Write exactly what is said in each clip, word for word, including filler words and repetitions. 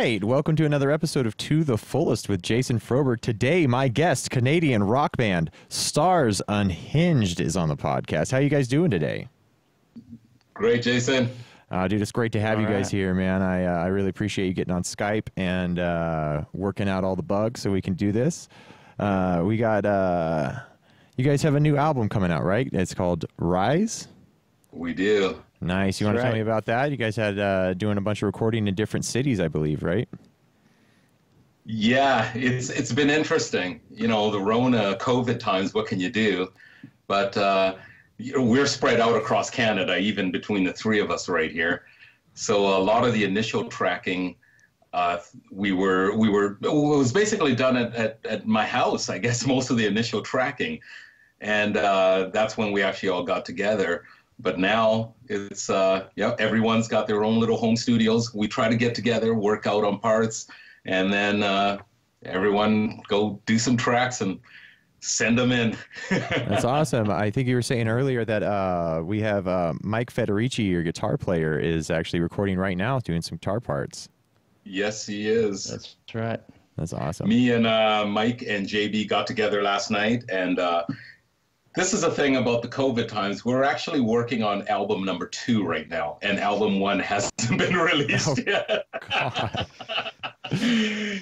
right. Welcome to another episode of To the Fullest with Jason Froberg. Today, my guest, Canadian rock band Stars Unhinged, is on the podcast. How are you guys doing today? Great, Jason. Uh, dude, it's great to have all you guys right. here, man. I, uh, I really appreciate you getting on Skype and uh, working out all the bugs so we can do this. Uh, we got... Uh, you guys have a new album coming out, right? It's called Rise? We do. Nice. You want That's to right. tell me about that? You guys had uh, doing a bunch of recording in different cities, I believe, right? Yeah, it's it's been interesting. You know, the Rona, COVID times, what can you do? But uh, we're spread out across Canada, even between the three of us right here. So a lot of the initial tracking, uh, we were we were it was basically done at, at, at my house, I guess, most of the initial tracking. And uh, that's when we actually all got together. But now it's, uh, yeah, everyone's got their own little home studios. We try to get together, work out on parts, and then uh, everyone go do some tracks and send them in. That's awesome. I think you were saying earlier that uh, we have uh, Mike Federici, your guitar player, is actually recording right now, doing some guitar parts. Yes, he is. That's right. That's awesome. Me and uh, Mike and J B got together last night, and uh, this is the thing about the COVID times. We're actually working on album number two right now, and album one hasn't been released oh, yet. God.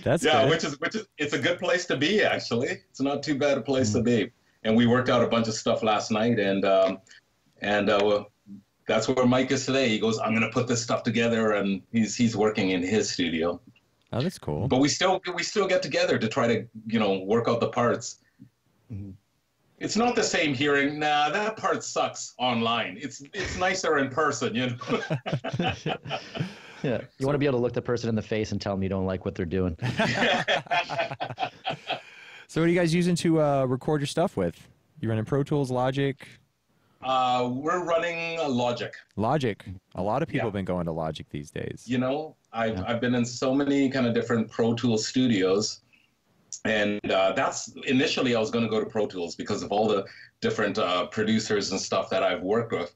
That's yeah, good. which is which is it's a good place to be actually. It's not too bad a place mm-hmm. to be. And we worked out a bunch of stuff last night, and um, and uh, that's where Mike is today. He goes, "I'm going to put this stuff together," and he's he's working in his studio. Oh, that's cool. But we still we still get together to try to you know work out the parts. Mm-hmm. It's not the same hearing, nah, that part sucks online. It's it's nicer in person, you know? Yeah. You want to be able to look the person in the face and tell them you don't like what they're doing. So what are you guys using to uh, record your stuff with? You running Pro Tools, Logic? Uh, we're running Logic. Logic. A lot of people yeah. have been going to Logic these days. You know, I've, yeah. I've been in so many kind of different Pro Tools studios. And uh, that's initially I was going to go to Pro Tools because of all the different uh, producers and stuff that I've worked with.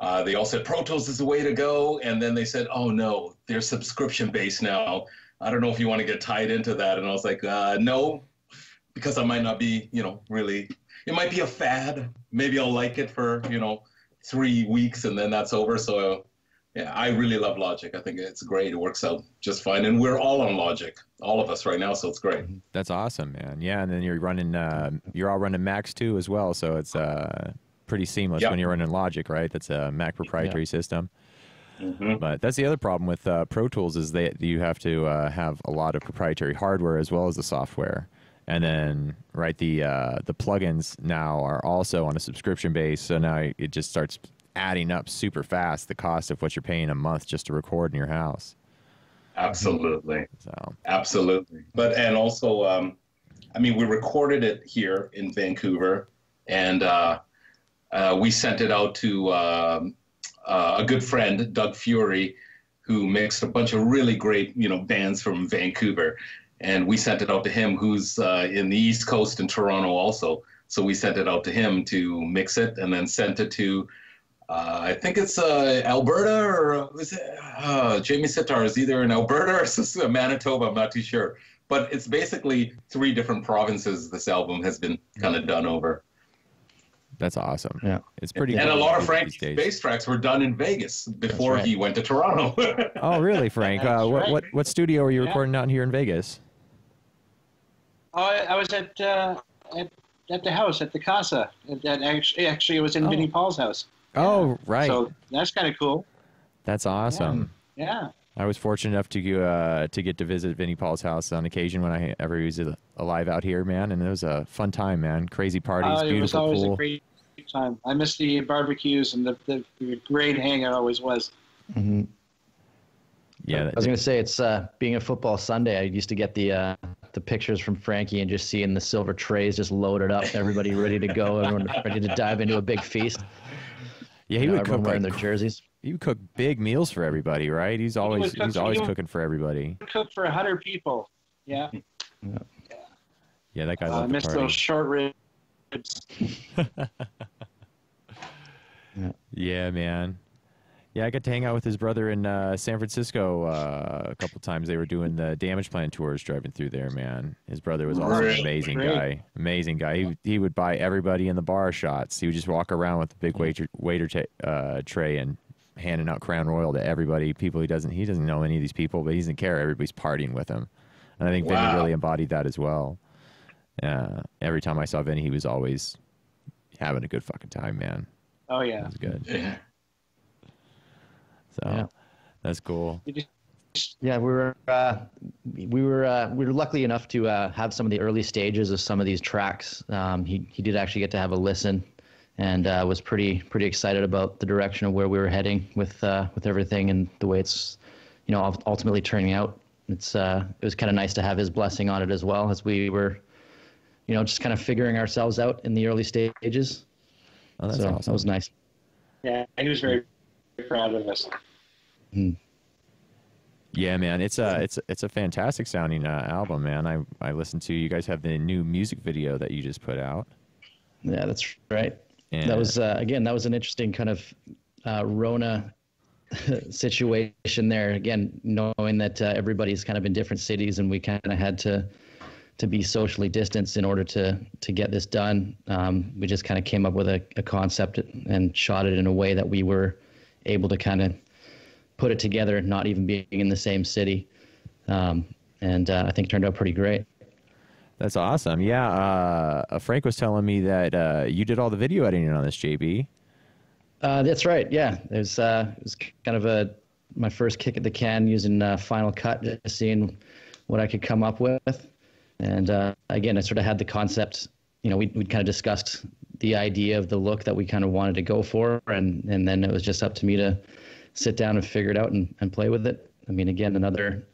Uh, they all said Pro Tools is the way to go. And then they said, oh, no, they're subscription based now. I don't know if you want to get tied into that. And I was like, uh, no, because I might not be, you know, really. It might be a fad. Maybe I'll like it for, you know, three weeks and then that's over. So, yeah, I really love Logic. I think it's great. It works out just fine. And we're all on Logic, all of us right now, so it's great. That's awesome, man. Yeah, and then you're running, uh, you're all running Macs too as well, so it's uh, pretty seamless yep. when you're running Logic, right? That's a Mac proprietary yeah. system. Mm-hmm. But that's the other problem with uh, Pro Tools is that you have to uh, have a lot of proprietary hardware as well as the software. And then, right, the, uh, the plugins now are also on a subscription base, so now it just starts adding up super fast the cost of what you're paying a month just to record in your house. Absolutely. So. Absolutely. But, and also, um, I mean, we recorded it here in Vancouver and uh, uh, we sent it out to uh, uh, a good friend, Doug Fury, who mixed a bunch of really great, you know, bands from Vancouver. And we sent it out to him, who's uh, in the East Coast in Toronto also. So we sent it out to him to mix it and then sent it to Uh, I think it's uh, Alberta or was it, uh, Jamie Sitar is either in Alberta or Manitoba, I'm not too sure. But it's basically three different provinces this album has been kind of done over. That's awesome. Yeah, it's pretty And, cool and a lot of Frank's bass tracks were done in Vegas before right. he went to Toronto. Oh, really, Frank? Uh, what, what, what studio are you yeah. recording out here in Vegas? Oh, I, I was at, uh, at, at the house, at the Casa. That actually, actually, it was in oh. Vinnie Paul's house. Oh, right. So that's kind of cool. That's awesome. Yeah. yeah. I was fortunate enough to uh, to get to visit Vinnie Paul's house on occasion when I ever was alive out here, man. And it was a fun time, man. Crazy parties, uh, beautiful pool. It was always pool. a great time. I miss the barbecues and the, the, the great hangout always was. Mm-hmm. Yeah. That, I was going to say, it's uh, being a football Sunday, I used to get the uh, the pictures from Frankie and just seeing the silver trays just loaded up, everybody ready to go, everyone ready to dive into a big feast. Yeah, he you know, would cook like, their jerseys. He would cook big meals for everybody, right? He's always he cook, he's always he cooking for everybody. Cook for a hundred people. Yeah. Yeah. Yeah, that guy. Uh, I missed party. those short ribs. Yeah. Yeah, man. Yeah, I got to hang out with his brother in uh, San Francisco uh, a couple times. They were doing the Damage Plan tours driving through there, man. His brother was also an amazing guy. Amazing guy. He, he would buy everybody in the bar shots. He would just walk around with the big waiter, waiter t uh, tray and handing out Crown Royal to everybody. People he doesn't, he doesn't know any of these people, but he doesn't care. Everybody's partying with him. And I think wow. Vinny really embodied that as well. Uh, every time I saw Vinny, he was always having a good fucking time, man. Oh, yeah. It was good. Yeah. So yeah. That's cool. Yeah, we were uh, we were uh, we were lucky enough to uh, have some of the early stages of some of these tracks. Um, he he did actually get to have a listen, and uh, was pretty pretty excited about the direction of where we were heading with uh, with everything and the way it's, you know, ultimately turning out. It's uh, it was kind of nice to have his blessing on it as well, as we were, you know, just kind of figuring ourselves out in the early stages. Oh, that's so awesome. That was nice. Yeah, he was very proud of us. Mm. Yeah, man, it's a it's it's a fantastic sounding uh, album, man. I I listened to you guys have the new music video that you just put out. Yeah, that's right. And that was uh, again, that was an interesting kind of uh, Rona situation there. Again, knowing that uh, everybody's kind of in different cities, and we kind of had to to be socially distanced in order to to get this done. Um, we just kind of came up with a, a concept and shot it in a way that we were able to kind of put it together, not even being in the same city. Um, and uh, I think it turned out pretty great. That's awesome. Yeah, uh, Frank was telling me that uh, you did all the video editing on this, J B. Uh, that's right, yeah. It was, uh, it was kind of a, my first kick at the can using uh, Final Cut, just seeing what I could come up with. And uh, again, I sort of had the concept, you know, we we'd kind of discussed the idea of the look that we kind of wanted to go for, and, and then it was just up to me to sit down and figure it out and, and play with it. I mean, again, another,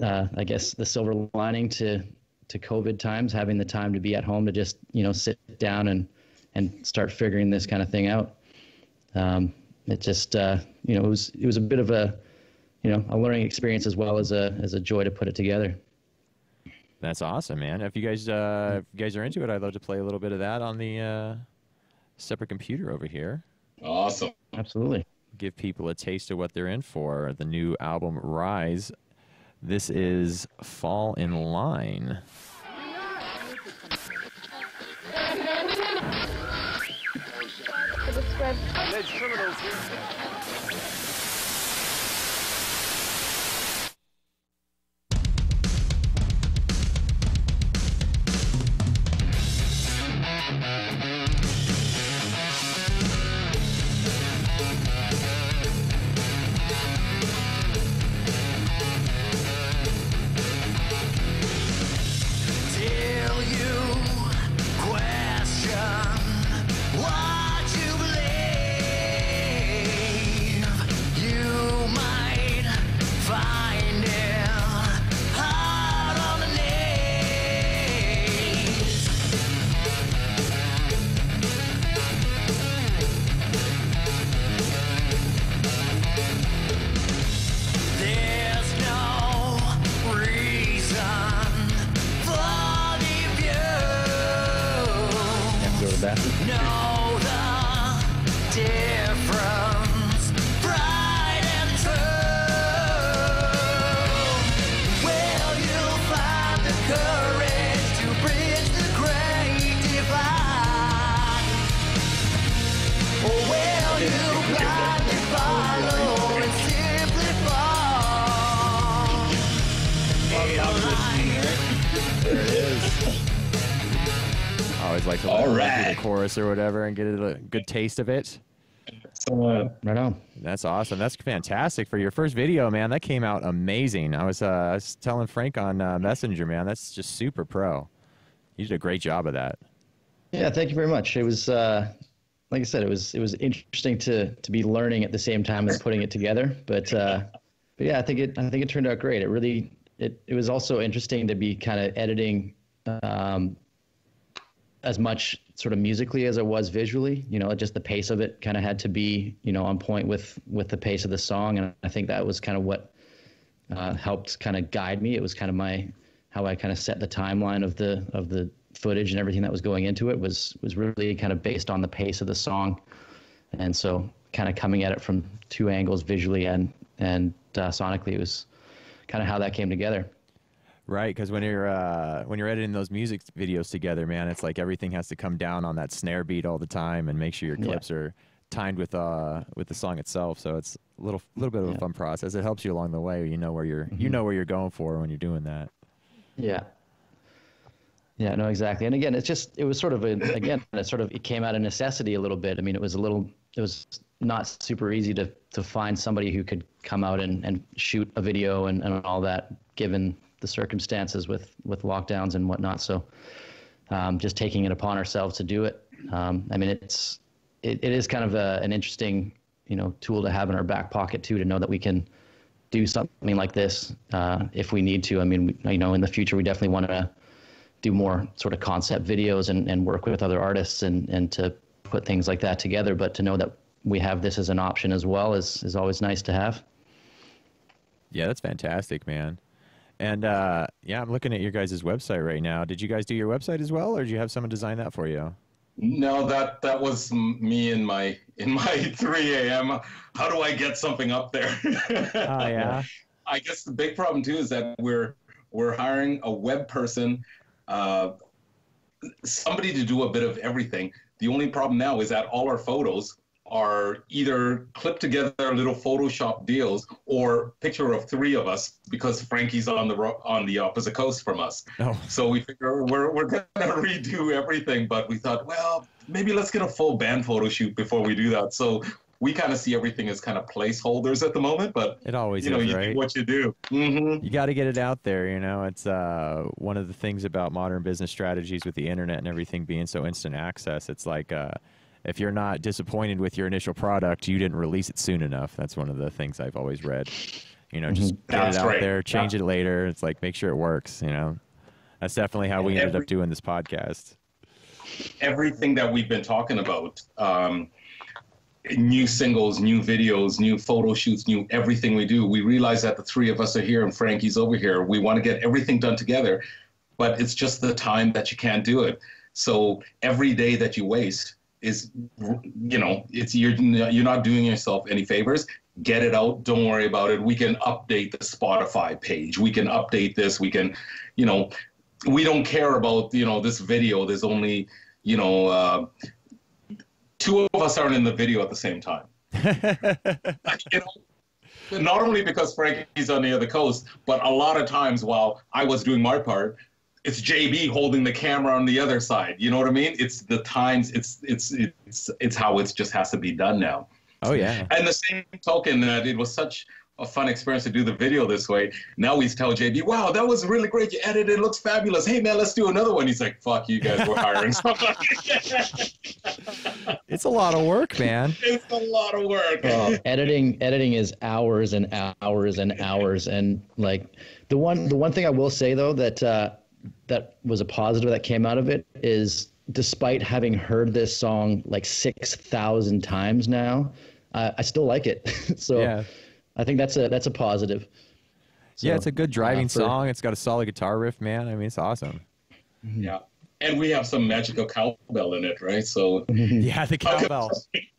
uh, I guess, the silver lining to, to COVID times, having the time to be at home to just, you know, sit down and, and start figuring this kind of thing out. Um, it just, uh, you know, it was, it was a bit of a, you know, a learning experience as well as a, as a joy to put it together. That's awesome, man. If you guys, uh, if you guys are into it, I'd love to play a little bit of that on the uh, separate computer over here. Awesome. Absolutely. Give people a taste of what they're in for. The new album, Rise. This is Fall in Line. Alleged criminals here. Or whatever, and get a good taste of it. So, right on. That's awesome. That's fantastic for your first video, man. That came out amazing. I was, uh, I was telling Frank on uh, Messenger, man. That's just super pro. You did a great job of that. Yeah, thank you very much. It was, uh, like I said, it was it was interesting to to be learning at the same time as putting it together. But uh, but yeah, I think it I think it turned out great. It really it it was also interesting to be kind of editing. Um, as much sort of musically as it was visually, you know, just the pace of it kind of had to be, you know, on point with, with the pace of the song. And I think that was kind of what uh, helped kind of guide me. It was kind of my, how I kind of set the timeline of the, of the footage and everything that was going into it was, was really kind of based on the pace of the song. And so kind of coming at it from two angles, visually and and uh, sonically. It was kind of how that came together. Right, because when you're uh, when you're editing those music videos together, man, it's like everything has to come down on that snare beat all the time, and make sure your clips yeah. are timed with uh with the song itself. So it's a little little bit of yeah. a fun process. It helps you along the way. You know where you're mm-hmm. you know where you're going for when you're doing that. Yeah. Yeah, no, exactly. And again, it's just, it was sort of, a, again, it sort of, it came out of necessity a little bit. I mean, it was a little, it was not super easy to, to find somebody who could come out and, and shoot a video and, and all that, given the circumstances with, with lockdowns and whatnot. So um, just taking it upon ourselves to do it. Um, I mean, it's, it, it is kind of a, an interesting, you know, tool to have in our back pocket too, to know that we can do something like this uh, if we need to. I mean, we, you know, in the future, we definitely want to do more sort of concept videos and, and work with other artists and, and to put things like that together. But to know that we have this as an option as well is, is always nice to have. Yeah, that's fantastic, man. And uh, yeah, I'm looking at your guys' website right now. Did you guys do your website as well, or did you have someone design that for you? No, that that was me in my in my three a m How do I get something up there? Oh yeah. I guess the big problem too is that we're we're hiring a web person. Uh, somebody to do a bit of everything. The only problem now is that all our photos are either clipped together little Photoshop deals or picture of three of us, because Frankie's on the on the opposite coast from us. Oh. So we figure we're we're gonna redo everything, but we thought, well, maybe let's get a full band photo shoot before we do that. So we kind of see everything as kind of placeholders at the moment, but it always you know, is, you right? do what you do. Mm-hmm. You got to get it out there, you know. It's uh, one of the things about modern business strategies with the internet and everything being so instant access. It's like uh, if you're not disappointed with your initial product, you didn't release it soon enough. That's one of the things I've always read. You know, just mm-hmm. get That's it out right. there, change yeah. it later. It's like, make sure it works, you know. That's definitely how and we every, ended up doing this podcast. Everything that we've been talking about, um, new singles, new videos, new photo shoots, new everything we do. We realize that the three of us are here and Frankie's over here. We want to get everything done together, but it's just the time that you can't do it. So every day that you waste is, you know, it's you're you're not doing yourself any favors. Get it out. Don't worry about it. We can update the Spotify page. We can update this. We can, you know, we don't care about, you know, this video. There's only, you know, uh, two of us aren't in the video at the same time. You know, not only because Frankie's on the other coast, but a lot of times while I was doing my part, it's J B holding the camera on the other side. You know what I mean? It's the times. It's it's it's it's how it just has to be done now. Oh yeah. And the same token that it was such a fun experience to do the video this way. Now we tell J B, wow, that was really great. You edited, it looks fabulous. Hey man, let's do another one. He's like, fuck you guys, we're hiring someone. It's a lot of work, man. It's a lot of work. Oh, editing, editing is hours and hours and hours. And like the one, the one thing I will say though, that, uh, that was a positive that came out of it is, despite having heard this song like six thousand times now, uh, I still like it. So yeah. I think that's a that's a positive. So, yeah, it's a good driving uh, for, song. It's got a solid guitar riff, man. I mean, it's awesome. Yeah, and we have some magical cowbell in it, right? So yeah, the cowbell.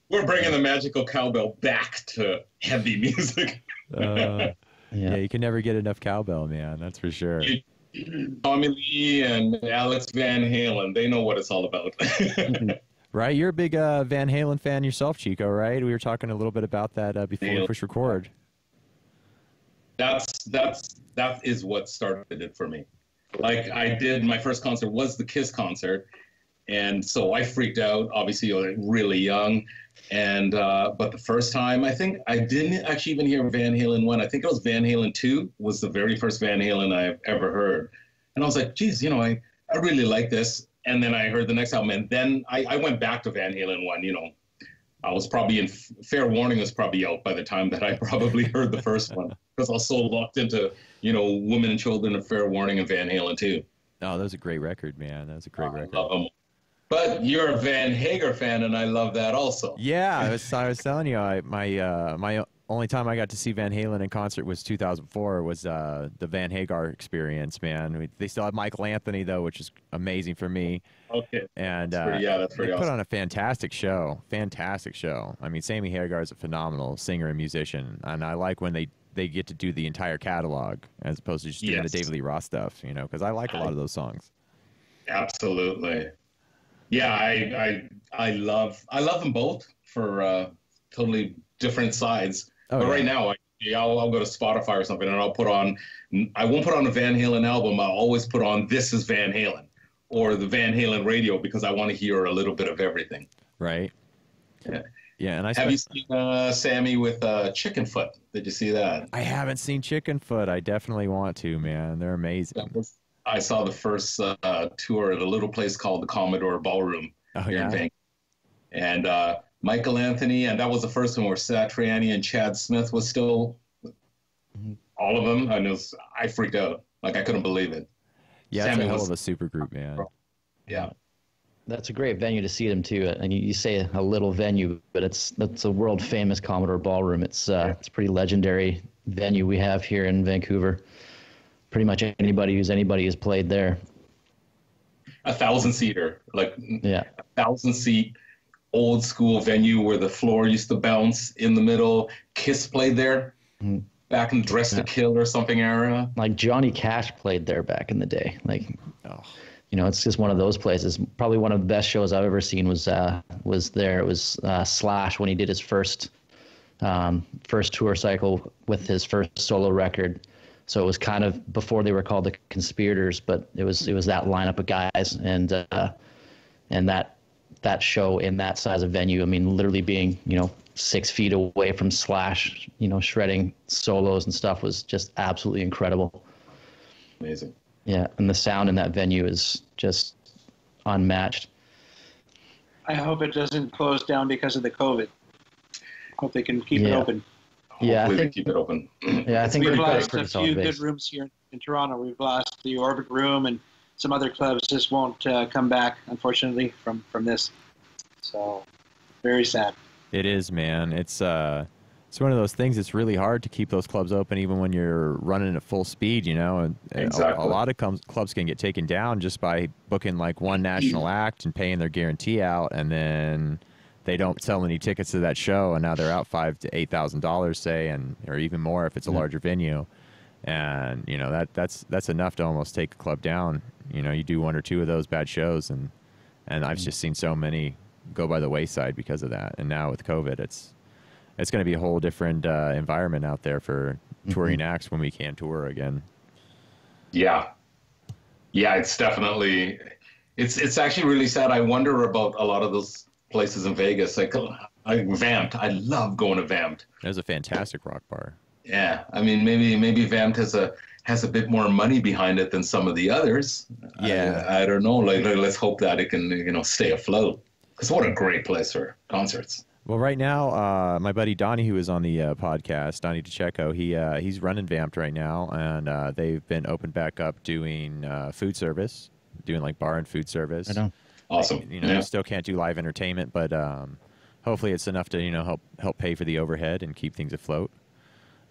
We're bringing the magical cowbell back to heavy music. uh, yeah. yeah, you can never get enough cowbell, man. That's for sure. Tommy Lee and Alex Van Halen—they know what it's all about. Right, you're a big uh, Van Halen fan yourself, Chico. Right? We were talking a little bit about that uh, before Halen. we pushed record. That's that's that is what started it for me. Like I did, my first concert was the Kiss concert, and so I freaked out. Obviously, I was really young, and uh, but the first time I think I didn't actually even hear Van Halen one. I think it was Van Halen two was the very first Van Halen I've ever heard, and I was like, geez, you know, I I really like this. And then I heard the next album, and then I, I went back to Van Halen one. You know, I was probably in Fair Warning was probably out by the time that I probably heard the first one, because I was so locked into, you know, Women and Children of Fair Warning and Van Halen too. Oh, that was a great record, man. That was a great uh, record. I love them. But you're a Van Hagar fan, and I love that also. Yeah, I was, I was telling you, I, my uh, my only time I got to see Van Halen in concert was two thousand four, was uh, the Van Hagar experience, man. We, they still have Michael Anthony, though, which is amazing for me. Okay. And that's pretty, uh, yeah, that's pretty they awesome. Put on a fantastic show, fantastic show. I mean, Sammy Hagar is a phenomenal singer and musician, and I like when they, they get to do the entire catalog as opposed to just doing yes. the David Lee Roth stuff, you know, because I like a lot of those songs. Absolutely. Yeah, I I I love I love them both for uh, totally different sides. Oh, but yeah. Right now, I, I'll I'll go to Spotify or something, and I'll put on. I won't put on a Van Halen album. I'll always put on "This Is Van Halen" or the Van Halen radio because I want to hear a little bit of everything. Right. Yeah. Yeah, and I have you seen uh, Sammy with uh, Chickenfoot? Did you see that? I haven't seen Chickenfoot. I definitely want to, man. They're amazing. I saw the first uh, tour at a little place called the Commodore Ballroom oh, here yeah. in Vancouver. And uh, Michael Anthony, and that was the first one where Satriani and Chad Smith was still mm-hmm. all of them. And it was, I freaked out. Like, I couldn't believe it. Yeah, Sammy it's a hell of a super group, man. Yeah. That's a great venue to see them, too. And you, you say a little venue, but it's that's a world-famous Commodore Ballroom. It's, uh, yeah. it's a pretty legendary venue we have here in Vancouver. Pretty much anybody who's anybody has played there. A thousand seater, like yeah, a thousand seat old school venue where the floor used to bounce in the middle. Kiss played there mm. back in the Dress yeah. to Kill or something era. Like Johnny Cash played there back in the day. Like, oh. you know, it's just one of those places. Probably one of the best shows I've ever seen was uh, was there. It was uh, Slash when he did his first um, first tour cycle with his first solo record. So it was kind of before they were called the Conspirators, but it was it was that lineup of guys and uh, and that that show in that size of venue. I mean, literally being you know six feet away from Slash, you know, shredding solos and stuff was just absolutely incredible. Amazing. Yeah, and the sound in that venue is just unmatched. I hope it doesn't close down because of the COVID. Hope they can keep yeah. it open. Yeah, I think keep it open. Yeah, I think we've lost a few good rooms here in, in Toronto. We've lost the Orbit Room and some other clubs. Just won't uh, come back, unfortunately, from from this. So, very sad. It is, man. It's uh, it's one of those things. It's really hard to keep those clubs open, even when you're running at full speed. You know, and exactly. a, a lot of com- clubs can get taken down just by booking like one national act and paying their guarantee out, and then. They don't sell any tickets to that show, and now they're out five to eight thousand dollars, say, and or even more if it's a larger venue, and you know that that's that's enough to almost take a club down. You know, you do one or two of those bad shows, and and I've just seen so many go by the wayside because of that. And now with COVID, it's it's going to be a whole different uh, environment out there for touring mm-hmm. acts when we can tour again. Yeah, yeah, it's definitely it's it's actually really sad. I wonder about a lot of those. Places in Vegas, like I Vamped. I love going to Vamped. That was a fantastic rock bar. Yeah, I mean, maybe maybe Vamped has a has a bit more money behind it than some of the others. Yeah, I, I don't know. Like, let's hope that it can you know stay afloat. Because what a great place for concerts. Well, right now, uh, my buddy Donnie, who is on the uh, podcast, Donnie DiCecco, he uh, he's running Vamped right now, and uh, they've been opened back up doing uh, food service, doing like bar and food service. I know. Awesome. Like, you know, yeah. you still can't do live entertainment, but um, hopefully it's enough to you know help help pay for the overhead and keep things afloat.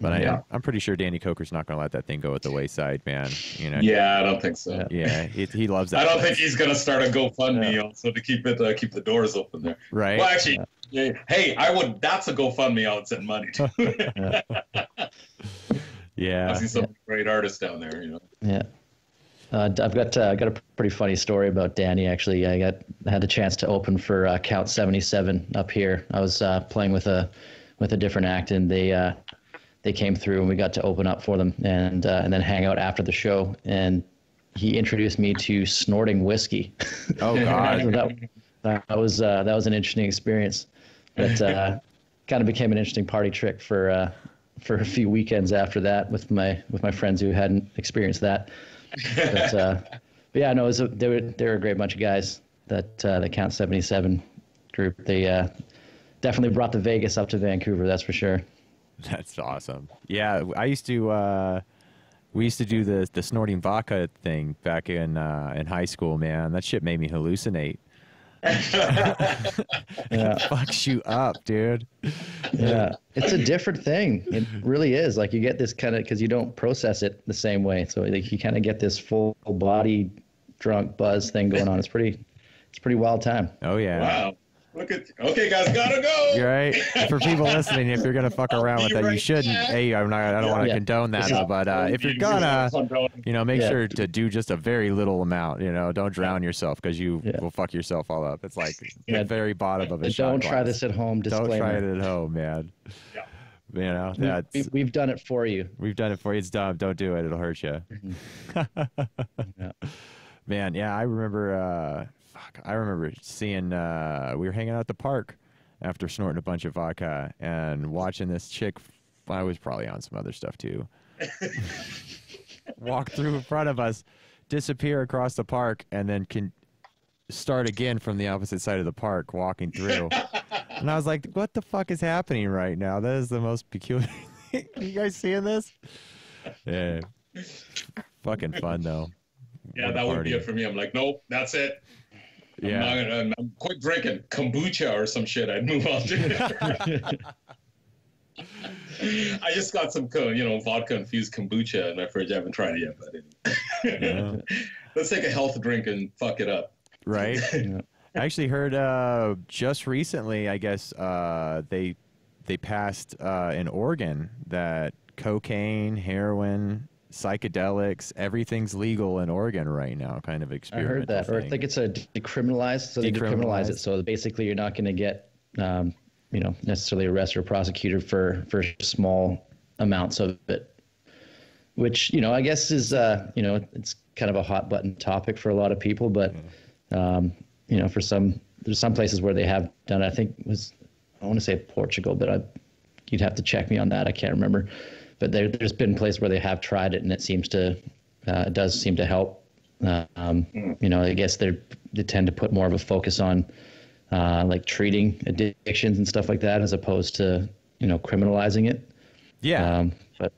But yeah. I, I'm pretty sure Danny Coker's not going to let that thing go at the wayside, man. You know. Yeah, I don't think so. Yeah, he, he loves that. I don't place. think he's going to start a GoFundMe yeah. also to keep it uh, keep the doors open there. Right. Well, actually, yeah. Yeah, hey, I would. That's a GoFundMe. I would send money to. yeah. I see some yeah. great artists down there. You know. Yeah. Uh, I've got uh, got a pretty funny story about Danny. Actually, I got had a chance to open for uh, Count seventy-seven up here. I was uh, playing with a with a different act, and they uh, they came through, and we got to open up for them, and uh, and then hang out after the show. And he introduced me to snorting whiskey. Oh God, so that, that was uh, that was an interesting experience. That uh, kind of became an interesting party trick for uh, for a few weekends after that with my with my friends who hadn't experienced that. but, uh, but yeah, no, it was a, they were they were a great bunch of guys that uh, the Count seventy-seven group. They uh, definitely brought the Vegas up to Vancouver, that's for sure. That's awesome. Yeah, I used to uh, we used to do the the snorting vodka thing back in uh, in high school. Man, that shit made me hallucinate. Yeah, fucks you up, dude. Yeah, it's a different thing. It really is. Like, you get this kind of, because you don't process it the same way, so like you kind of get this full body drunk buzz thing going on. It's pretty, it's pretty wild time. Oh yeah. Wow. Look at, okay, guys, gotta go. You're right. For people listening, if you're gonna fuck around with that, right, you shouldn't. Now. Hey, I'm not. I don't yeah, want to yeah. condone that, is, but uh, if you're gonna, you know, make yeah. sure to do just a very little amount. You know, don't drown yourself, because you yeah. will fuck yourself all up. It's like yeah. the very bottom of it. Don't try this at home. Disclaimer. Don't try it at home, man. Yeah. You know, that's, we, we've done it for you. We've done it for you. It's dumb. Don't do it. It'll hurt you. Yeah. Man, yeah, I remember. Uh, I remember seeing, uh, we were hanging out at the park after snorting a bunch of vodka and watching this chick, I was probably on some other stuff too, walk through in front of us, disappear across the park, and then can start again from the opposite side of the park walking through. And I was like, what the fuck is happening right now? That is the most peculiar thing. You guys seeing this? Yeah. Fucking fun, though. Yeah, that would be it for me. I'm like, nope, that's it. I'm yeah, not gonna, I'm quit drinking kombucha or some shit. I'd move on to it. I just got some, you know, vodka infused kombucha in my fridge. I haven't tried it yet, but anyway. Yeah. Let's take a health drink and fuck it up. Right. Yeah. I actually heard uh, just recently, I guess uh, they they passed uh, in Oregon that cocaine, heroin, psychedelics, everything's legal in Oregon right now, kind of experiment. I heard that, thing. Or I think it's a decriminalized, so decriminalized. They decriminalize it, so basically you're not going to get, um, you know, necessarily arrested or prosecuted for for small amounts of it. Which, you know, I guess is, uh, you know, it's kind of a hot button topic for a lot of people, but, um, you know, for some, there's some places where they have done. I think it was, I want to say Portugal, but I, you'd have to check me on that. I can't remember. But there, there's been places where they have tried it, and it seems to, uh, it does seem to help. Um, you know, I guess they they tend to put more of a focus on, uh, like treating addictions and stuff like that, as opposed to, you know, criminalizing it. Yeah. Um, but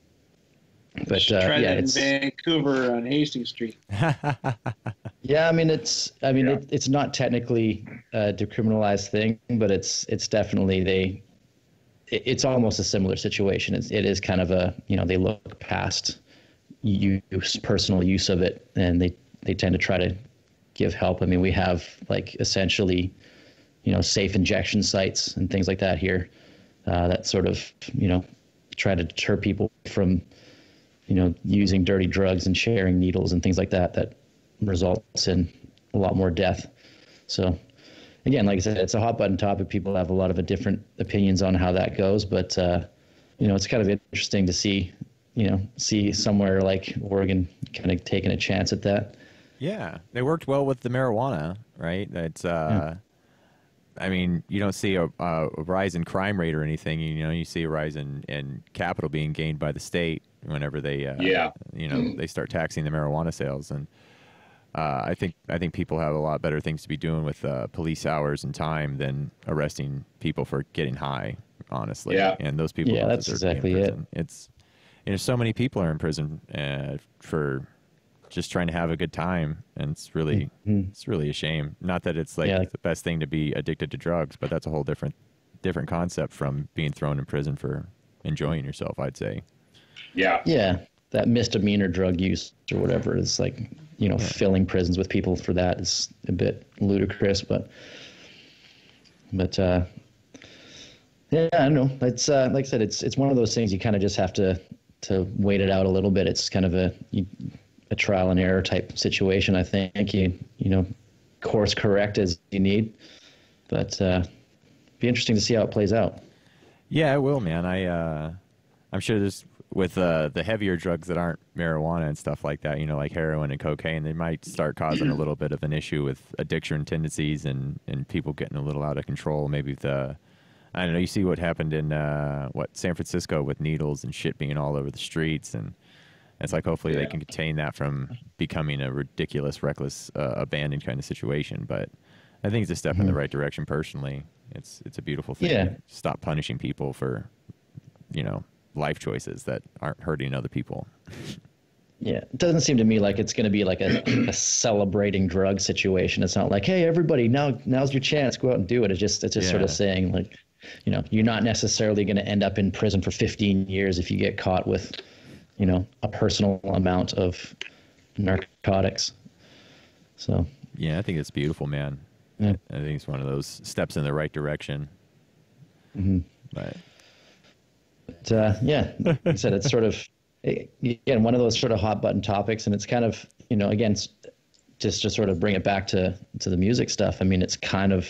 but uh, yeah, it's in Vancouver on Hastings Street. Yeah, I mean it's I mean yeah. it, it's not technically a decriminalized thing, but it's it's definitely they. It's almost a similar situation. It's, it is kind of a, you know, they look past use, personal use of it, and they, they tend to try to give help. I mean, we have, like, essentially, you know, safe injection sites and things like that here uh, that sort of, you know, try to deter people from, you know, using dirty drugs and sharing needles and things like that that results in a lot more death. So... Again, like I said, it's a hot button topic. People have a lot of a different opinions on how that goes, but uh, you know, it's kind of interesting to see, you know, see somewhere like Oregon kind of taking a chance at that. Yeah, they worked well with the marijuana, right? It's, uh, yeah. I mean, you don't see a, a rise in crime rate or anything. You know, you see a rise in, in capital being gained by the state whenever they, uh, yeah. you know, they start taxing the marijuana sales and. Uh, I think I think people have a lot better things to be doing with uh, police hours and time than arresting people for getting high, honestly. Yeah. And those people. Yeah, that's exactly it. It's, you know, so many people are in prison uh, for just trying to have a good time, and it's really mm-hmm. it's really a shame. Not that it's like yeah. the best thing to be addicted to drugs, but that's a whole different different concept from being thrown in prison for enjoying yourself, I'd say. Yeah. Yeah. That misdemeanor drug use or whatever is like, you know, yeah. filling prisons with people for that is a bit ludicrous, but, but, uh, yeah, I don't know. It's, uh, like I said, it's, it's one of those things you kind of just have to, to wait it out a little bit. It's kind of a, a trial and error type situation. I think you, you know, course correct as you need, but, uh, be interesting to see how it plays out. Yeah, it will, man. I, uh, I'm sure there's, with uh, the heavier drugs that aren't marijuana and stuff like that, you know, like heroin and cocaine, they might start causing a little bit of an issue with addiction tendencies and, and people getting a little out of control. Maybe the, I don't know, you see what happened in, uh, what, San Francisco with needles and shit being all over the streets. And it's like, hopefully yeah. they can contain that from becoming a ridiculous, reckless, uh, abandoned kind of situation. But I think it's a step mm-hmm. in the right direction personally. It's, it's a beautiful thing. Yeah. Stop punishing people for, you know, life choices that aren't hurting other people. Yeah, it doesn't seem to me like it's going to be like a, a celebrating drug situation. It's not like, hey, everybody, now now's your chance. Go out and do it. It's just it's just yeah. sort of saying like, you know, you're not necessarily going to end up in prison for fifteen years if you get caught with, you know, a personal amount of narcotics. So yeah, I think it's beautiful, man. Yeah. I think it's one of those steps in the right direction. Mm-hmm. But, but uh, yeah, like I said, it's sort of. It, again, one of those sort of hot button topics, and it's kind of, you know, again, just to sort of bring it back to, to the music stuff. I mean, it's kind of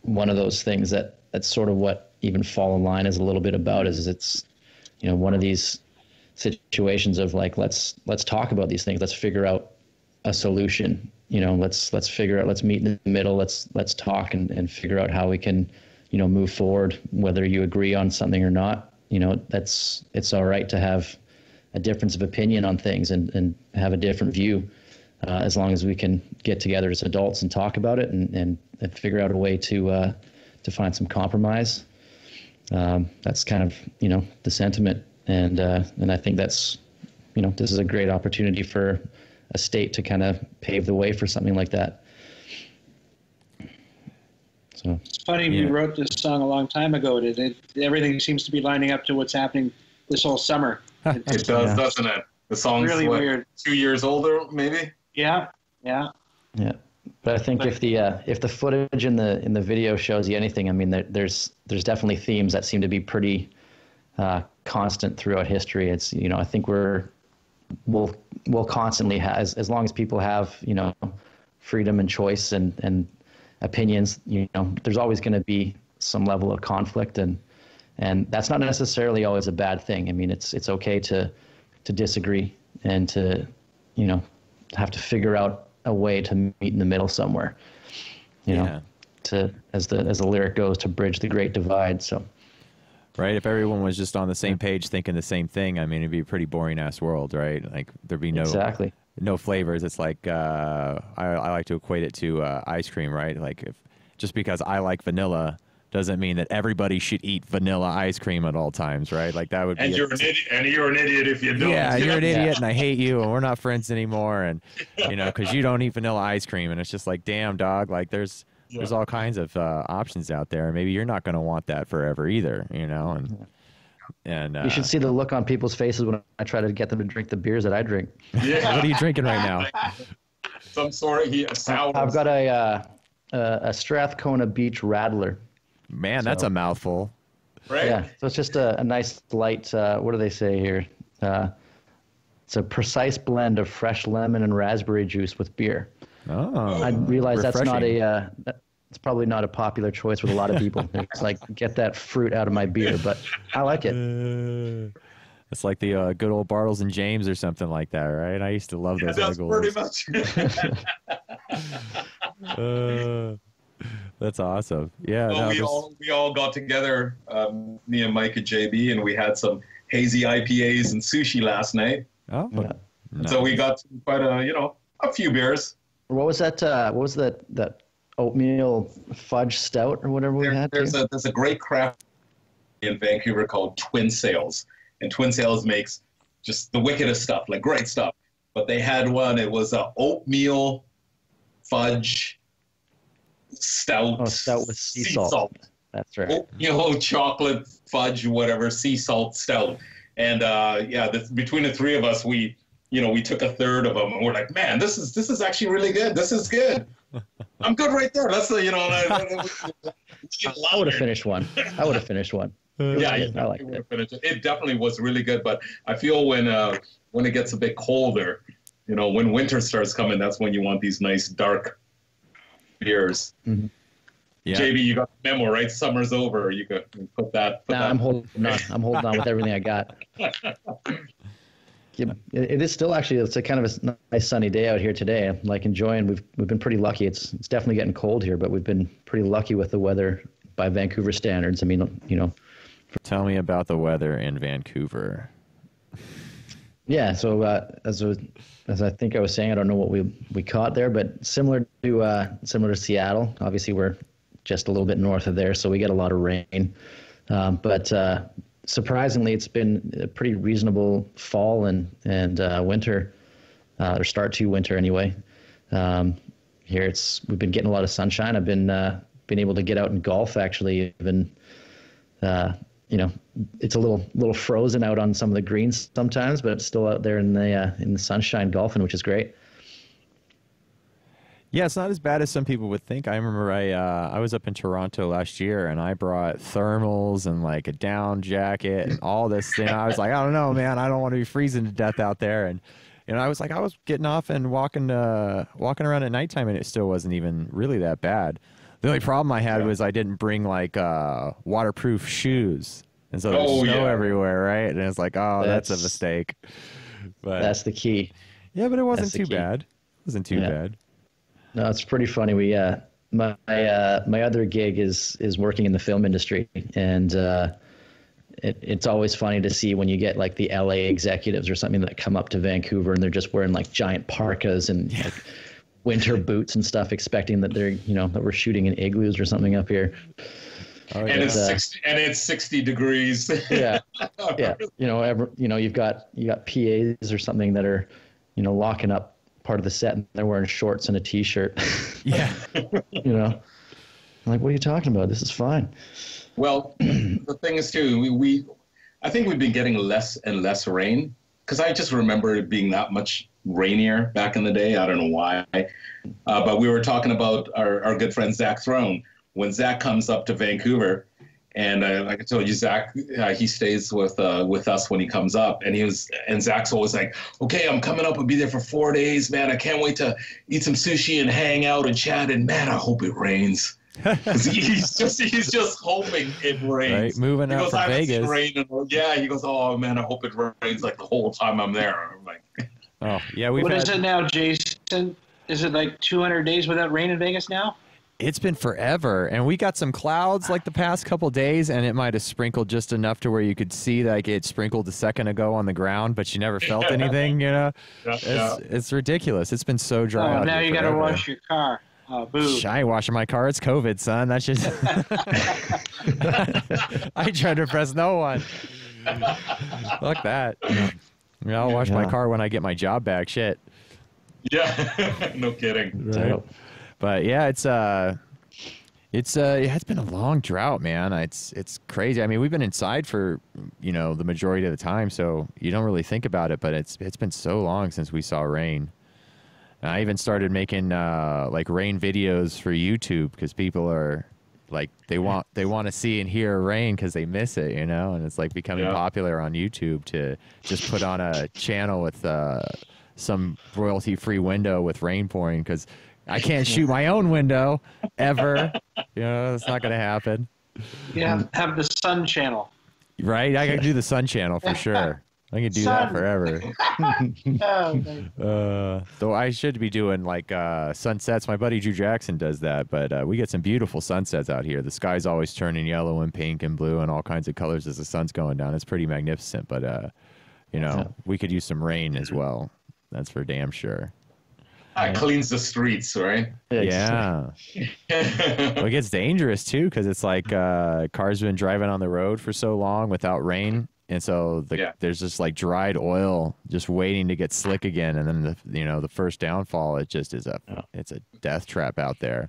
one of those things that that's sort of what even Fall in Line is a little bit about. Is it's, you know, one of these situations of like, let's let's talk about these things. Let's figure out a solution. You know, let's let's figure out. Let's meet in the middle. Let's let's talk and, and figure out how we can, you know, move forward. Whether you agree on something or not, you know, that's it's all right to have a difference of opinion on things and, and have a different view uh, as long as we can get together as adults and talk about it and, and, and figure out a way to uh, to find some compromise. Um, that's kind of, you know, the sentiment. And uh, and I think that's, you know, this is a great opportunity for a state to kind of pave the way for something like that. So it's funny, yeah. We wrote this song a long time ago. It, it, everything seems to be lining up to what's happening this whole summer. It does, yeah. Doesn't it? The song's really what, weird. Two years older, maybe. Yeah, yeah, yeah. But I think but, if the uh, if the footage in the in the video shows you anything, I mean, there, there's there's definitely themes that seem to be pretty uh, constant throughout history. It's, you know, I think we're we'll we'll constantly have, as as long as people have, you know, freedom and choice and and opinions, you know, there's always going to be some level of conflict. And. And that's not necessarily always a bad thing. I mean, it's it's okay to to disagree and to, you know, have to figure out a way to meet in the middle somewhere. You yeah. know, to as the as the lyric goes, to bridge the great divide. So, right. If everyone was just on the same page, thinking the same thing, I mean, it'd be a pretty boring ass world, right? Like there'd be no exactly no flavors. It's like uh, I I like to equate it to uh, ice cream, right? Like if just because I like vanilla doesn't mean that everybody should eat vanilla ice cream at all times, right? Like that would be. And you're an idiot. And you're an idiot if you don't. Yeah, you're an idiot, and I hate you, and we're not friends anymore, and you know, because you don't eat vanilla ice cream, and it's just like, damn, dog. Like there's yeah. there's all kinds of uh, options out there, and maybe you're not going to want that forever either, you know. And and uh, you should see the look on people's faces when I try to get them to drink the beers that I drink. Yeah. What are you drinking right now? Some sort of sour. I've got a uh, a Strathcona Beach Rattler. Man, so, that's a mouthful. Right. Yeah, so it's just a, a nice light, uh, what do they say here? Uh, it's a precise blend of fresh lemon and raspberry juice with beer. Oh, I realize refreshing. That's not a, uh, that's probably not a popular choice with a lot of people. It's like, get that fruit out of my beer, but I like it. Uh, it's like the uh, good old Bartles and James or something like that, right? I used to love yeah, those. That's pretty much. uh, That's awesome. Yeah. Well, no, we, just... all, we all got together, um, me and Mike and J B, and we had some hazy I P As and sushi last night. Oh, yeah. Nice. So we got quite a, you know, a few beers. What was that? Uh, what was that, that oatmeal fudge stout or whatever there, we had? There's a, there's a great craft in Vancouver called Twin Sails. And Twin Sails makes just the wickedest stuff, like great stuff. But they had one. It was a oatmeal fudge stout, oh, stout with sea, sea salt. salt. That's right. Oh, you know, chocolate, fudge, whatever, sea salt stout. And uh, yeah, this, between the three of us, we, you know, we took a third of them, and we're like, man, this is this is actually really good. This is good. I'm good right there. That's the, you know. I, I, I would have finished one. I would have finished one. Yeah, yeah, I like it. It. It definitely was really good, but I feel when uh, when it gets a bit colder, you know, when winter starts coming, that's when you want these nice dark beers. Mm-hmm. Yeah. J B, you got the memo, right? Summer's over. You could put that. Put nah, that. I'm holding on. I'm holding on with everything I got. Yeah, it is still actually. It's a kind of a nice sunny day out here today. I'm like enjoying. We've we've been pretty lucky. It's it's definitely getting cold here, but we've been pretty lucky with the weather by Vancouver standards. I mean, you know. Tell me about the weather in Vancouver. Yeah. So uh, as a. As I think I was saying, I don't know what we we caught there, but similar to uh, similar to Seattle, obviously we're just a little bit north of there, so we get a lot of rain. Um, but uh, surprisingly, it's been a pretty reasonable fall and and uh, winter uh, or start to winter anyway. Um, here it's, we've been getting a lot of sunshine. I've been, uh, been able to get out and golf actually. Even, uh, you know, it's a little, little frozen out on some of the greens sometimes, but it's still out there in the, uh, in the sunshine golfing, which is great. Yeah, it's not as bad as some people would think. I remember I uh, I was up in Toronto last year, and I brought thermals and, like, a down jacket and all this thing. I was like, I don't know, man. I don't want to be freezing to death out there. And, you know, I was like, I was getting off and walking uh, walking around at nighttime, and it still wasn't even really that bad. The only problem I had yeah. was I didn't bring, like, uh, waterproof shoes. And so there's oh, snow yeah. everywhere, right? And it's like, oh, that's, that's a mistake. But that's the key. Yeah, but it wasn't too key. bad. It wasn't too yeah. bad. No, it's pretty funny. We uh, my uh, my other gig is is working in the film industry, and uh, it, it's always funny to see when you get like the L A executives or something that come up to Vancouver, and they're just wearing like giant parkas and like, winter boots and stuff, expecting that they're you know that we're shooting in igloos or something up here. Oh, yeah. And it's uh, sixty, and it's sixty degrees. yeah, yeah. You know, every, you know, you've got you got P As or something that are, you know, locking up part of the set, and they're wearing shorts and a t-shirt. Yeah. You know, I'm like, what are you talking about? This is fine. Well, the thing is too, we, we, I think we've been getting less and less rain, because I just remember it being that much rainier back in the day. I don't know why, uh, but we were talking about our, our good friend Zach Throne. When Zach comes up to Vancouver, and uh, like I told you, Zach, uh, he stays with uh, with us when he comes up. And he was, and Zach's always like, "Okay, I'm coming up. I'll be there for four days, man. I can't wait to eat some sushi and hang out and chat. And man, I hope it rains." he's just he's just hoping it rains. Right, moving out to Vegas. Rain. Yeah, he goes, "Oh man, I hope it rains like the whole time I'm there." I'm like, "Oh yeah, we." What had... is it now, Jason? Is it like two hundred days without rain in Vegas now? It's been forever, and we got some clouds like the past couple days, and it might have sprinkled just enough to where you could see like it sprinkled a second ago on the ground, but you never felt anything, you know? Yeah, it's, yeah. it's ridiculous. It's been so dry. Oh, out now you got to wash your car. Oh, boo. I ain't washing my car. It's COVID, son. That's just... I tried to impress no one. Fuck that. Yeah. Yeah, I'll wash yeah. my car when I get my job back. Shit. Yeah. No kidding. Right. Right. But yeah, it's uh, it's uh, yeah, it's been a long drought, man. It's it's crazy. I mean, we've been inside for you know the majority of the time, so you don't really think about it. But it's it's been so long since we saw rain. And I even started making uh, like rain videos for YouTube, because people are like they want they want to see and hear rain because they miss it, you know. And it's like becoming yeah. popular on YouTube to just put on a channel with uh, some royalty-free window with rain pouring, because I can't shoot my own window ever. You know, that's not going to happen. Yeah, have the Sun Channel. Right? I can do the Sun Channel for sure. I can do sun. that forever. oh, uh, so I should be doing like uh, sunsets. My buddy Drew Jackson does that, but uh, we get some beautiful sunsets out here. The sky's always turning yellow and pink and blue and all kinds of colors as the sun's going down. It's pretty magnificent, but, uh, you know, we could use some rain as well. That's for damn sure. It cleans the streets, right? Yeah. Well, it gets dangerous, too, because it's like uh, cars have been driving on the road for so long without rain. And so the, yeah. there's just like dried oil just waiting to get slick again. And then, the, you know, the first downfall, it just is a, oh. it's a death trap out there.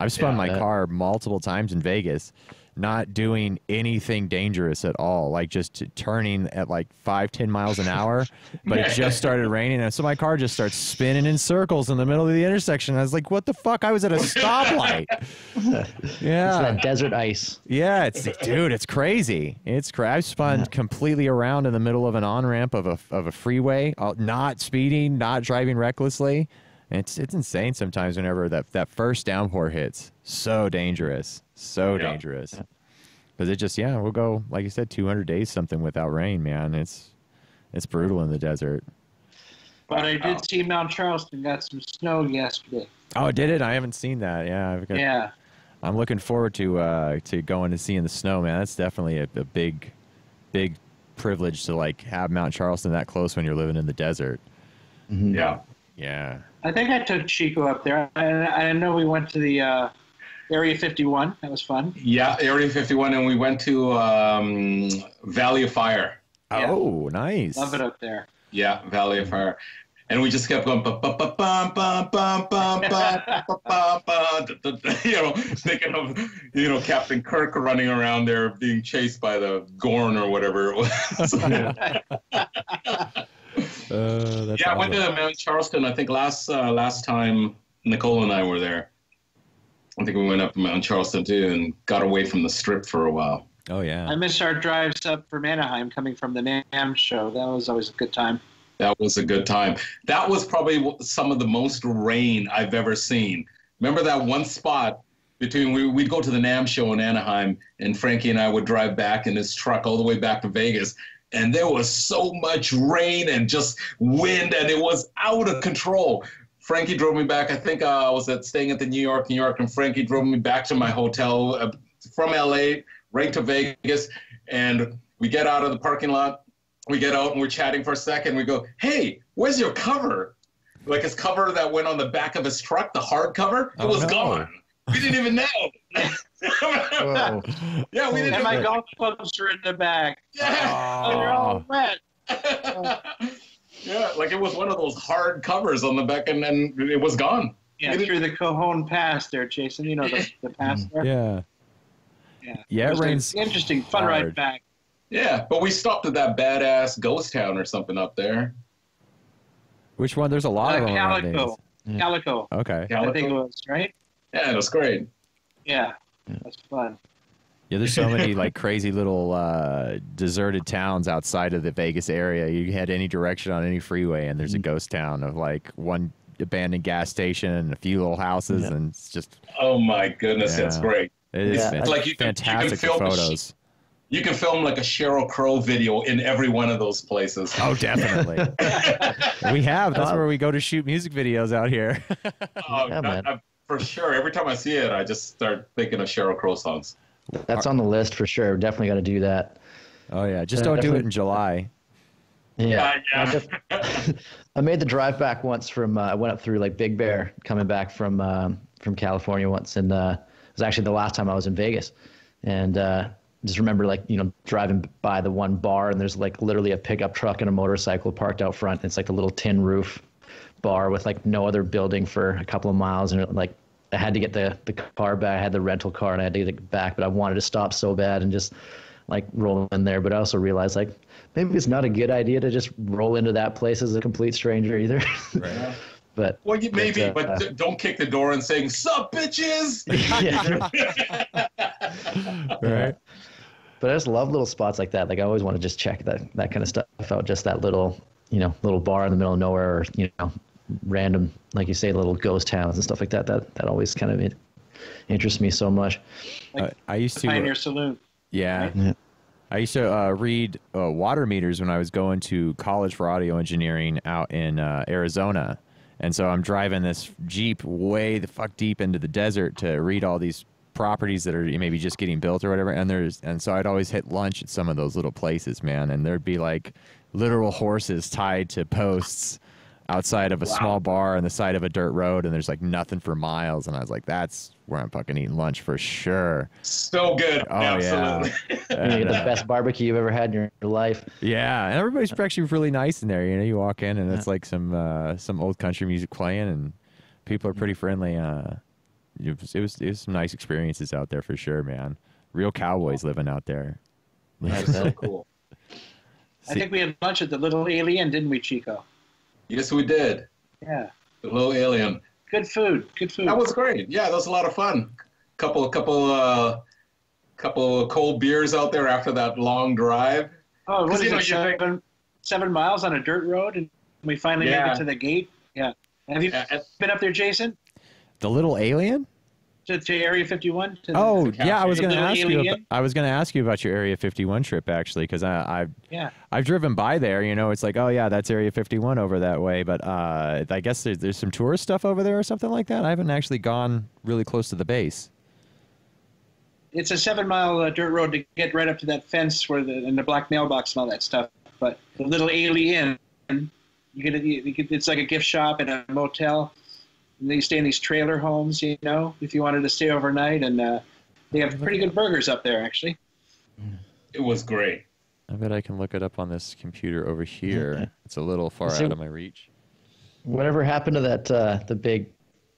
I've spun yeah, my that... car multiple times in Vegas, not doing anything dangerous at all, like just turning at like five, ten miles an hour, but it just started raining, and so my car just starts spinning in circles in the middle of the intersection. I was like, "What the fuck? I was at a stoplight." Yeah, it's that desert ice. Yeah, it's dude, it's crazy. It's crazy. I've spun yeah. completely around in the middle of an on-ramp of a of a freeway, not speeding, not driving recklessly. It's it's insane sometimes whenever that, that first downpour hits. So dangerous. So yeah. dangerous. Because it just, yeah, we'll go, like you said, two hundred days something without rain, man. It's it's brutal in the desert. But I did oh. see Mount Charleston got some snow yesterday. Oh, did it? I haven't seen that. Yeah. I've got, yeah. I'm looking forward to uh, to going and seeing the snow, man. That's definitely a, a big, big privilege to, like, have Mount Charleston that close when you're living in the desert. Mm-hmm. Yeah. Yeah. I think I took Chico up there. I, I know we went to the uh, Area fifty-one. That was fun. Yeah, Area fifty-one, and we went to um, Valley of Fire. Oh, yeah. Nice. Love it up there. Yeah, Valley of Fire. And we just kept going, you know, thinking of, you know, Captain Kirk running around there being chased by the Gorn or whatever it was. Yeah, uh, that's yeah I went to Mount Charleston. I think last uh, last time Nicole and I were there, I think we went up to Mount Charleston too and got away from the strip for a while. Oh yeah, I missed our drives up from Anaheim coming from the NAMM show. That was always a good time. That was a good time. That was probably some of the most rain I've ever seen. Remember that one spot between, we, we'd go to the NAMM show in Anaheim, and Frankie and I would drive back in his truck all the way back to Vegas, and there was so much rain and just wind, and it was out of control. Frankie drove me back. I think uh, I was at, staying at the New York, New York, and Frankie drove me back to my hotel uh, from L A right to Vegas, and we get out of the parking lot. We get out and we're chatting for a second. We go, hey, where's your cover? Like his cover that went on the back of his truck, the hard cover, it oh, was no. gone. We didn't even know. Yeah, we didn't. And my golf clubs are in the back. Yeah, oh. They're all wet. Yeah, like it was one of those hard covers on the back, and then it was gone. Yeah, through the Cajon Pass there, Jason. You know the, the pass there. Yeah. Yeah. Yeah, it rains. Interesting, fun hard. Ride back. Yeah, but we stopped at that badass ghost town or something up there. Which one? There's a lot uh, of them. Calico. Yeah. Calico. Okay. Calico? I think it was, right? Yeah, it was great. Yeah, yeah. That's fun. Yeah, there's so many like crazy little uh, deserted towns outside of the Vegas area. You head any direction on any freeway, and there's mm-hmm. a ghost town of like one abandoned gas station and a few little houses, yeah. and it's just. Oh my goodness, yeah. that's great! It is yeah. fantastic. Like you can, fantastic you can film photos. You can film like a Sheryl Crow video in every one of those places. Oh, definitely. We have. That's where we go to shoot music videos out here. Oh, yeah, I, I, for sure. Every time I see it, I just start thinking of Sheryl Crow songs. That's on the list for sure. Definitely got to do that. Oh, yeah. Just don't do it in July. Yeah. yeah, yeah. I, just, I made the drive back once from, uh, I went up through like Big Bear coming back from, um, from California once. And uh, it was actually the last time I was in Vegas. And, uh, just remember, like, you know, driving by the one bar, and there's like literally a pickup truck and a motorcycle parked out front. And it's like a little tin roof bar with like no other building for a couple of miles. And it, like, I had to get the, the car back. I had the rental car and I had to get it back, but I wanted to stop so bad and just like roll in there. But I also realized like maybe it's not a good idea to just roll into that place as a complete stranger either. Right. But, well, you, maybe, but, uh, but don't kick the door and saying, sup, bitches! Right. But I just love little spots like that. Like, I always want to just check that, that kind of stuff out, just that little, you know, little bar in the middle of nowhere, or, you know, random, like you say, little ghost towns and stuff like that. That that always kind of interests me so much. Like, uh, I used to... Pioneer Saloon. Yeah. Right? Yeah. I used to uh, read uh, water meters when I was going to college for audio engineering out in uh, Arizona. And so I'm driving this Jeep way the fuck deep into the desert to read all these properties that are maybe just getting built or whatever. And there's and so I'd always hit lunch at some of those little places, man. And there'd be like literal horses tied to posts outside of a wow. small bar on the side of a dirt road. And there's like nothing for miles. And I was like, that's where I'm fucking eating lunch for sure. So good. Oh, absolutely. Yeah. And, uh, the best barbecue you've ever had in your life. Yeah. And everybody's actually really nice in there. You know, you walk in and it's like some, uh, some old country music playing, and people are pretty friendly. Uh, it was, it was, it was some nice experiences out there for sure, man. Real cowboys living out there. That's so cool. See, I think we had lunch at the Little Alien, didn't we, Chico? Yes, we did. Yeah. The Little Alien. Good food. Good food. That was great. Yeah, that was a lot of fun. Couple, couple, uh, couple cold beers out there after that long drive. Oh, what is you know, it? Seven, seven miles on a dirt road, and we finally yeah. made it to the gate. Yeah. Have you yeah. been up there, Jason? The Little Alien? To, to Area fifty-one? To oh, the, the yeah. I was going to ask alien? you. About, I was going to ask you about your Area fifty-one trip actually, because I, I've yeah. I've driven by there. You know, it's like, oh yeah, that's Area fifty-one over that way. But uh, I guess there's, there's some tourist stuff over there or something like that. I haven't actually gone really close to the base. It's a seven-mile uh, dirt road to get right up to that fence where the and the black mailbox and all that stuff. But the Little Alien, you get, you get it's like a gift shop and a motel. And they stay in these trailer homes, you know, if you wanted to stay overnight. And uh, they have pretty good burgers up there, actually. It was great. I bet I can look it up on this computer over here. It's a little far out of my reach. whatever happened to that, uh, the big,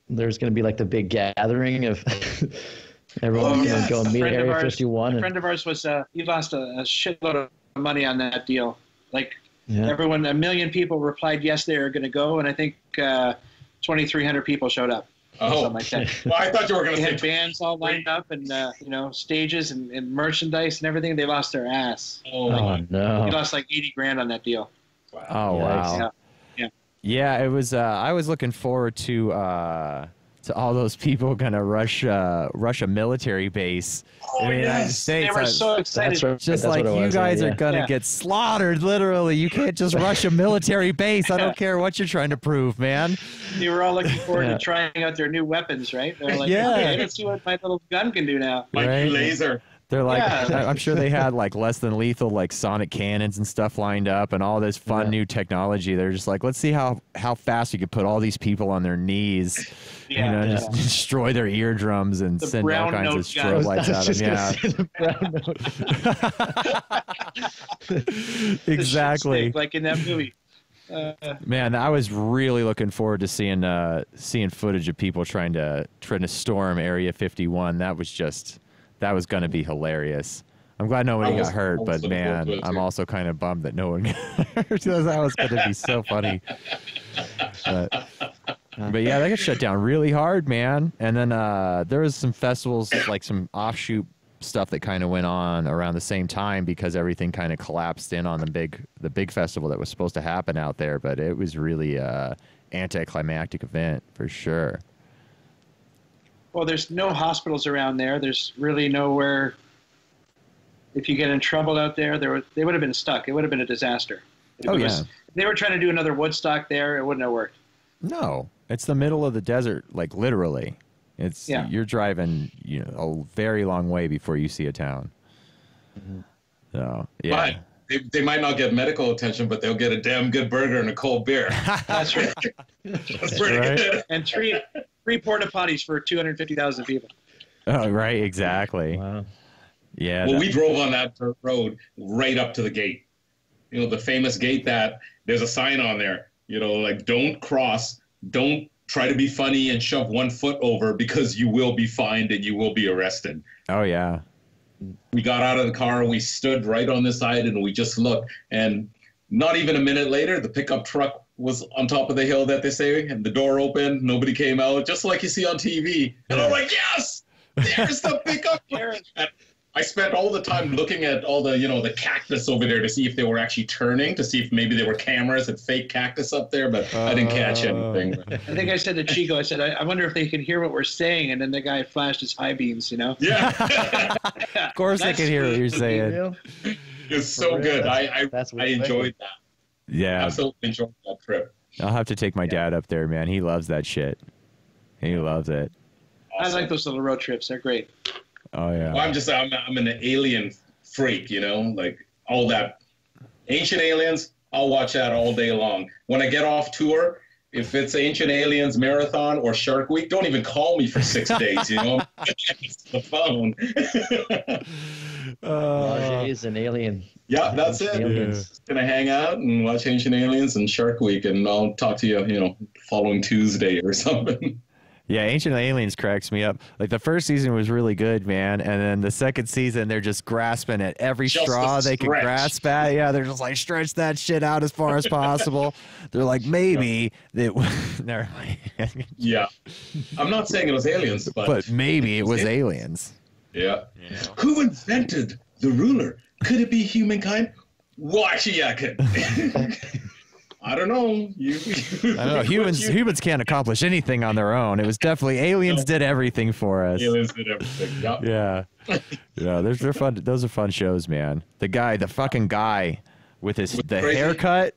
there's going to be like the big gathering of everyone oh, yes. going to meet Area ours, fifty-one. A and, friend of ours was, uh, he lost a, a shitload of money on that deal. Like yeah. everyone, a million people replied yes, they were going to go. And I think uh, twenty-three hundred people showed up. Oh, like that. Well, I thought you were going to say. They had bands all lined up and, uh, you know, stages and, and merchandise and everything. They lost their ass. Oh, oh no. They lost like eighty grand on that deal. Wow. Oh, wow. Yeah. Yeah, yeah it was, uh, I was looking forward to, uh, to all those people going to rush, uh, rush a military base. Oh, I mean, yes. They were so excited. That's right. Just That's like you was, guys yeah. are going to yeah. get slaughtered, literally. You can't just rush a military base. yeah. I don't care what you're trying to prove, man. You were all looking forward yeah. to trying out their new weapons, right? They're like, yeah. okay, let's see what my little gun can do now. My right? new laser. They're like, yeah. I'm sure they had like less than lethal, like sonic cannons and stuff lined up and all this fun yeah. new technology. They're just like, let's see how, how fast you could put all these people on their knees, yeah, you know, yeah. just destroy their eardrums and the send all kinds of strobe lights out of them. Yeah. Exactly. Like in that movie. Uh, Man, I was really looking forward to seeing, uh, seeing footage of people trying to, trying to storm Area fifty-one. That was just... That was going to be hilarious. I'm glad nobody got hurt, but man, I'm also kind of bummed that no one got hurt. That was going to be so funny. But, but yeah, they got shut down really hard, man. And then uh, there was some festivals, like some offshoot stuff that kind of went on around the same time because everything kind of collapsed in on the big, the big festival that was supposed to happen out there. But it was really an anticlimactic event for sure. Well, there's no hospitals around there. There's really nowhere. If you get in trouble out there, there were, they would have been stuck. It would have been a disaster. It oh, was, yeah. If they were trying to do another Woodstock there, it wouldn't have worked. No. It's the middle of the desert, like literally. It's yeah. You're driving you know, a very long way before you see a town. Mm-hmm. So, yeah. But they, they might not get medical attention, but they'll get a damn good burger and a cold beer. That's right. That's pretty right? good. And three... Three porta potties for two hundred fifty thousand people. Oh, right, exactly. Wow. Yeah. Well, we drove on that road right up to the gate. You know, the famous gate that there's a sign on there. You know, like don't cross, don't try to be funny and shove one foot over because you will be fined and you will be arrested. Oh yeah. We got out of the car, we stood right on the side, and we just looked. And not even a minute later, the pickup truck was on top of the hill that they say, and the door opened, nobody came out, just like you see on T V. And I'm like, yes, there's the pickup. I spent all the time looking at all the, you know, the cactus over there to see if they were actually turning, to see if maybe there were cameras and fake cactus up there, but uh, I didn't catch anything. I think I said to Chico, I said, I, I wonder if they can hear what we're saying, and then the guy flashed his high beams, you know? Yeah. Of course they can hear what you're saying. It's so good. I, I, I enjoyed that. Yeah, absolutely enjoyed that trip. I'll have to take my yeah. dad up there, man. He loves that shit. He loves it. Awesome. I like those little road trips. They're great. Oh yeah. Well, I'm just I'm I'm an alien freak, you know, like all that Ancient Aliens. I'll watch that all day long. When I get off tour, if it's Ancient Aliens Marathon or Shark Week, don't even call me for six days. You know, it's the phone. Uh, is an alien. Yeah, that's it. Yeah. Just gonna hang out and watch Ancient Aliens and Shark Week, and I'll talk to you, you know, following Tuesday or something. Yeah, Ancient Aliens cracks me up. Like, the first season was really good, man. And then the second season, they're just grasping at every just straw they can grasp at. Yeah, they're just like, stretch that shit out as far as possible. They're like, maybe that. Never mind. Yeah. I'm not saying it was aliens, but. But maybe it was aliens. Yeah. yeah. Who invented the ruler? Could it be humankind? Well, actually, yeah, it could. I don't know. You, you, I don't know. Humans, you, humans can't accomplish anything on their own. It was definitely aliens did everything for us. Aliens did everything. Yep. Yeah. Yeah. They're, they're fun. Those are fun shows, man. The guy, the fucking guy with his with the crazy. haircut.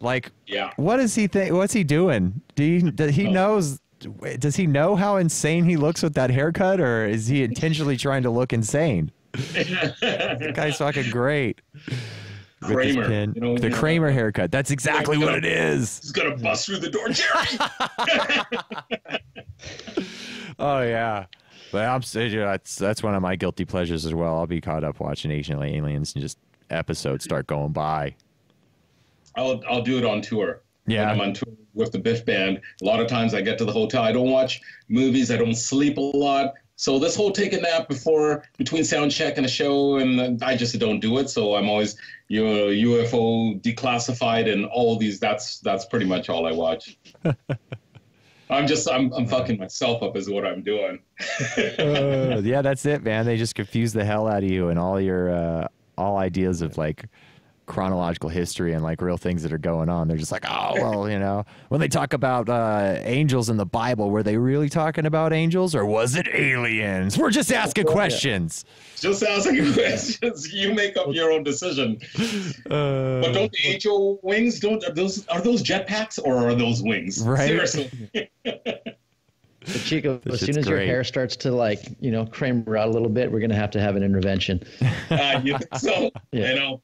Like, yeah. What is he think? What's he doing? Do you, does he oh. knows? Does he know how insane he looks with that haircut, or is he intentionally trying to look insane? That guy's fucking great. Kramer, you know, the Kramer know. haircut. That's exactly gonna, what it is. He's gonna bust through the door, Jerry. Oh yeah, but I'm you know, that's that's one of my guilty pleasures as well. I'll be caught up watching Ancient Aliens and just episodes start going by. I'll I'll do it on tour. yeah. when I'm on tour with the Biff Band. A lot of times I get to the hotel. I don't watch movies. I don't sleep a lot. So this whole take a nap before, between sound check and a show, and I just don't do it. So I'm always, you know, U F O, Declassified, and all these. That's that's pretty much all I watch. I'm just, I'm, I'm fucking myself up is what I'm doing. uh, yeah, that's it, man. They just confuse the hell out of you and all your, uh, all ideas of like chronological history and like real things that are going on. They're just like, oh, well, you know, when they talk about uh, angels in the Bible, were they really talking about angels or was it aliens? We're just asking oh, questions. Yeah. Just asking questions. You make up your own decision. Uh, but don't the angel wings, don't, are those, are those jetpacks or are those wings? Right. Seriously. But Chico, this as soon as great. your hair starts to, like, you know, crammer out a little bit, we're going to have to have an intervention. Uh, you think so? Yeah. You know?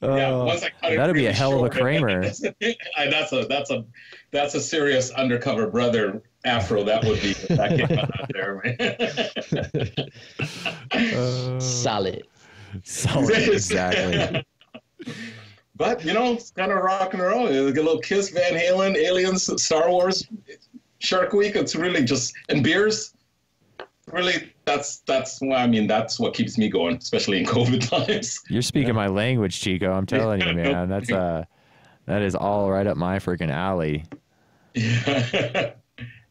Yeah, once I cut it that'd be a hell short, of a Kramer. that's a that's a that's a serious undercover brother afro. That would be that came out there, man. uh, solid, solid, exactly. But you know, it's kind of rock and roll. It's like a little Kiss, Van Halen, Aliens, Star Wars, Shark Week. It's really just and beers. Really, that's that's why I mean that's what keeps me going, especially in COVID times. You're speaking yeah. my language, Chico. I'm telling you, man. That's uh, that is all right up my freaking alley. Yeah.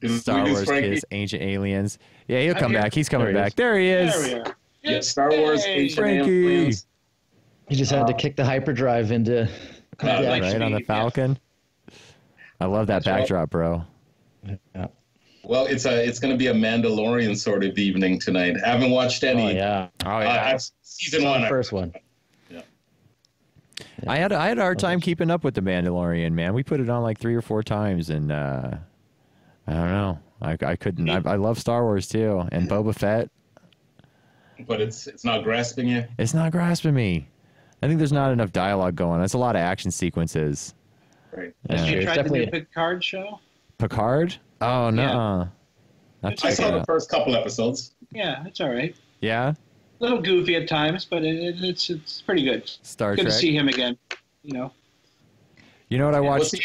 Star Wars, Kiss, Ancient Aliens. Yeah, he'll come back. He's coming back. There he is. There we are. Yeah, Star Wars, Ancient Frankie. Aliens. He just had to kick the hyperdrive into uh, yeah, right on the Falcon. Yeah. I love that backdrop, bro. Yeah. Well, it's a it's going to be a Mandalorian sort of evening tonight. I haven't watched any. Oh yeah, oh yeah. Uh, season one, first one. Yeah. I had I had a hard time keeping up with the Mandalorian, man. We put it on like three or four times, and uh, I don't know. I I couldn't. I, I love Star Wars too, and Boba Fett. But it's it's not grasping you. It's not grasping me. I think there's not enough dialogue going. That's a lot of action sequences. Right. Uh, Have you tried the new Picard show? Picard. Oh, no. Yeah. I saw the first couple episodes. Yeah, it's all right. Yeah? A little goofy at times, but it, it, it's it's pretty good. Star Trek. Good to see him again, you know. You know what I watched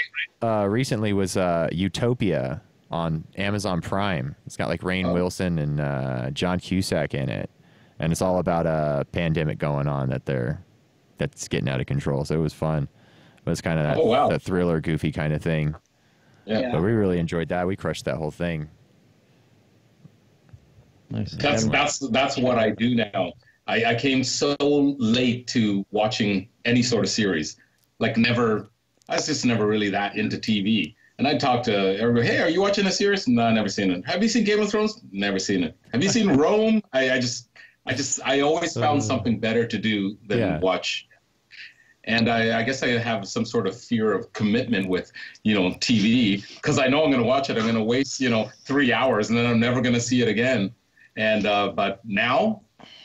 uh, recently was uh, Utopia on Amazon Prime. It's got, like, Rainn oh. Wilson and uh, John Cusack in it. And it's all about a pandemic going on that they're, that's getting out of control. So it was fun. It was kind of that, oh, wow. that thriller, goofy kind of thing. Yeah. But we really enjoyed that. We crushed that whole thing. Nice. That's that's that's what I do now. I, I came so late to watching any sort of series. Like never, I was just never really that into T V. And I talked to everybody, hey, are you watching a series? No, I've never seen it. Have you seen Game of Thrones? Never seen it. Have you seen Rome? I, I just, I just, I always so, found something better to do than yeah. watch. And I, I guess I have some sort of fear of commitment with, you know, T V, because I know I'm going to watch it. I'm going to waste, you know, three hours, and then I'm never going to see it again. And uh, but now,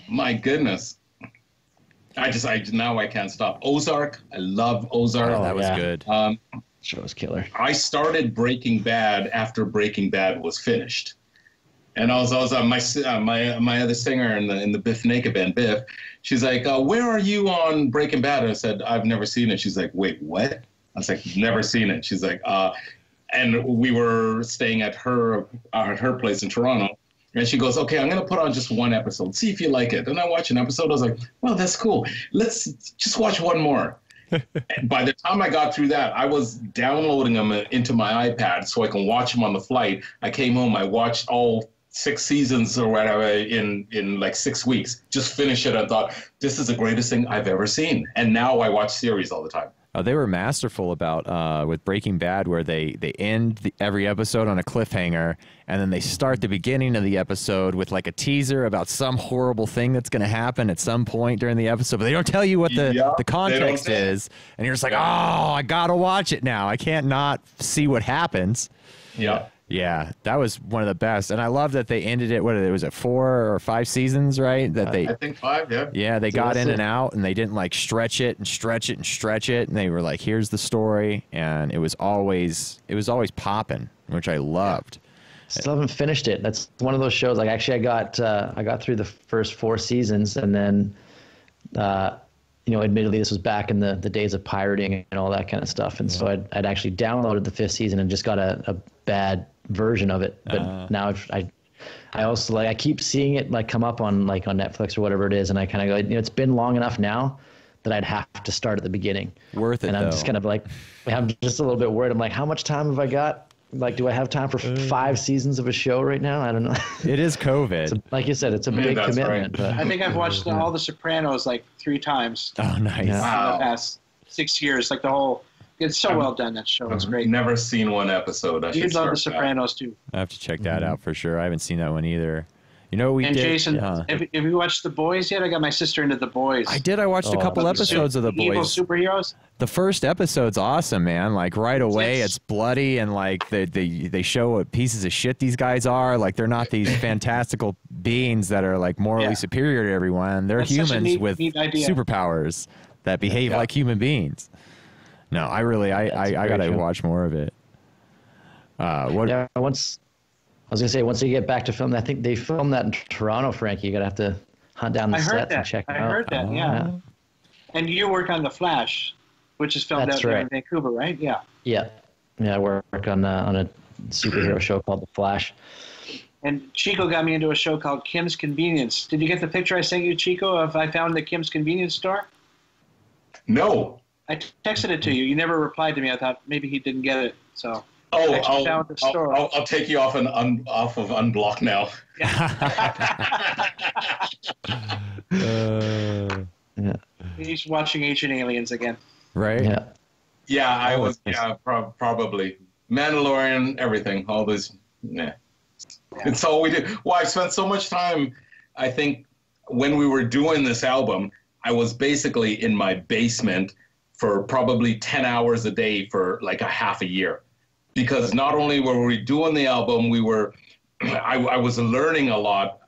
my goodness, I just I now I can't stop. Ozark, I love Ozark. Oh, that was yeah. good. Um, show was killer. I started Breaking Bad after Breaking Bad was finished, and I was I was uh, my uh, my my other singer in the in the Biff Naked Band, Biff. She's like, uh, where are you on Breaking Bad? And I said, I've never seen it. She's like, wait, what? I was like, never seen it. She's like, uh, and we were staying at her uh, at her place in Toronto. And she goes, okay, I'm going to put on just one episode. See if you like it. And I watched an episode. I was like, well, that's cool. Let's just watch one more. And by the time I got through that, I was downloading them into my iPad so I can watch them on the flight. I came home. I watched all six seasons or whatever in, in like six weeks, just finish it. I thought, this is the greatest thing I've ever seen. And now I watch series all the time. Uh, they were masterful about uh, with Breaking Bad, where they, they end the, every episode on a cliffhanger, and then they start the beginning of the episode with like a teaser about some horrible thing that's going to happen at some point during the episode. But they don't tell you what the, yeah, the context is. And you're just like, oh, I got to watch it now. I can't not see what happens. Yeah. Yeah, that was one of the best, and I love that they ended it. What was it, four or five seasons, right? That they, I think five, yeah. Yeah, they so got in it. and out, and they didn't like stretch it and stretch it and stretch it, and they were like, "Here's the story," and it was always, it was always popping, which I loved. Still haven't finished it. That's one of those shows. Like actually, I got, uh, I got through the first four seasons, and then uh, you know, admittedly, this was back in the, the days of pirating and all that kind of stuff. And yeah. so I'd, I'd actually downloaded the fifth season and just got a, a bad version of it. But uh, now I've, I I also, like, I keep seeing it, like, come up on, like, on Netflix or whatever it is. And I kind of go, you know, it's been long enough now that I'd have to start at the beginning. Worth it, And I'm though. just kind of like, I'm just a little bit worried. I'm like, how much time have I got? Like, do I have time for five seasons of a show right now? I don't know. It is COVID. A, like you said, it's a yeah, big commitment. Right. But. I think I've watched the, all the Sopranos like three times. Oh, nice. Yeah. Wow. In the past six years, like the whole. It's so I've, well done, that show. It's I've great. Never seen one episode. I You'd love the Sopranos, that. too. I have to check that mm-hmm. out for sure. I haven't seen that one either. You know what we and did? Jason, yeah. have, have you watched The Boys yet? I got my sister into The Boys. I did. I watched oh, a couple episodes of The Boys. Evil superheroes? The first episode's awesome, man. Like, right away, yes. it's bloody, and, like, they, they, they show what pieces of shit these guys are. Like, they're not these fantastical beings that are, like, morally yeah. superior to everyone. They're That's humans neat, with neat superpowers that behave yeah. like human beings. No, I really, I, I, I got to watch more of it. Uh, what? Yeah, once... I was gonna say once they get back to film, I think they filmed that in Toronto, Frankie. You gotta have to hunt down the sets and check them out. I heard that. I heard that. Yeah. And you work on The Flash, which is filmed out right. in Vancouver, right? Yeah. Yeah. Yeah. I work on uh, on a superhero show called The Flash. And Chico got me into a show called Kim's Convenience. Did you get the picture I sent you, Chico, of I found the Kim's Convenience store? No. I texted it to you. You never replied to me. I thought maybe he didn't get it. So. Oh, I'll, I'll, I'll, I'll take you off, an un, off of unblock now. uh, yeah. He's watching Ancient Aliens again. Right? Yeah, yeah I was, yeah, prob probably. Mandalorian, everything, all this, nah. Yeah. It's all we did. Well, I spent so much time, I think, when we were doing this album, I was basically in my basement for probably ten hours a day for like a half a year. Because not only were we doing the album, we were, I, I was learning a lot.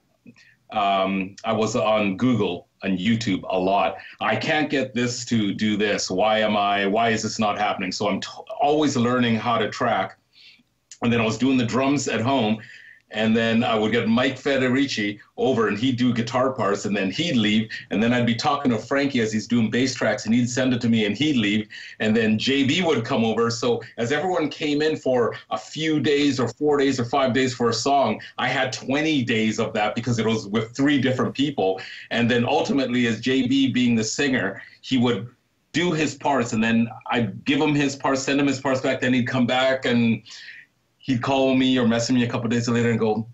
Um, I was on Google and YouTube a lot. I can't get this to do this. Why am I, why is this not happening? So I'm t always learning how to track. And then I was doing the drums at home. And then I would get Mike Federici over and he'd do guitar parts and then he'd leave. And then I'd be talking to Frankie as he's doing bass tracks and he'd send it to me and he'd leave. And then J B would come over. So as everyone came in for a few days or four days or five days for a song, I had twenty days of that because it was with three different people. And then ultimately as J B being the singer, he would do his parts and then I'd give him his parts, send him his parts back. Then he'd come back and he'd call me or message me a couple of days later and go,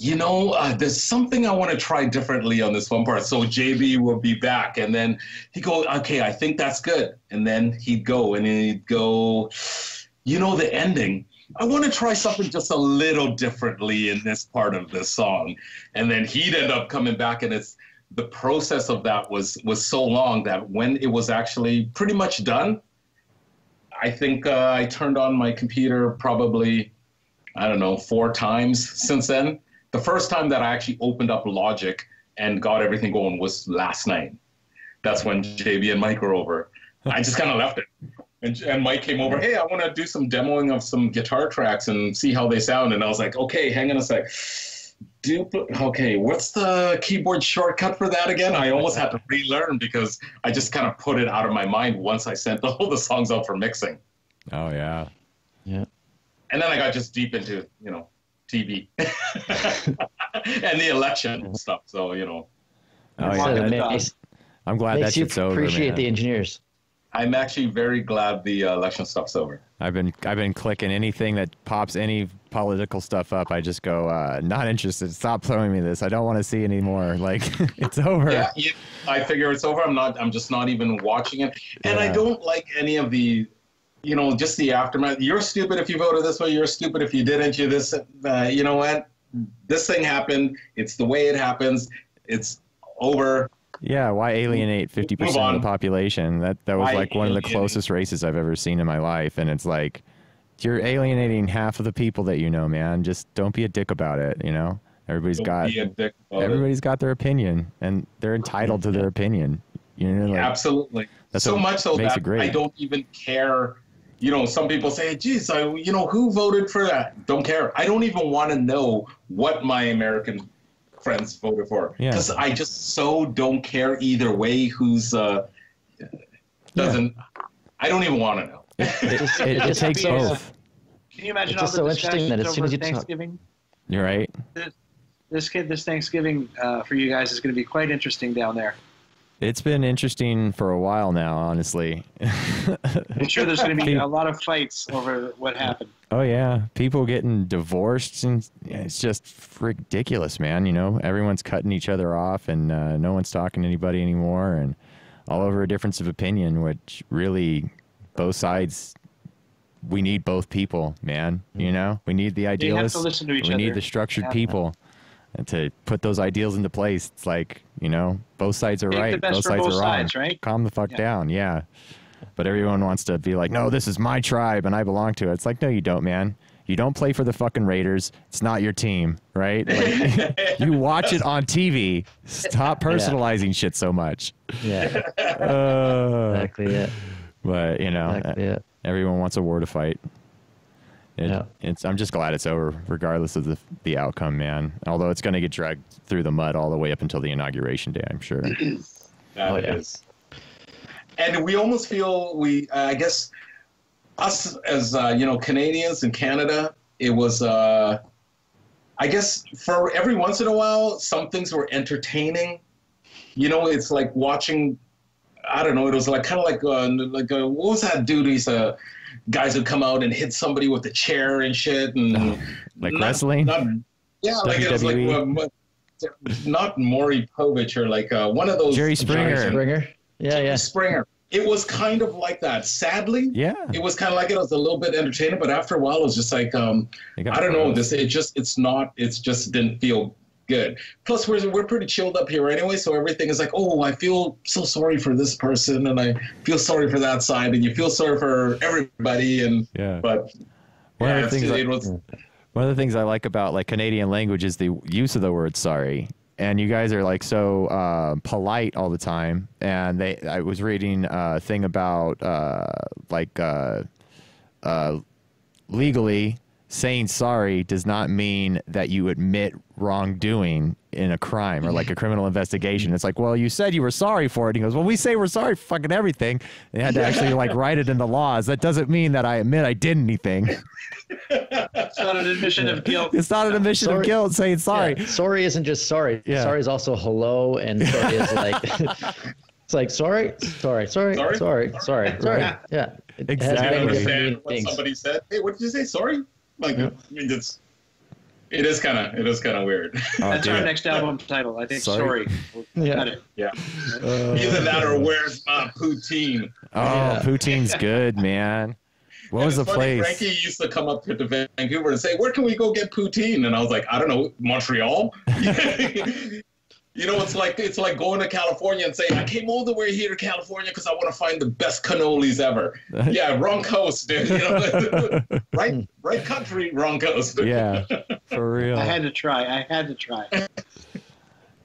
you know, uh, there's something I want to try differently on this one part. So J B will be back. And then he'd go, okay, I think that's good. And then he'd go and he'd go, you know, the ending, I want to try something just a little differently in this part of this song. And then he'd end up coming back and it's, the process of that was, was so long that when it was actually pretty much done, I think uh, I turned on my computer probably, I don't know, four times since then. The first time that I actually opened up Logic and got everything going was last night. That's when J B and Mike were over. I just kind of left it. And, and Mike came over, hey, I want to do some demoing of some guitar tracks and see how they sound. And I was like, okay, hang on a sec. Dupl okay, what's the keyboard shortcut for that again? I almost had to relearn because I just kind of put it out of my mind once I sent all the songs out for mixing. Oh, yeah. Yeah. And then I got just deep into, you know, T V and the election and stuff. So, you know. Oh, yeah. I'm glad that shit's over, man. Appreciate the engineers. I'm actually very glad the uh, election stuff's over. I've been I've been clicking anything that pops any political stuff up. I just go uh, not interested. Stop throwing me this. I don't want to see anymore. Like it's over. Yeah, you, I figure it's over. I'm not. I'm just not even watching it. And yeah. I don't like any of the, you know, just the aftermath. You're stupid if you voted this way. You're stupid if you didn't. You this. Uh, you know what? This thing happened. It's the way it happens. It's over. Yeah, why alienate fifty percent of the population? That that was why like one of the closest races I've ever seen in my life, and it's like you're alienating half of the people that you know, man. Just don't be a dick about it, you know. Everybody's don't got be a dick about everybody's it. got their opinion, and they're entitled to their opinion. You know, like, yeah, absolutely. That's so much so that I don't even care. You know, some people say, "Geez, I, you know, who voted for that?" Don't care. I don't even want to know what my American friends voted for, because yeah. I just so don't care either way. Who's uh, doesn't? Yeah. I don't even want to know. It, it just it, it, it takes both. Can you imagine it's all the so discussions that as soon over as you Thanksgiving? Talk, you're right. This, this kid, this Thanksgiving uh, for you guys is going to be quite interesting down there. It's been interesting for a while now, honestly. I'm sure there's going to be a lot of fights over what happened. Oh, yeah. People getting divorced. And it's just ridiculous, man. You know, everyone's cutting each other off, and uh, no one's talking to anybody anymore, and all over a difference of opinion, which really both sides, we need both people, man. You know, we need the idealists. We have to listen to each other. We need the structured people. And to put those ideals into place, it's like, you know, both sides are right, both sides are wrong. Right? Calm the fuck yeah. down, yeah. But everyone wants to be like, no, this is my tribe and I belong to it. It's like, no, you don't, man. You don't play for the fucking Raiders. It's not your team, right? Like, you watch it on T V. Stop personalizing yeah. shit so much. Yeah, uh, exactly it. But, you know, exactly everyone wants a war to fight. It, yeah. it's, I'm just glad it's over, regardless of the the outcome, man. Although it's going to get dragged through the mud all the way up until the inauguration day, I'm sure. that oh, yeah. is. And we almost feel we, uh, I guess, us as uh, you know, Canadians in Canada, it was. Uh, I guess for every once in a while, some things were entertaining. You know, it's like watching. I don't know. It was like kind of like uh, like uh, what was that dude? He's a. Guys would come out and hit somebody with a chair and shit, and oh, like not, wrestling. Not, yeah, W W E. Like it was like uh, not Maury Povich or like uh, one of those. Jerry Springer. Jerry Springer. Yeah, Jerry yeah. Springer. It was kind of like that. Sadly, yeah. It was kind of like it. It was a little bit entertaining, but after a while, it was just like um, I don't know. This it just it's not. It's just didn't feel good. Plus, we're we're pretty chilled up here anyway, so everything is like, oh, I feel so sorry for this person, and I feel sorry for that side, and you feel sorry for everybody, and yeah. But one yeah, of the things I, was, one of the things I like about like Canadian language is the use of the word sorry, and you guys are like so uh, polite all the time. And they, I was reading a thing about uh, like uh, uh, legally. Saying sorry does not mean that you admit wrongdoing in a crime or like a criminal investigation. It's like, well, you said you were sorry for it. And he goes, well, we say we're sorry for fucking everything. They had to actually like write it in the laws. That doesn't mean that I admit I did anything. It's not an admission yeah. of guilt. It's not an admission sorry. of guilt saying sorry. Yeah. Sorry isn't just sorry. Yeah. Sorry is also hello, and sorry is like... It's like sorry, sorry, sorry, sorry, sorry, sorry. sorry. Yeah. yeah. It exactly. I understand what things. Somebody said. Hey, what did you say? Sorry? Like, I mean, it's, it is kind of, it is kind of weird. Oh, that's dude. Our next album title, I think. Sorry. Sorry. We'll yeah. Cut it. Yeah. Uh, Either that or where's my poutine? Oh, yeah. Poutine's good, man. What and was the funny, place? Frankie used to come up to Vancouver and say, "Where can we go get poutine?" And I was like, "I don't know, Montreal." You know, it's like it's like going to California and saying, I came all the way here to California because I want to find the best cannolis ever. Yeah, wrong coast, dude. You know, right, right country, wrong coast. Yeah, for real. I had to try. I had to try.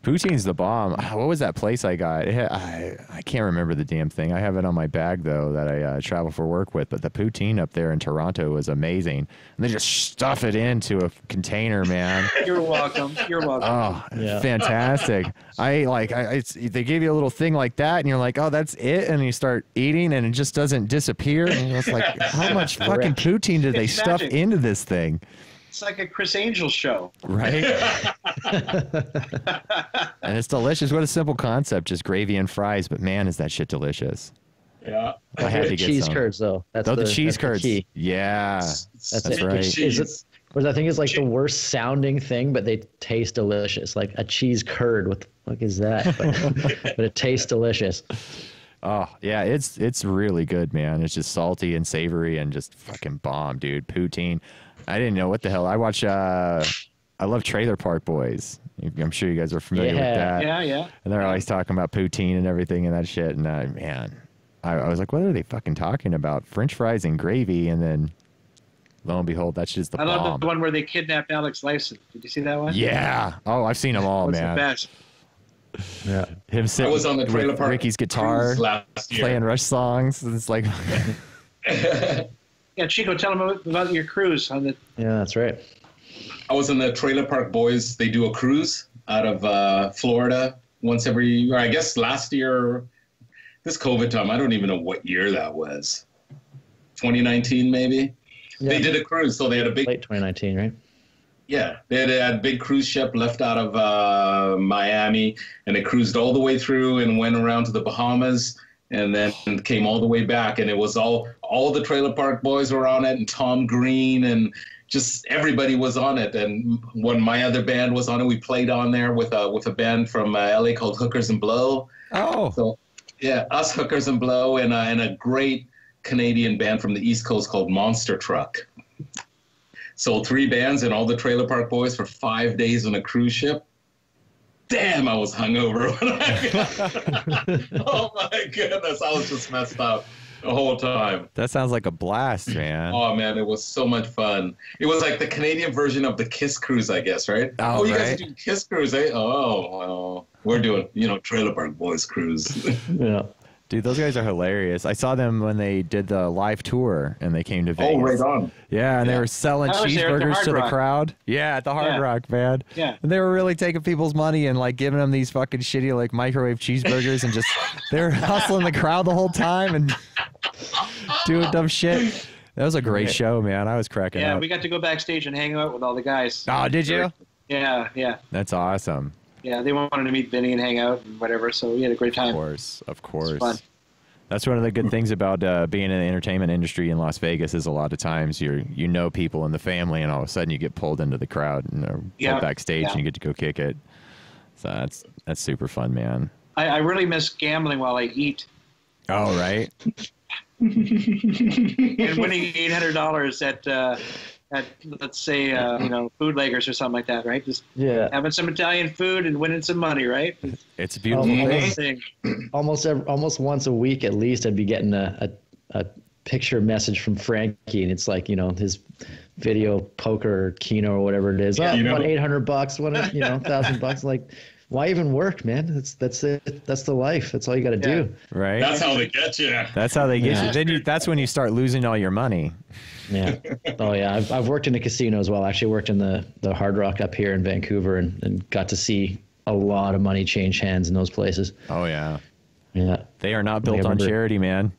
Poutine's the bomb. What was that place I got? Had, I, I can't remember the damn thing. I have it on my bag, though, that I uh, travel for work with. But the poutine up there in Toronto was amazing. And they just stuff it into a container, man. You're welcome. You're welcome. Oh, yeah. Fantastic. I like. I, it's, they give you a little thing like that, and you're like, oh, that's it. And you start eating, and it just doesn't disappear. And it's like, how much fucking poutine did they it's stuff magic. into this thing? It's like a Chris Angel show. Right? And it's delicious. What a simple concept, just gravy and fries. But, man, is that shit delicious. Yeah. I had to get cheese some. curds, though. That's oh, the, the cheese that's curds. The yeah. That's, that's it. Right. Cheese. Is it, which I think is like cheese. the worst sounding thing, but they taste delicious. Like a cheese curd. What the fuck is that? But, but it tastes delicious. Oh, yeah, it's it's really good, man. It's just salty and savory and just fucking bomb, dude. Poutine. I didn't know what the hell. I watch, uh, I love Trailer Park Boys. I'm sure you guys are familiar yeah. with that. Yeah, yeah. And they're always talking about poutine and everything and that shit. And, uh, man, I, I was like, what are they fucking talking about? French fries and gravy. And then, lo and behold, that's just the I bomb. I love the one where they kidnapped Alex Lifeson. Did you see that one? Yeah. Oh, I've seen them all, man. The best. Yeah, him sitting I was on the trailer park Ricky's guitar playing Rush songs. It's like, yeah, Chico, tell them about your cruise on the. Yeah, that's right. I was in the Trailer Park Boys. They do a cruise, out of uh, Florida once every, or I guess last year, this COVID time, I don't even know what year that was. twenty nineteen, maybe? Yeah. They did a cruise, so they had a big... Late twenty nineteen, right? Yeah, they had, they had a big cruise ship left out of uh, Miami, and it cruised all the way through and went around to the Bahamas, and then came all the way back, and it was all, all the Trailer Park Boys were on it, and Tom Green, and just everybody was on it. And when my other band was on it, we played on there with a, with a band from uh, L A called Hookers and Blow. Oh. So, yeah, us Hookers and Blow, and, uh, and a great Canadian band from the East Coast called Monster Truck. Sold three bands and all the Trailer Park Boys for five days on a cruise ship. Damn, I was hungover when I got... Oh, my goodness. I was just messed up the whole time. That sounds like a blast, man. Oh, man, it was so much fun. It was like the Canadian version of the Kiss Cruise, I guess, right? Oh, oh you right. guys do Kiss Cruise, eh? Oh, well, we're doing, you know, Trailer Park Boys Cruise. Yeah. Dude, those guys are hilarious. I saw them when they did the live tour and they came to Vegas. Oh, right on. Yeah, and yeah. they were selling cheeseburgers the to the crowd. Yeah, at the Hard yeah. Rock, man. Yeah. And they were really taking people's money and like giving them these fucking shitty like microwave cheeseburgers and just they were hustling the crowd the whole time and doing dumb shit. That was a great show, man. I was cracking yeah, up. Yeah, we got to go backstage and hang out with all the guys. Oh, did you? Yeah, yeah. That's awesome. Yeah, they wanted to meet Vinny and hang out and whatever, so we had a great time. Of course, of course. Fun. That's one of the good things about uh, being in the entertainment industry in Las Vegas is a lot of times you you know people in the family, and all of a sudden you get pulled into the crowd and uh, yeah. backstage, yeah. and you get to go kick it. So that's that's super fun, man. I, I really miss gambling while I eat. Oh, right. And winning eight hundred dollars at... Uh, At, let's say, uh, you know, Bootleggers or something like that, right? Just yeah. having some Italian food and winning some money, right? It's a beautiful almost, thing. Almost, every, almost once a week at least, I'd be getting a, a, a picture message from Frankie, and it's like, you know, his video poker or Keno or whatever it is. Yeah, oh, you know. Won eight hundred bucks, won, you know, a thousand bucks. Like, why even work, man? That's that's it. That's the life. That's all you got to yeah. do. Right. That's how they get you. That's how they get yeah. you. Then you. That's when you start losing all your money. Yeah. Oh yeah. I've I've worked in a casino as well. I actually worked in the the Hard Rock up here in Vancouver, and and got to see a lot of money change hands in those places. Oh yeah. Yeah. They are not built remember, on charity, man.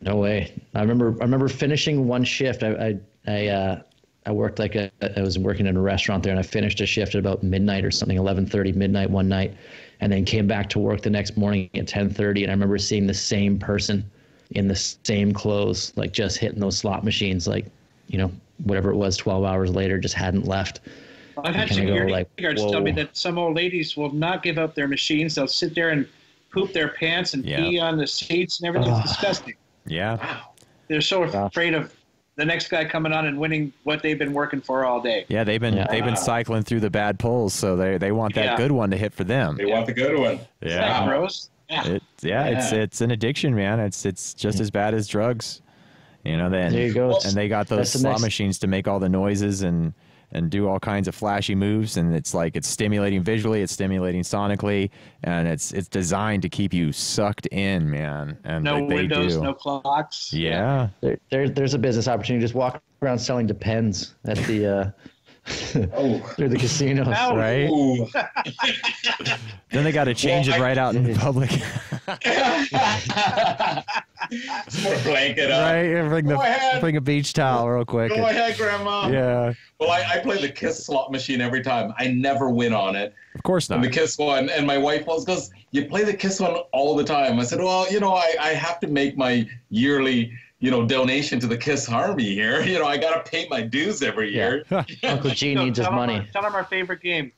No way. I remember. I remember finishing one shift. I I I. Uh, I worked like a, I was working in a restaurant there, and I finished a shift at about midnight or something, eleven thirty midnight one night, and then came back to work the next morning at ten thirty. And I remember seeing the same person in the same clothes, like just hitting those slot machines, like, you know, whatever it was, twelve hours later, just hadn't left. Well, I've had security like, guards tell me that some old ladies will not give up their machines. They'll sit there and poop their pants and yeah. pee on the seats and everything. It's disgusting. Yeah. Wow. They're so afraid of the next guy coming on and winning what they've been working for all day. Yeah, they've been yeah. they've been cycling through the bad pulls, so they they want that yeah. good one to hit for them. They yeah. want the good one. Yeah, gross. Yeah, it, yeah, yeah, it's it's an addiction, man. It's it's just yeah. as bad as drugs. You know, then there you go. And they got those slot nice... machines to make all the noises and and do all kinds of flashy moves, and it's like it's stimulating visually, it's stimulating sonically, and it's it's designed to keep you sucked in, man. And no like they windows, do. no clocks. Yeah, there, there, there's a business opportunity. Just walk around selling Depends at the uh, oh. through the casinos, Ow. right? Then they got to change well, it right I, out in public. More blanket up. Right, bring, the, bring a beach towel real quick. Go and, ahead, Grandma. Yeah. Well, I, I play the Kiss slot machine every time. I never win on it. Of course not. And the Kiss one. And my wife always goes, you play the Kiss one all the time. I said, well, you know, I, I have to make my yearly, you know, donation to the Kiss Army here. You know, I got to pay my dues every year. Yeah. Uncle G so needs his money. Our, tell him our favorite game.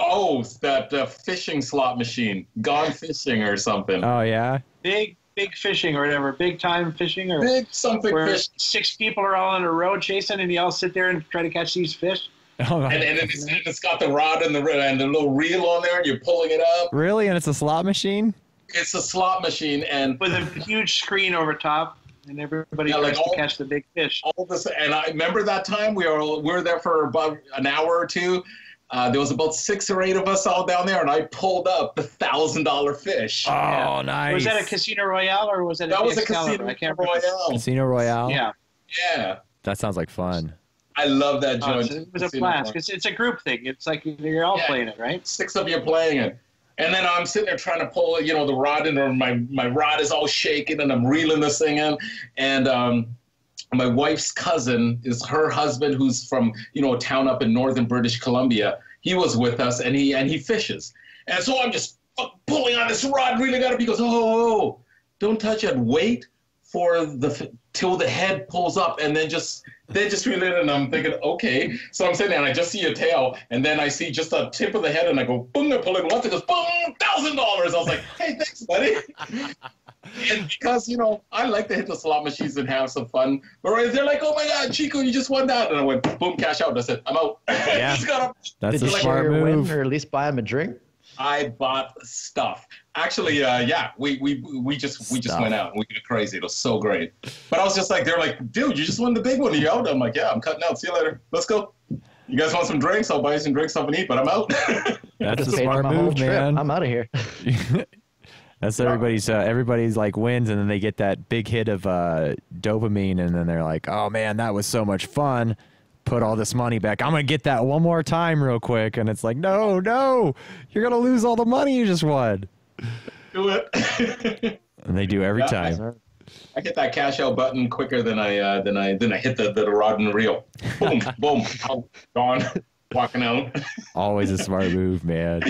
Oh, that uh, fishing slot machine. Gone Fishing or something. Oh, yeah? Big. Big fishing or whatever, big time fishing or big something fish. Six people are all on a row chasing, and you all sit there and try to catch these fish. Oh, right. And, and it's, it's got the rod and the and the little reel on there, and you're pulling it up. Really, and it's a slot machine. It's a slot machine, and with a huge screen over top, and everybody yeah, tries like all, to catch the big fish. All this, and I remember that time we were we were there for about an hour or two. Uh, there was about six or eight of us all down there, and I pulled up the thousand dollar fish. Oh, yeah. Nice. Was that a Casino Royale, or was that a That was a Casino Royale. Casino Royale. Yeah. Yeah. That sounds like fun. I love that joint. Oh, it was a blast. It's, it's a group thing. It's like you're all yeah, playing it, right? Six of you playing it. And then I'm sitting there trying to pull, you know, the rod in, or my, my rod is all shaking, and I'm reeling this thing in. And um, my wife's cousin is her husband, who's from, you know, a town up in northern British Columbia. He was with us, and he and he fishes. And so I'm just pulling on this rod, reeling on it. He goes, oh, oh, oh, don't touch it. Wait for the till the head pulls up, and then just then just reel it in. And I'm thinking, okay. So I'm sitting there, and I just see a tail, and then I see just a tip of the head, and I go, boom, I pull it once. It goes, boom, thousand dollars. I was like, hey, thanks, buddy. And because, you know, I like to hit the slot machines and have some fun. But they're like, oh, my God, Chico, you just won that. And I went, boom, cash out. And I said, I'm out. Yeah. Just got up. That's Did a you smart like, move. Win, or at least buy him a drink? I bought stuff. Actually, uh, yeah, we, we, we just we just stuff. went out. We got crazy. It was so great. But I was just like, they're like, dude, you just won the big one. Are you out? I'm like, yeah, I'm cutting out. See you later. Let's go. You guys want some drinks? I'll buy you some drinks, something to eat, but I'm out. That's a smart move, man. I'm out of here. That's everybody's, uh, everybody's like wins, and then they get that big hit of uh, dopamine, and then they're like, oh, man, that was so much fun. Put all this money back. I'm going to get that one more time real quick. And it's like, no, no, you're going to lose all the money you just won. Do it. And they do every yeah, time. I, I get that cash out button quicker than I, uh, than I, than I hit the, the rod and reel. Boom, boom, oh, gone, walking out. Always a smart move, man.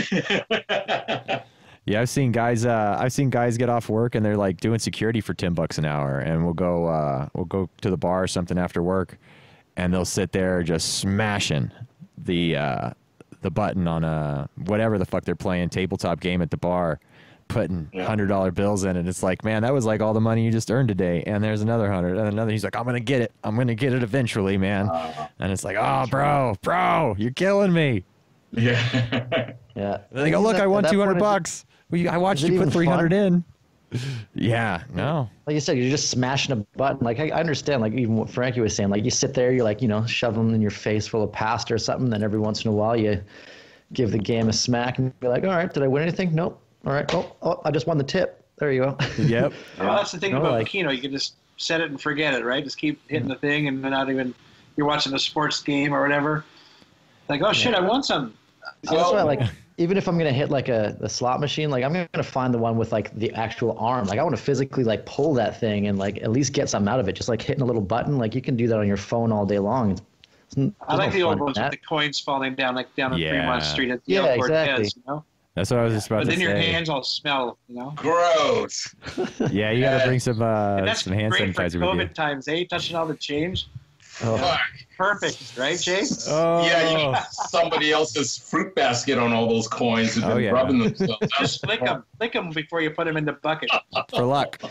Yeah, I've seen guys. Uh, I've seen guys get off work and they're like doing security for ten bucks an hour, and we'll go. Uh, we'll go to the bar or something after work, and they'll sit there just smashing the uh, the button on a whatever the fuck they're playing tabletop game at the bar, putting yeah. hundred dollar bills in, and it's like, man, that was like all the money you just earned today. And there's another hundred, and another. He's like, I'm gonna get it. I'm gonna get it eventually, man. Uh, and it's like, oh, bro, bro, you're killing me. Yeah. Yeah. They go, look, that, I won two hundred bucks. I watched you put three hundred in. Yeah, no. Like you said, you're just smashing a button. Like, I, I understand, like, even what Frankie was saying. Like, you sit there, you're like, you know, shove them in your face full of pasta or something. Then every once in a while, you give the game a smack and be like, all right, did I win anything? Nope. All right. Oh, oh I just won the tip. There you go. Yep. Well, that's the thing no, about like, Keno. You can just set it and forget it, right? Just keep hitting the thing and not even – you're watching a sports game or whatever. Like, oh, yeah. shit, I won some. So oh. That's why I like – even if I'm going to hit like a, a slot machine, like I'm going to find the one with like the actual arm. Like I want to physically like pull that thing and like at least get something out of it. Just like hitting a little button. Like you can do that on your phone all day long. It's, it's, I like no the old ones with the coins falling down, like down on yeah. Fremont Street at the yeah, airport. Exactly. Heads, you know? That's what I was just about but to say. But then your hands all smell, you know? Gross. Yeah, you got to bring some, uh, some hand sanitizer with you. That's great for COVID times, eh? Touching all the change. Oh. Fuck. Perfect, right, Chase? Oh. Yeah, you know, somebody else's fruit basket on all those coins and oh, yeah. rubbing themselves. Just lick them, lick them before you put them in the bucket. For luck.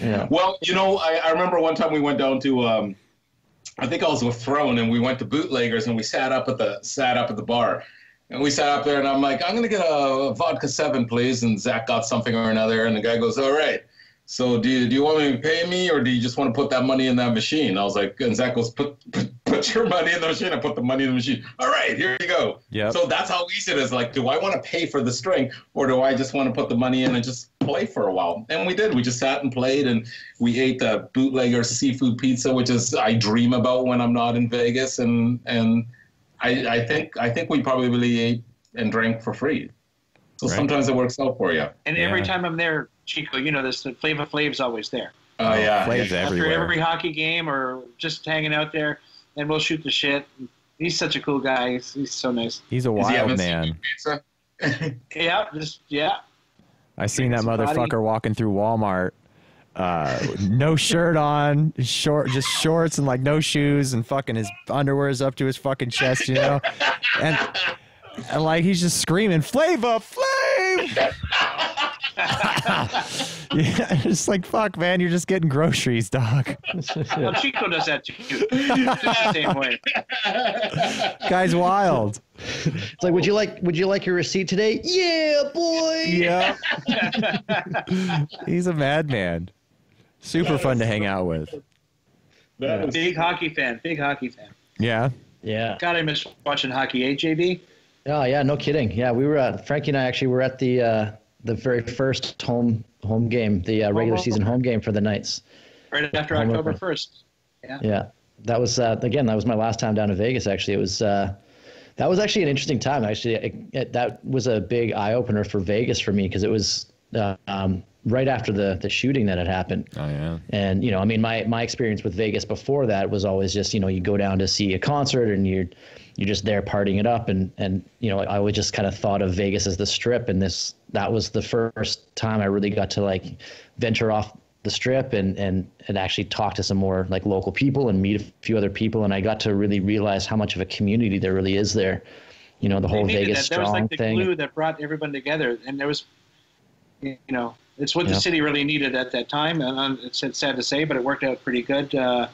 Yeah. Well, you know, I, I remember one time we went down to, um, I think I was with Throne, and we went to Bootleggers, and we sat up at the sat up at the bar, and we sat up there, and I'm like, I'm gonna get a vodka seven, please. And Zach got something or another, and the guy goes, all right. So do you, do you want me to pay me, or do you just want to put that money in that machine? I was like, and Zach goes, put, put, put your money in the machine. I put the money in the machine. All right, here you go. Yeah. So that's how easy it is. Like, do I want to pay for the string, or do I just want to put the money in and just play for a while? And we did. We just sat and played, and we ate the Bootlegger seafood pizza, which is I dream about when I'm not in Vegas. And and I, I think I think we probably really ate and drank for free. So right. sometimes it works out for you. And yeah. every time I'm there, Chico, you know this, the Flava Flav's always there. Oh, yeah. Flav's everywhere. After every hockey game or just hanging out there, and we'll shoot the shit. He's such a cool guy. He's, he's so nice. He's a wild man. yeah, just, yeah. I seen that motherfucker walking through Walmart, uh, no shirt on, short, just shorts and, like, no shoes, and fucking his underwear's up to his fucking chest, you know? And, and like, he's just screaming, Flava Flav! Yeah, it's like, fuck, man, you're just getting groceries, dog. Well, Chico does that too. It's the same way. Guy's wild. It's like, would you like would you like your receipt today? Yeah, boy. Yeah. He's a madman. Super fun to hang out with. Yeah. Big hockey fan. Big hockey fan. Yeah. Yeah. God, I miss watching hockey, eh, J B? Oh yeah, no kidding. Yeah, we were at, Frankie and I actually were at the. Uh, The very first home home game, the uh, regular season home game for the Knights. Right after October first. Yeah. Yeah. that was, uh, again, that was my last time down to Vegas. Actually, it was, uh, that was actually an interesting time. Actually, it, it, that was a big eye opener for Vegas for me, because it was uh, um, right after the the shooting that had happened. Oh yeah. And you know, I mean, my my experience with Vegas before that was always just, you know, you go down to see a concert and you're you're just there partying it up, and and you know, I always just kind of thought of Vegas as the Strip, and this that was the first time I really got to like venture off the Strip and and and actually talk to some more like local people and meet a few other people, and I got to really realize how much of a community there really is there. You know, the whole Vegas Strong thing. That was like the glue that brought everyone together, and there was, you know, it's what the city really needed at that time. And it's, it's sad to say, but it worked out pretty good. Uh,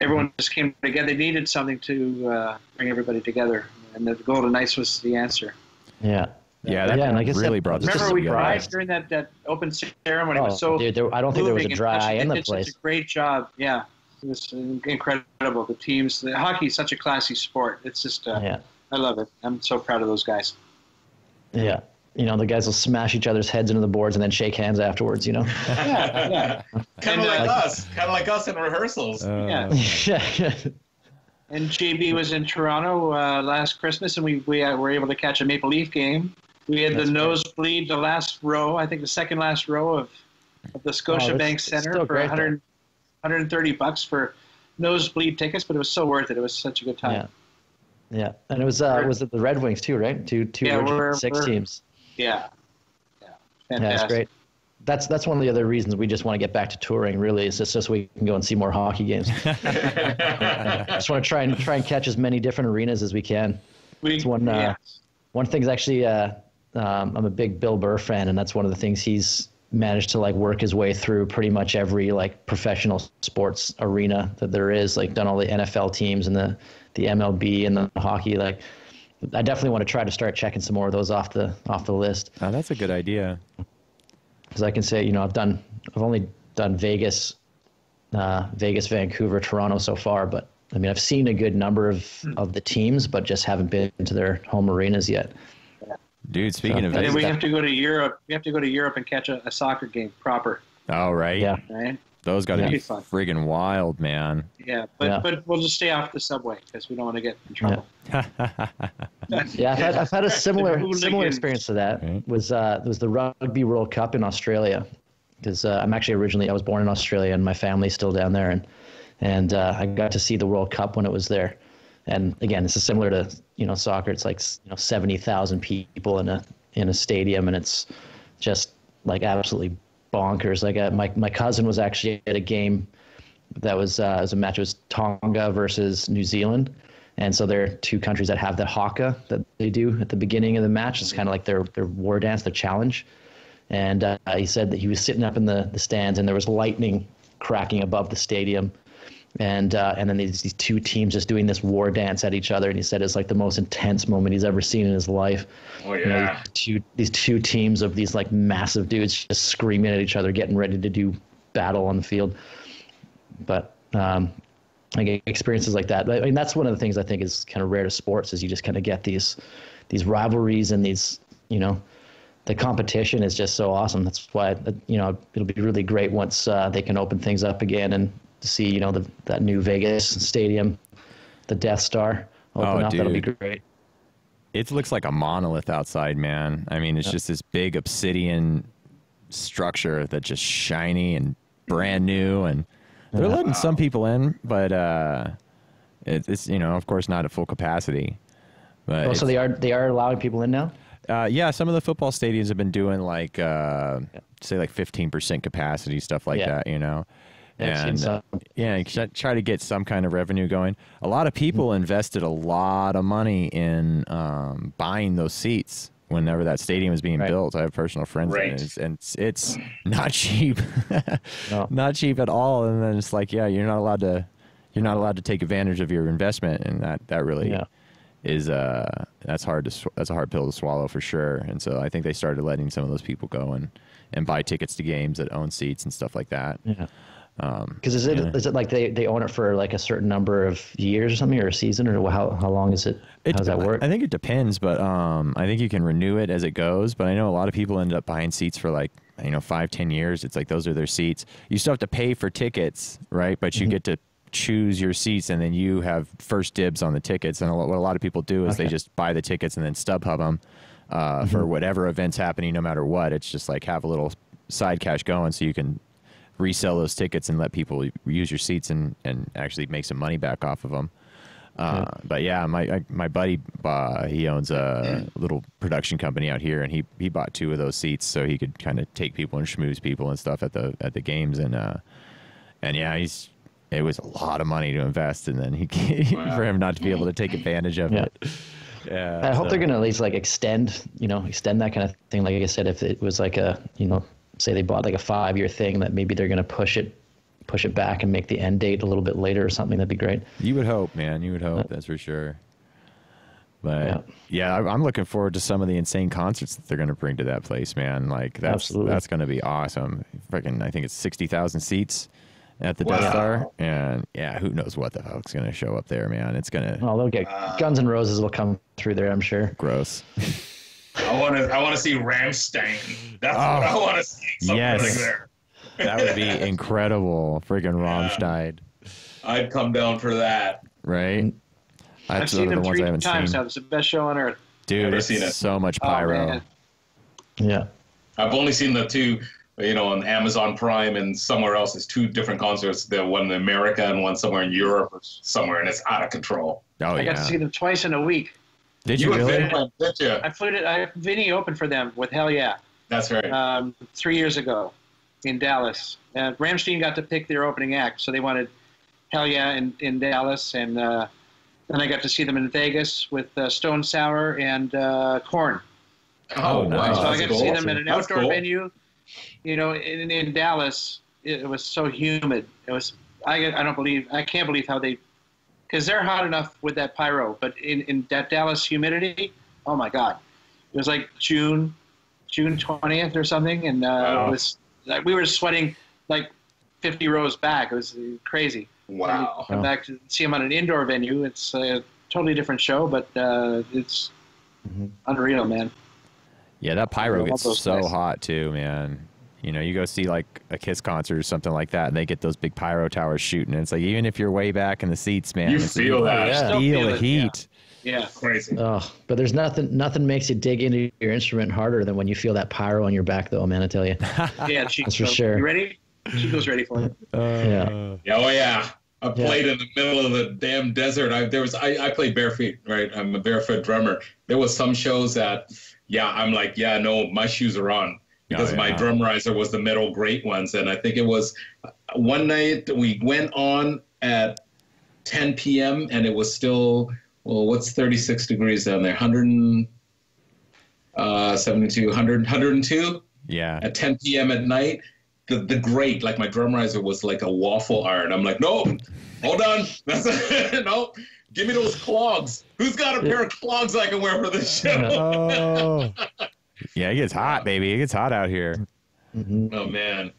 everyone just came together. They needed something to uh, bring everybody together, and the Golden Knights was the answer. Yeah. Yeah, that yeah, and I guess really that, brought. Remember we cried during that, that open ceremony. Oh, it was so dude, there, I don't think there was a dry eye in the place. It's a great job. Yeah, it was incredible. The teams, the hockey is such a classy sport. It's just, uh, yeah. I love it. I'm so proud of those guys. Yeah, you know, the guys will smash each other's heads into the boards and then shake hands afterwards. You know, yeah, yeah. kind of like, like us, kind of like us in rehearsals. Uh, yeah. yeah. And J B was in Toronto uh, last Christmas, and we we uh, were able to catch a Maple Leaf game. We had that's the nosebleed, the last row, I think the second last row of, of the Scotiabank oh, Center for great, one hundred, one hundred thirty bucks for nosebleed tickets, but it was so worth it. It was such a good time. Yeah, yeah. And it was uh, was it the Red Wings too, right? Two two yeah, we're, six we're, teams. Yeah, yeah, fantastic. Yeah, that's great. That's that's one of the other reasons we just want to get back to touring. Really, is just so we can go and see more hockey games. Just want to try and try and catch as many different arenas as we can. We, it's one uh, yeah. one thing's actually. Uh, Um, I'm a big Bill Burr fan, and that's one of the things he's managed to like work his way through pretty much every like professional sports arena that there is, like done all the N F L teams and the, the M L B and the hockey. Like I definitely want to try to start checking some more of those off the, off the list. Oh, that's a good idea. Cause I can say, you know, I've done, I've only done Vegas, uh, Vegas, Vancouver, Toronto so far, but I mean, I've seen a good number of, of the teams, but just haven't been to their home arenas yet. Dude, speaking so, of that, we have to go to Europe. We have to go to Europe and catch a, a soccer game proper. Oh, right. Yeah. Right? Those got to yeah. be friggin' wild, man. Yeah, but yeah. but we'll just stay off the subway because we don't want to get in trouble. Yeah, yeah I've, had, I've had a similar similar experience to that. Right. Was uh, was the Rugby World Cup in Australia, because uh, I'm actually originally I was born in Australia and my family's still down there, and and uh, I got to see the World Cup when it was there. And again, this is similar to, you know, soccer. It's like, you know, seventy thousand people in a in a stadium, and it's just like absolutely bonkers. Like uh, my my cousin was actually at a game that was uh, it was a match. It was Tonga versus New Zealand, and so they're two countries that have the haka that they do at the beginning of the match. It's kind of like their their war dance, their challenge. And uh, he said that he was sitting up in the, the stands, and there was lightning cracking above the stadium. And uh, and then these, these two teams just doing this war dance at each other, and he said it's like the most intense moment he's ever seen in his life. Oh yeah. You know, these two these two teams of these like massive dudes just screaming at each other, getting ready to do battle on the field. But um, like experiences like that. I mean, that's one of the things I think is kind of rare to sports, is you just kind of get these these rivalries and these, you know, the competition is just so awesome. That's why, you know, it'll be really great once uh, they can open things up again and. See, you know, the, that new Vegas stadium, the Death Star. Open oh, up. Dude. That'll be great. It looks like a monolith outside, man. I mean, it's yeah. just this big obsidian structure that's just shiny and brand new. And they're yeah. letting wow. some people in, but uh, it, it's, you know, of course not at full capacity. But oh, so they are, they are allowing people in now? Uh, yeah, some of the football stadiums have been doing like, uh, yeah. say, like fifteen percent capacity, stuff like yeah. that, you know. And uh, yeah, try to get some kind of revenue going. A lot of people invested a lot of money in um, buying those seats whenever that stadium was being right. built. I have personal friends right. in it, and it's, it's not cheap, no. not cheap at all. And then it's like, yeah, you're not allowed to, you're not allowed to take advantage of your investment, and that that really yeah. is uh that's hard to that's a hard pill to swallow for sure. And so I think they started letting some of those people go and and buy tickets to games that own seats and stuff like that. Yeah. Um, cause is it, yeah. is it like they, they own it for like a certain number of years or something, or a season, or how, how long is it? It how does that work? I think it depends, but, um, I think you can renew it as it goes, but I know a lot of people end up buying seats for like, you know, five, ten years. It's like, those are their seats. You still have to pay for tickets, right? But you mm-hmm. get to choose your seats, and then you have first dibs on the tickets. And a lot, what a lot of people do is okay. they just buy the tickets and then StubHub them uh, mm-hmm. for whatever event's happening, no matter what. It's just like have a little side cash going so you can resell those tickets and let people use your seats and, and actually make some money back off of them. Uh, okay. But yeah, my I, my buddy, uh, he owns a little production company out here, and he, he bought two of those seats so he could kind of take people and schmooze people and stuff at the at the games. And uh, and yeah, he's it was a lot of money to invest, and then he wow. for him not to be able to take advantage of yeah. it. Yeah, I hope so. They're gonna at least like extend, you know, extend that kind of thing. Like I said, if it was like a you know, say they bought like a five year thing, that maybe they're gonna push it. push it back and make the end date a little bit later or something. That'd be great. You would hope, man. You would hope, that's for sure. But yeah, yeah I'm looking forward to some of the insane concerts that they're going to bring to that place, man. Like that's Absolutely. that's going to be awesome. Freaking, I think it's sixty thousand seats at the wow. Death Star, and yeah, who knows what the fuck's going to show up there, man. It's going to. Oh, they'll get uh, Guns N' Roses will come through there, I'm sure. Gross. I want to. I want to see Rammstein. That's oh, what I want to see. Something yes. like there. That would be incredible. Freaking Rammstein. Yeah. I'd come down for that. Right? I've That's seen them the three ones I times seen. now. It's the best show on earth. Dude, it's seen it. so much pyro. Oh, yeah. I've only seen the two, you know, on Amazon Prime and somewhere else. It's two different concerts. The one in America and one somewhere in Europe or somewhere, and it's out of control. Oh, I yeah. got to see them twice in a week. Did you, you really? Did you? Did you? I flew to I, Vinny opened for them with Hell Yeah. That's right. Um, three years ago. In Dallas. Uh, Rammstein got to pick their opening act, so they wanted Hell Yeah in, in Dallas, and uh, then I got to see them in Vegas with uh, Stone Sour and uh, Korn. Oh, oh nice. So That's I got cool. to see them at an That's outdoor cool. venue, you know, in, in Dallas. It, it was so humid. It was, I, I don't believe, I can't believe how they, because they're hot enough with that pyro, but in, in that Dallas humidity, oh my God. It was like June, June twentieth or something, and uh, wow. it was, like we were sweating like fifty rows back. It was crazy. Wow! Come back to see them on an indoor venue. It's a totally different show, but uh, it's mm-hmm. unreal, man. Yeah, that pyro gets so guys. hot too, man. You know, you go see like a Kiss concert or something like that, and they get those big pyro towers shooting. And it's like even if you're way back in the seats, man, you feel like, that. Yeah. Feel, feel the heat. Yeah, yeah. Crazy. Oh, but there's nothing. Nothing makes you dig into your instrument harder than when you feel that pyro on your back, though. Man, I tell you. Yeah, Chico. That's for sure. You ready? Chico's ready for it. Uh, yeah. yeah. Oh yeah. I played yeah. in the middle of the damn desert. I there was. I I played barefoot. Right. I'm a barefoot drummer. There was some shows that. Yeah, I'm like, yeah, no, my shoes are on. Because oh, yeah. my drum riser was the metal great ones. And I think it was one night we went on at ten p m and it was still, well, what's thirty-six degrees down there? one hundred seventy-two, one hundred, one hundred two? Yeah. At ten p m at night, the, the great, like my drum riser was like a waffle iron. I'm like, no, hold on. That's it. No, give me those clogs. Who's got a pair of clogs I can wear for this show? Oh. Yeah, it gets hot, baby. It gets hot out here. Mm-hmm. Oh, man.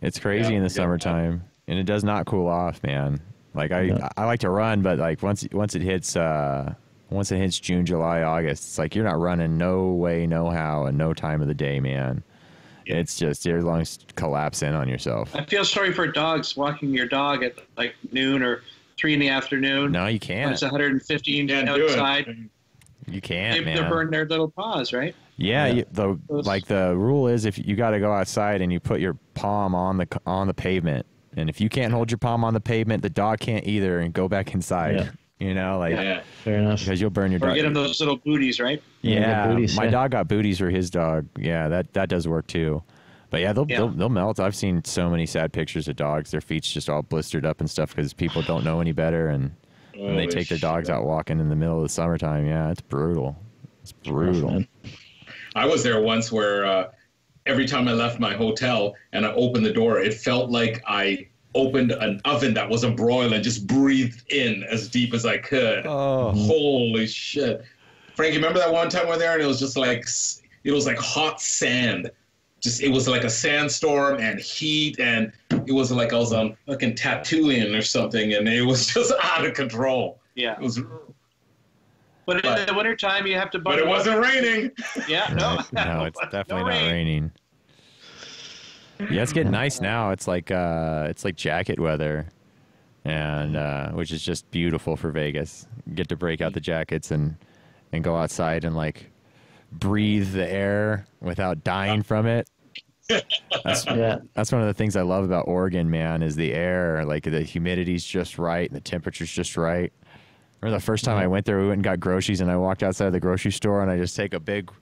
It's crazy yeah, in the summertime, that. and it does not cool off, man. Like, I, yeah. I like to run, but, like, once once it hits uh, once it hits June, July, August, it's like you're not running no way, no how, and no time of the day, man. Yeah. It's just your lungs collapse in on yourself. I feel sorry for dogs walking your dog at, like, noon or three in the afternoon. No, you can't. It's one hundred fifteen you outside. You can't, they, man. They're burning their little paws, right? Yeah, yeah. You, the like the rule is if you got to go outside and you put your palm on the on the pavement, and if you can't hold your palm on the pavement, the dog can't either, and go back inside. Yeah. You know, like yeah, fair enough, because you'll burn your or dog. Or get him those little booties, right? Yeah, booties, my yeah. dog got booties for his dog. Yeah, that that does work too. But yeah, they'll, yeah. they'll they'll melt. I've seen so many sad pictures of dogs. Their feet's just all blistered up and stuff because people don't know any better, and, and they take their dogs shit. out walking in the middle of the summertime. Yeah, it's brutal. It's brutal. I was there once where uh, every time I left my hotel and I opened the door, it felt like I opened an oven that was a broil and just breathed in as deep as I could. Oh. Holy shit. Frank, you remember that one time we were there and it was just like, it was like hot sand. Just, it was like a sandstorm and heat, and it was like I was on fucking Tatooine or something, and it was just out of control. Yeah. It was But in the wintertime, you have to bundle up. But it wasn't raining. Yeah, no. No, it's definitely no rain. not raining. Yeah, it's getting nice now. It's like uh, it's like jacket weather. and uh, which is just beautiful for Vegas. Get to break out the jackets and and go outside and like breathe the air without dying from it. That's, yeah. That's one of the things I love about Oregon, man, is the air. Like the humidity's just right and the temperature's just right. Remember the first time I went there, we went and got groceries, and I walked outside of the grocery store, and I just take a big,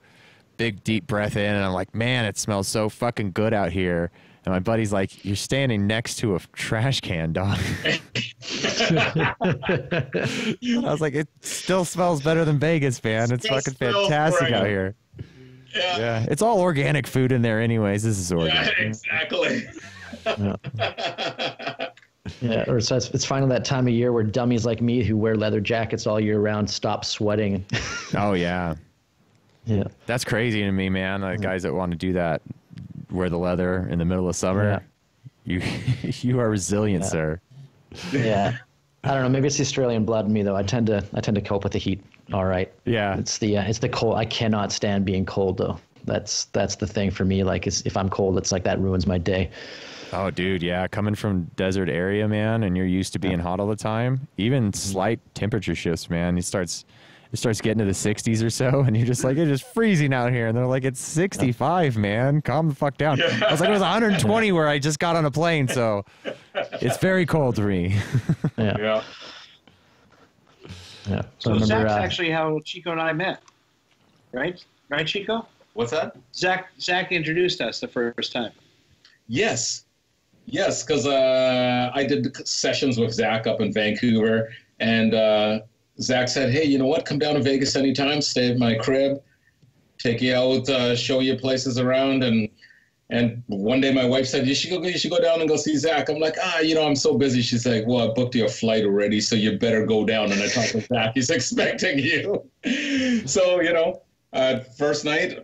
big deep breath in, and I'm like, man, it smells so fucking good out here. And my buddy's like, you're standing next to a trash can, dog. I was like, it still smells better than Vegas, man. It's fucking fantastic out here. Yeah. Yeah, it's all organic food in there anyways. This is Oregon. Yeah, exactly. Yeah. Yeah, or so it's, it's finally that time of year where dummies like me who wear leather jackets all year round stop sweating. Oh, yeah. Yeah. That's crazy to me, man. Like, guys that want to do that, wear the leather in the middle of summer. Yeah. You you are resilient, yeah. Sir. Yeah. I don't know. Maybe it's the Australian blood in me, though. I tend to I tend to cope with the heat. All right. Yeah. It's the uh, it's the cold. I cannot stand being cold, though. That's that's the thing for me. Like, it's, if I'm cold, it's like that ruins my day. Oh, dude, yeah. Coming from desert area, man, and you're used to being hot all the time, even slight temperature shifts, man. It starts it starts getting to the sixties or so, and you're just like, it's just freezing out here. And they're like, it's sixty-five, man. Calm the fuck down. Yeah. I was like, it was one hundred twenty where I just got on a plane, so it's very cold to me. Yeah. Yeah. Yeah. So, so remember, Zach's uh, actually how Chico and I met, right? Right, Chico? What's that? Zach, Zach introduced us the first time. Yes. Yes, because uh, I did sessions with Zach up in Vancouver, and uh, Zach said, hey, you know what, come down to Vegas anytime, stay at my crib, take you out, uh, show you places around, and and one day my wife said, you should go you should go down and go see Zach. I'm like, ah, you know, I'm so busy. She's like, well, I booked your flight already, so you better go down. And I talked to Zach, he's expecting you. So, you know, uh, first night,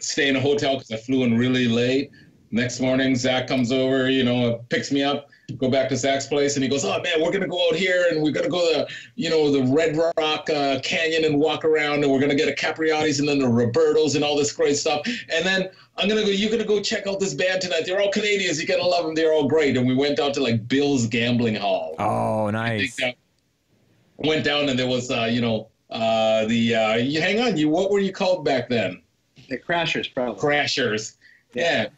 stay in a hotel because I flew in really late. Next morning, Zach comes over, you know, picks me up, go back to Zach's place, and he goes, oh, man, we're going to go out here, and we're going to go to, you know, the Red Rock uh, Canyon and walk around, and we're going to get a Capriati's and then the Roberto's and all this great stuff. And then I'm going to go, you're going to go check out this band tonight. They're all Canadians. You're going to love them. They're all great. And we went out to, like, Bill's Gambling Hall. Oh, nice. Went down, and there was, uh, you know, uh, the uh, – hang on. you What were you called back then? The Crashers, probably. Crashers. Yeah. Yeah.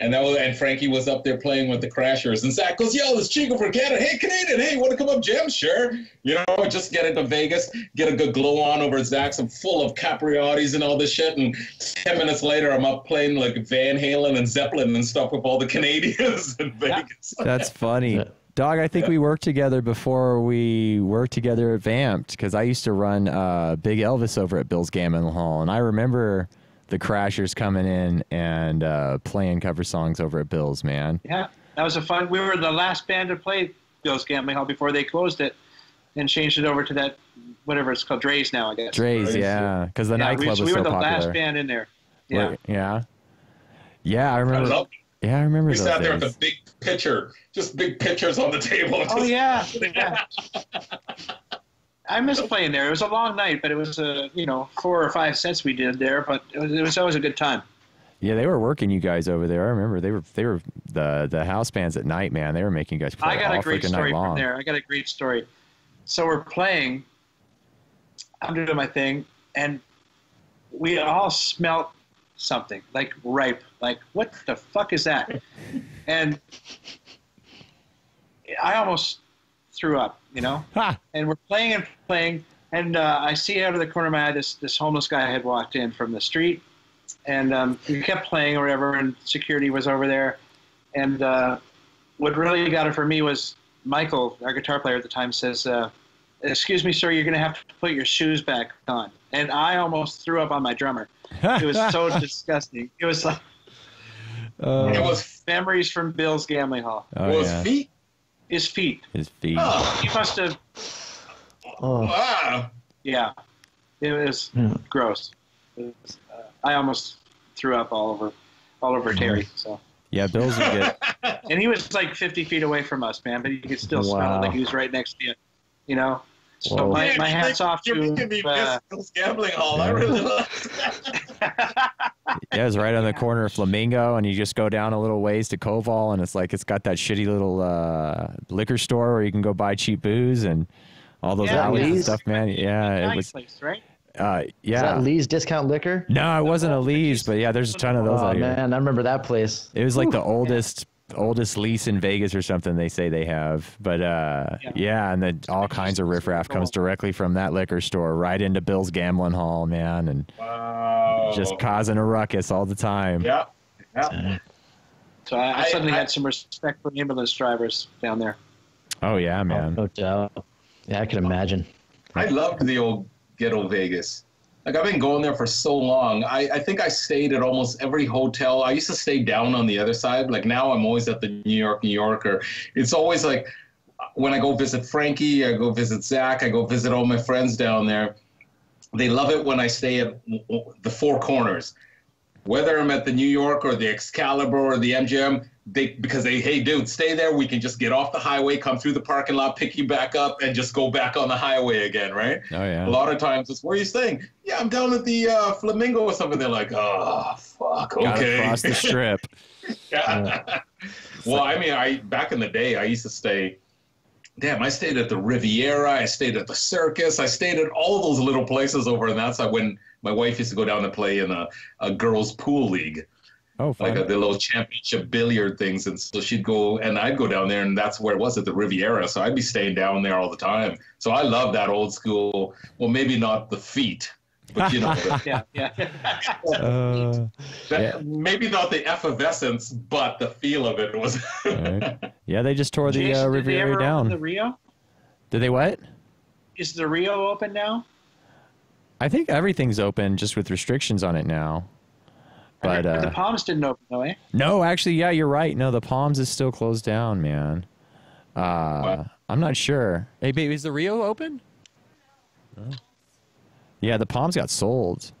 And that was, and Frankie was up there playing with the Crashers. And Zach goes, yo, this Chico from Canada. Hey, Canadian, hey, want to come up, Jim? Sure. You know, just get into Vegas, get a good glow on over Zach's. I'm full of Capriati's and all this shit. And ten minutes later, I'm up playing like Van Halen and Zeppelin and stuff with all the Canadians in Vegas. That's funny. Dog, I think we worked together before we worked together at Vamped, because I used to run uh, Big Elvis over at Bill's Gambling Hall. And I remember the Crashers coming in and uh, playing cover songs over at Bill's, man. Yeah, that was a fun. We were the last band to play Bill's Gambling Hall before they closed it and changed it over to that, whatever it's called, Dre's now, I guess. Dre's, Dre's. Yeah, because the yeah, nightclub we, was so popular. We were so the popular. last band in there. Yeah, we're, yeah, yeah. I remember. I yeah, I remember. We those sat days. there with a big picture, just big pictures on the table. Oh yeah. Yeah. I miss playing there. It was a long night, but it was, a, you know, four or five sets we did there, but it was, it was always a good time. Yeah, they were working you guys over there. I remember they were they were the the house bands at night, man. They were making you guys play all freaking night long. I got a great story from there. I got a great story. So we're playing. I'm doing my thing, and we all smelt something, like ripe. Like, what the fuck is that? And I almost threw up, you know, huh. And we're playing and playing, and uh, I see out of the corner of my eye this this homeless guy had walked in from the street, and um, we kept playing or whatever, and security was over there, and uh, what really got it for me was Michael, our guitar player at the time, says, uh, "Excuse me, sir, you're going to have to put your shoes back on," and I almost threw up on my drummer. It was so disgusting. It was like uh, it was memories from Bill's Gambling Hall. Oh, it was yeah. feet. His feet. His feet. Oh. He must have. Oh. Wow. Yeah. It was yeah. gross. It was, uh, I almost threw up all over, all over Terry. So. Yeah, Bill's good. And he was like fifty feet away from us, man, but you could still wow. smell it like he was right next to you, you know. So Whoa. my my hats off to. You're making me miss Bill's Gambling Hall. I really love. Yeah, it's right on the corner of Flamingo, and you just go down a little ways to Koval, and it's like it's got that shitty little uh, liquor store where you can go buy cheap booze and all those yeah, alleys and stuff, man. Yeah, it was. Place, right? Uh, yeah. Is that Lee's Discount Liquor? No, it wasn't a Lee's, but yeah, there's a ton of those. Oh, out man, here. I remember that place. It was like Ooh, the oldest, yeah. oldest lease in Vegas or something. They say they have, but uh, yeah. yeah, and the, all kinds of riffraff comes directly from that liquor store right into Bill's Gambling Hall, man, and wow. just causing a ruckus all the time. Yeah, yeah. So I, I suddenly I, I, had some respect for ambulance drivers down there. Oh yeah, man. Oh, no yeah, I can imagine. I loved the old. Ghetto Vegas. Like, I've been going there for so long. I, I think I stayed at almost every hotel. I used to stay down on the other side. Like, now I'm always at the New York, New Yorker. It's always like when I go visit Frankie, I go visit Zach, I go visit all my friends down there. They love it when I stay at the Four Corners. Whether I'm at the New York or the Excalibur or the M G M, they because they, hey, dude, stay there. We can just get off the highway, come through the parking lot, pick you back up, and just go back on the highway again, right? Oh, yeah. A lot of times it's, where are you staying? Yeah, I'm down at the uh, Flamingo or something. They're like, oh, fuck, okay. Gotta cross the strip. yeah. Uh, well, like... I mean, I back in the day, I used to stay, damn, I stayed at the Riviera. I stayed at the Circus. I stayed at all those little places over on that side when my wife used to go down and play in a, a girls' pool league. Oh, fun. Like a, the little championship billiard things. And so she'd go, and I'd go down there, and that's where it was, at the Riviera. So I'd be staying down there all the time. So I love that old school, well, maybe not the feet, but you know. yeah, yeah. uh, that, yeah. Maybe not the effervescence, but the feel of it was. right. Yeah, they just tore the uh, Riviera down. Did they ever open the Rio? Did they what? Is the Rio open now? I think everything's open, just with restrictions on it now. But, uh, but the Palms didn't open, though, eh? No, actually, yeah, you're right. No, the Palms is still closed down, man. Uh, what? I'm not sure. Hey, baby, is the Rio open? No. Yeah, the Palms got sold,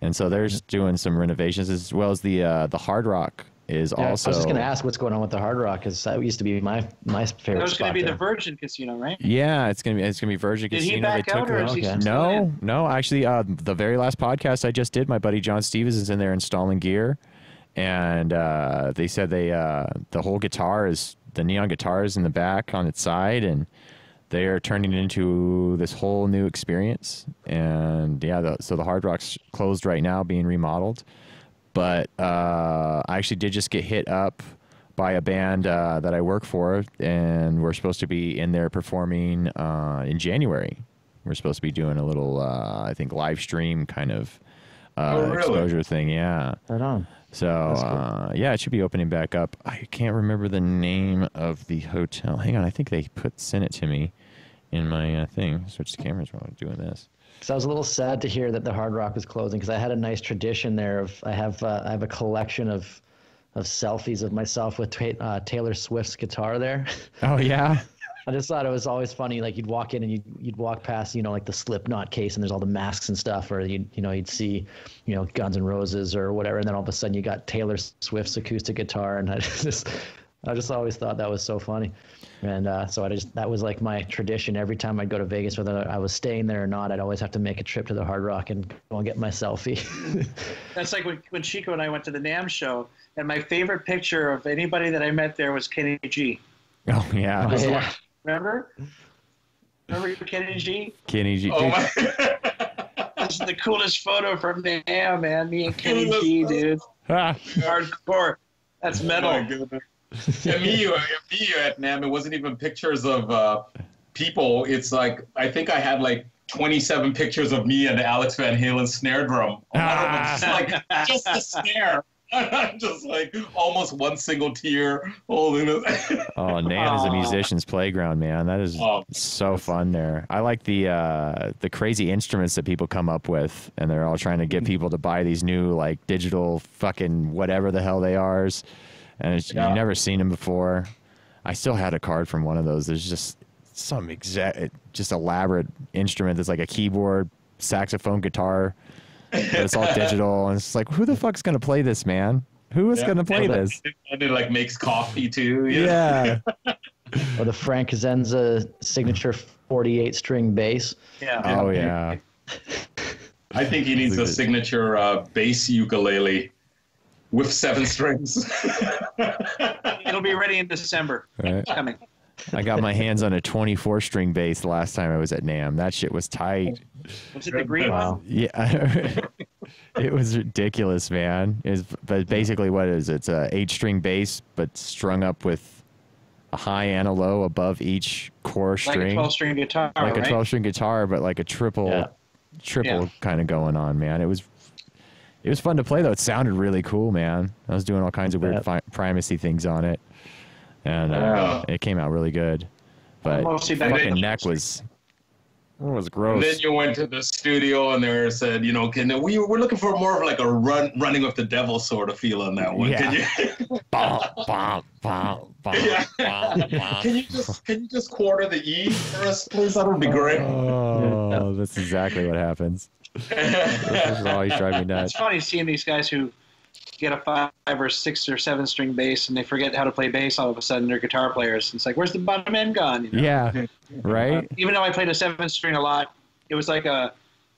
and so they're just doing some renovations, as well as the uh, the Hard Rock is yeah, also. I was just gonna ask what's going on with the Hard Rock, because that used to be my my favorite. That was gonna be there. The Virgin Casino, right? Yeah, it's gonna be it's gonna be Virgin did Casino. Did he back they out, or is he okay. No, no, actually, uh, the very last podcast I just did, my buddy John Stevens is in there installing gear, and uh, they said they uh, the whole guitar is the neon guitar is in the back on its side, and they are turning it into this whole new experience. And yeah, the, so the Hard Rock's closed right now, being remodeled. But uh, I actually did just get hit up by a band uh, that I work for, and we're supposed to be in there performing uh, in January. We're supposed to be doing a little, uh, I think, live stream kind of uh, oh, really? exposure thing. Yeah. Right on. So, uh, yeah, it should be opening back up. I can't remember the name of the hotel. Hang on. I think they put sent it to me in my uh, thing. Switch the cameras while I'm doing this. So I was a little sad to hear that the Hard Rock was closing, because I had a nice tradition there of I have uh, I have a collection of of selfies of myself with uh, Taylor Swift's guitar there. Oh yeah. I just thought it was always funny. Like, you'd walk in and you'd you'd walk past, you know, like the Slipknot case, and there's all the masks and stuff, or you you know you'd see, you know, Guns N' Roses or whatever, and then all of a sudden you got Taylor Swift's acoustic guitar, and I just I just always thought that was so funny. And uh, so I just, that was like my tradition. Every time I'd go to Vegas, whether I was staying there or not, I'd always have to make a trip to the Hard Rock and go and get my selfie. That's like when, when Chico and I went to the NAMM show, and my favorite picture of anybody that I met there was Kenny G. Oh, yeah. Oh, yeah. Remember? Remember Kenny G? Kenny G. Oh, my. This is the coolest photo from NAMM, man. Me and Kenny G, dude. Hardcore. That's metal. Oh, my goodness. Yeah, me, you, me, you at NAMM. It wasn't even pictures of uh, people. It's like, I think I had like twenty-seven pictures of me and Alex Van Halen's snare drum. Ah. I don't know, just like just the snare. Just like almost one single tear holding it. Oh, NAMM is a musician's playground, man. That is oh, so fun there. I like the uh, the crazy instruments that people come up with, and they're all trying to get people to buy these new like digital fucking whatever the hell they are. And it's, yeah. You've never seen them before. I still had a card from one of those. There's just some exact, just elaborate instrument that's like a keyboard, saxophone, guitar. But it's all digital, and it's like, who the fuck's gonna play this, man? Who is yeah. gonna play and this? And it like makes coffee too. Yeah. yeah. Or the Frank Zenza signature forty-eight string bass. Yeah. Oh yeah. I think he needs a signature uh, bass ukulele. with seven strings. It'll be ready in December. Right. Coming. I got my hands on a twenty-four string bass last time I was at NAMM. That shit was tight. Was it the green wow. one? Yeah. It was ridiculous, man. It was, but basically what it is, it's a eight string bass, but strung up with a high and a low above each core string. Like a twelve string guitar, Like right? a twelve string guitar, but like a triple, yeah. triple yeah. kind of going on, man. It was it was fun to play, though. It sounded really cool, man. I was doing all kinds of weird fi primacy things on it. And uh, oh. it came out really good, but the fucking neck was it was gross. And then you went to the studio and they said, you know, can we we're looking for more of like a run running with the devil sort of feel on that one. Yeah. Can you bom, bom, bom, bom, yeah. bom, bom. Can you just can you just quarter the E for us, please? That would be great. Oh, that's exactly what happens. This is always driving me nuts. It's funny seeing these guys who get a five or six or seven string bass and they forget how to play bass all of a sudden. They're guitar players. It's like, where's the bottom end gone? You know? Yeah, right. Uh, even though I played a seven string a lot, it was like a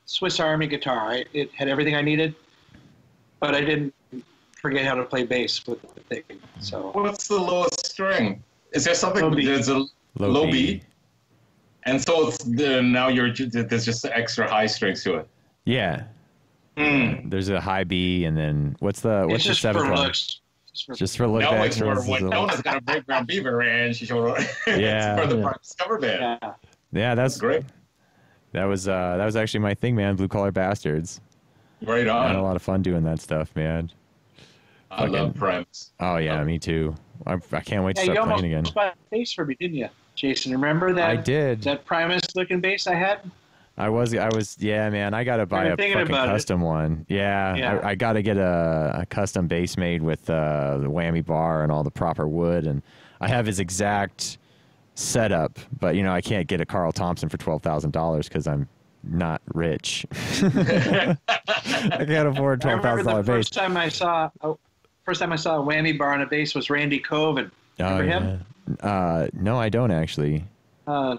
Swiss Army guitar. It, it had everything I needed, but I didn't forget how to play bass with the thing. So what's the lowest string? Is there something? Low B. There's a low, low B. B, and so it's the, now you're there's just extra high strings to it. Yeah. Mm. There's a high B, and then what's the what's the seventh one? Looks, just for, just for look now back. Now Nona's got a big brown beaver, and she showed up yeah. for the yeah. cover band. Yeah, yeah that's great. That was uh, that was actually my thing, man. Blue Collar Bastards. Right on. I had a lot of fun doing that stuff, man. I Fucking, love Primes. Oh yeah, oh. me too. I, I can't wait yeah, to start playing again. You almost bought bass for me, didn't you, Jason? Remember that? I did. That Primus looking bass I had. I was, I was, yeah, man. I gotta buy a fucking custom it. one. Yeah, yeah. I, I gotta get a, a custom bass made with uh, the whammy bar and all the proper wood. And I have his exact setup, but you know, I can't get a Carl Thompson for twelve thousand dollars because I'm not rich. I can't afford twelve thousand dollar bass. First time I saw, oh, first time I saw a whammy bar on a bass was Randy Coven. Remember oh, yeah. him? Uh, no, I don't actually. Uh,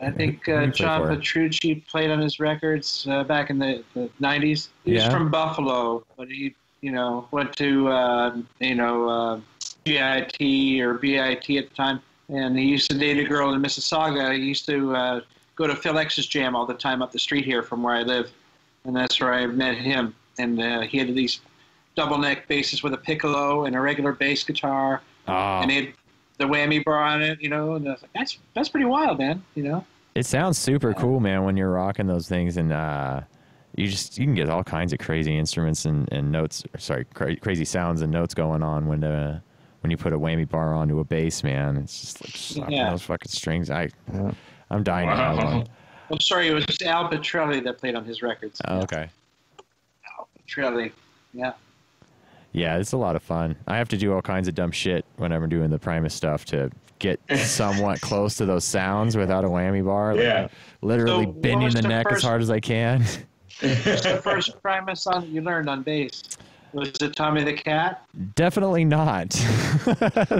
I think uh, John Petrucci played on his records uh, back in the, the nineties. He yeah. was from Buffalo, but he, you know, went to, uh, you know, uh, G I T or B I T at the time. And he used to date a girl in Mississauga. He used to uh, go to Phil X's jam all the time up the street here from where I live. And that's where I met him. And uh, he had these double neck basses with a piccolo and a regular bass guitar. Oh. And he had the whammy bar on it, you know. And I was like, that's, that's pretty wild, man, you know. It sounds super cool, man, when you're rocking those things, and uh, you just you can get all kinds of crazy instruments and, and notes, or sorry, cra crazy sounds and notes going on when uh, when you put a whammy bar onto a bass, man. It's just like slapping yeah. those fucking strings. I, yeah. I'm dying wow. now. I'm sorry, it was Al Petrelli that played on his records. Oh, okay. Al Petrelli, yeah. Yeah, it's a lot of fun. I have to do all kinds of dumb shit whenever I'm doing the Primus stuff to get somewhat close to those sounds without a whammy bar. Yeah. Like, literally so bending the, the neck first, as hard as I can. The first Primus song you learned on bass? Was it Tommy the Cat? Definitely not.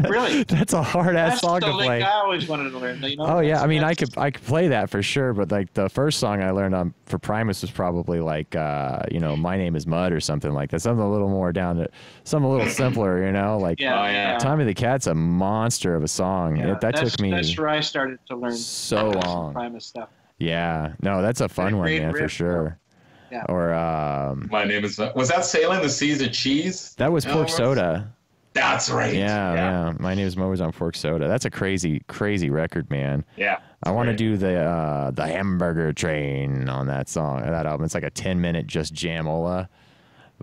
Really? That's a hard-ass song to play. That's the I always wanted to learn. You know? Oh, yeah. That's I mean, I could, I could play that for sure, but, like, the first song I learned on for Primus was probably, like, uh, you know, My Name is Mud or something like that. Something a little more down to – something a little simpler, you know? Like, yeah, oh, yeah. Tommy the Cat's a monster of a song. Yeah, it, that took me – that's where I started to learn so long. Primus stuff. Yeah. No, that's a fun one, man, for sure. Yeah. Or um, My Name is was that Sailing the Seas of Cheese? That was Pork Soda. That's right. Yeah, yeah, yeah. My Name is Mo was on Pork Soda. That's a crazy, crazy record, man. Yeah. I want to do the uh, the Hamburger Train on that song, that album. It's like a ten minute just jamola,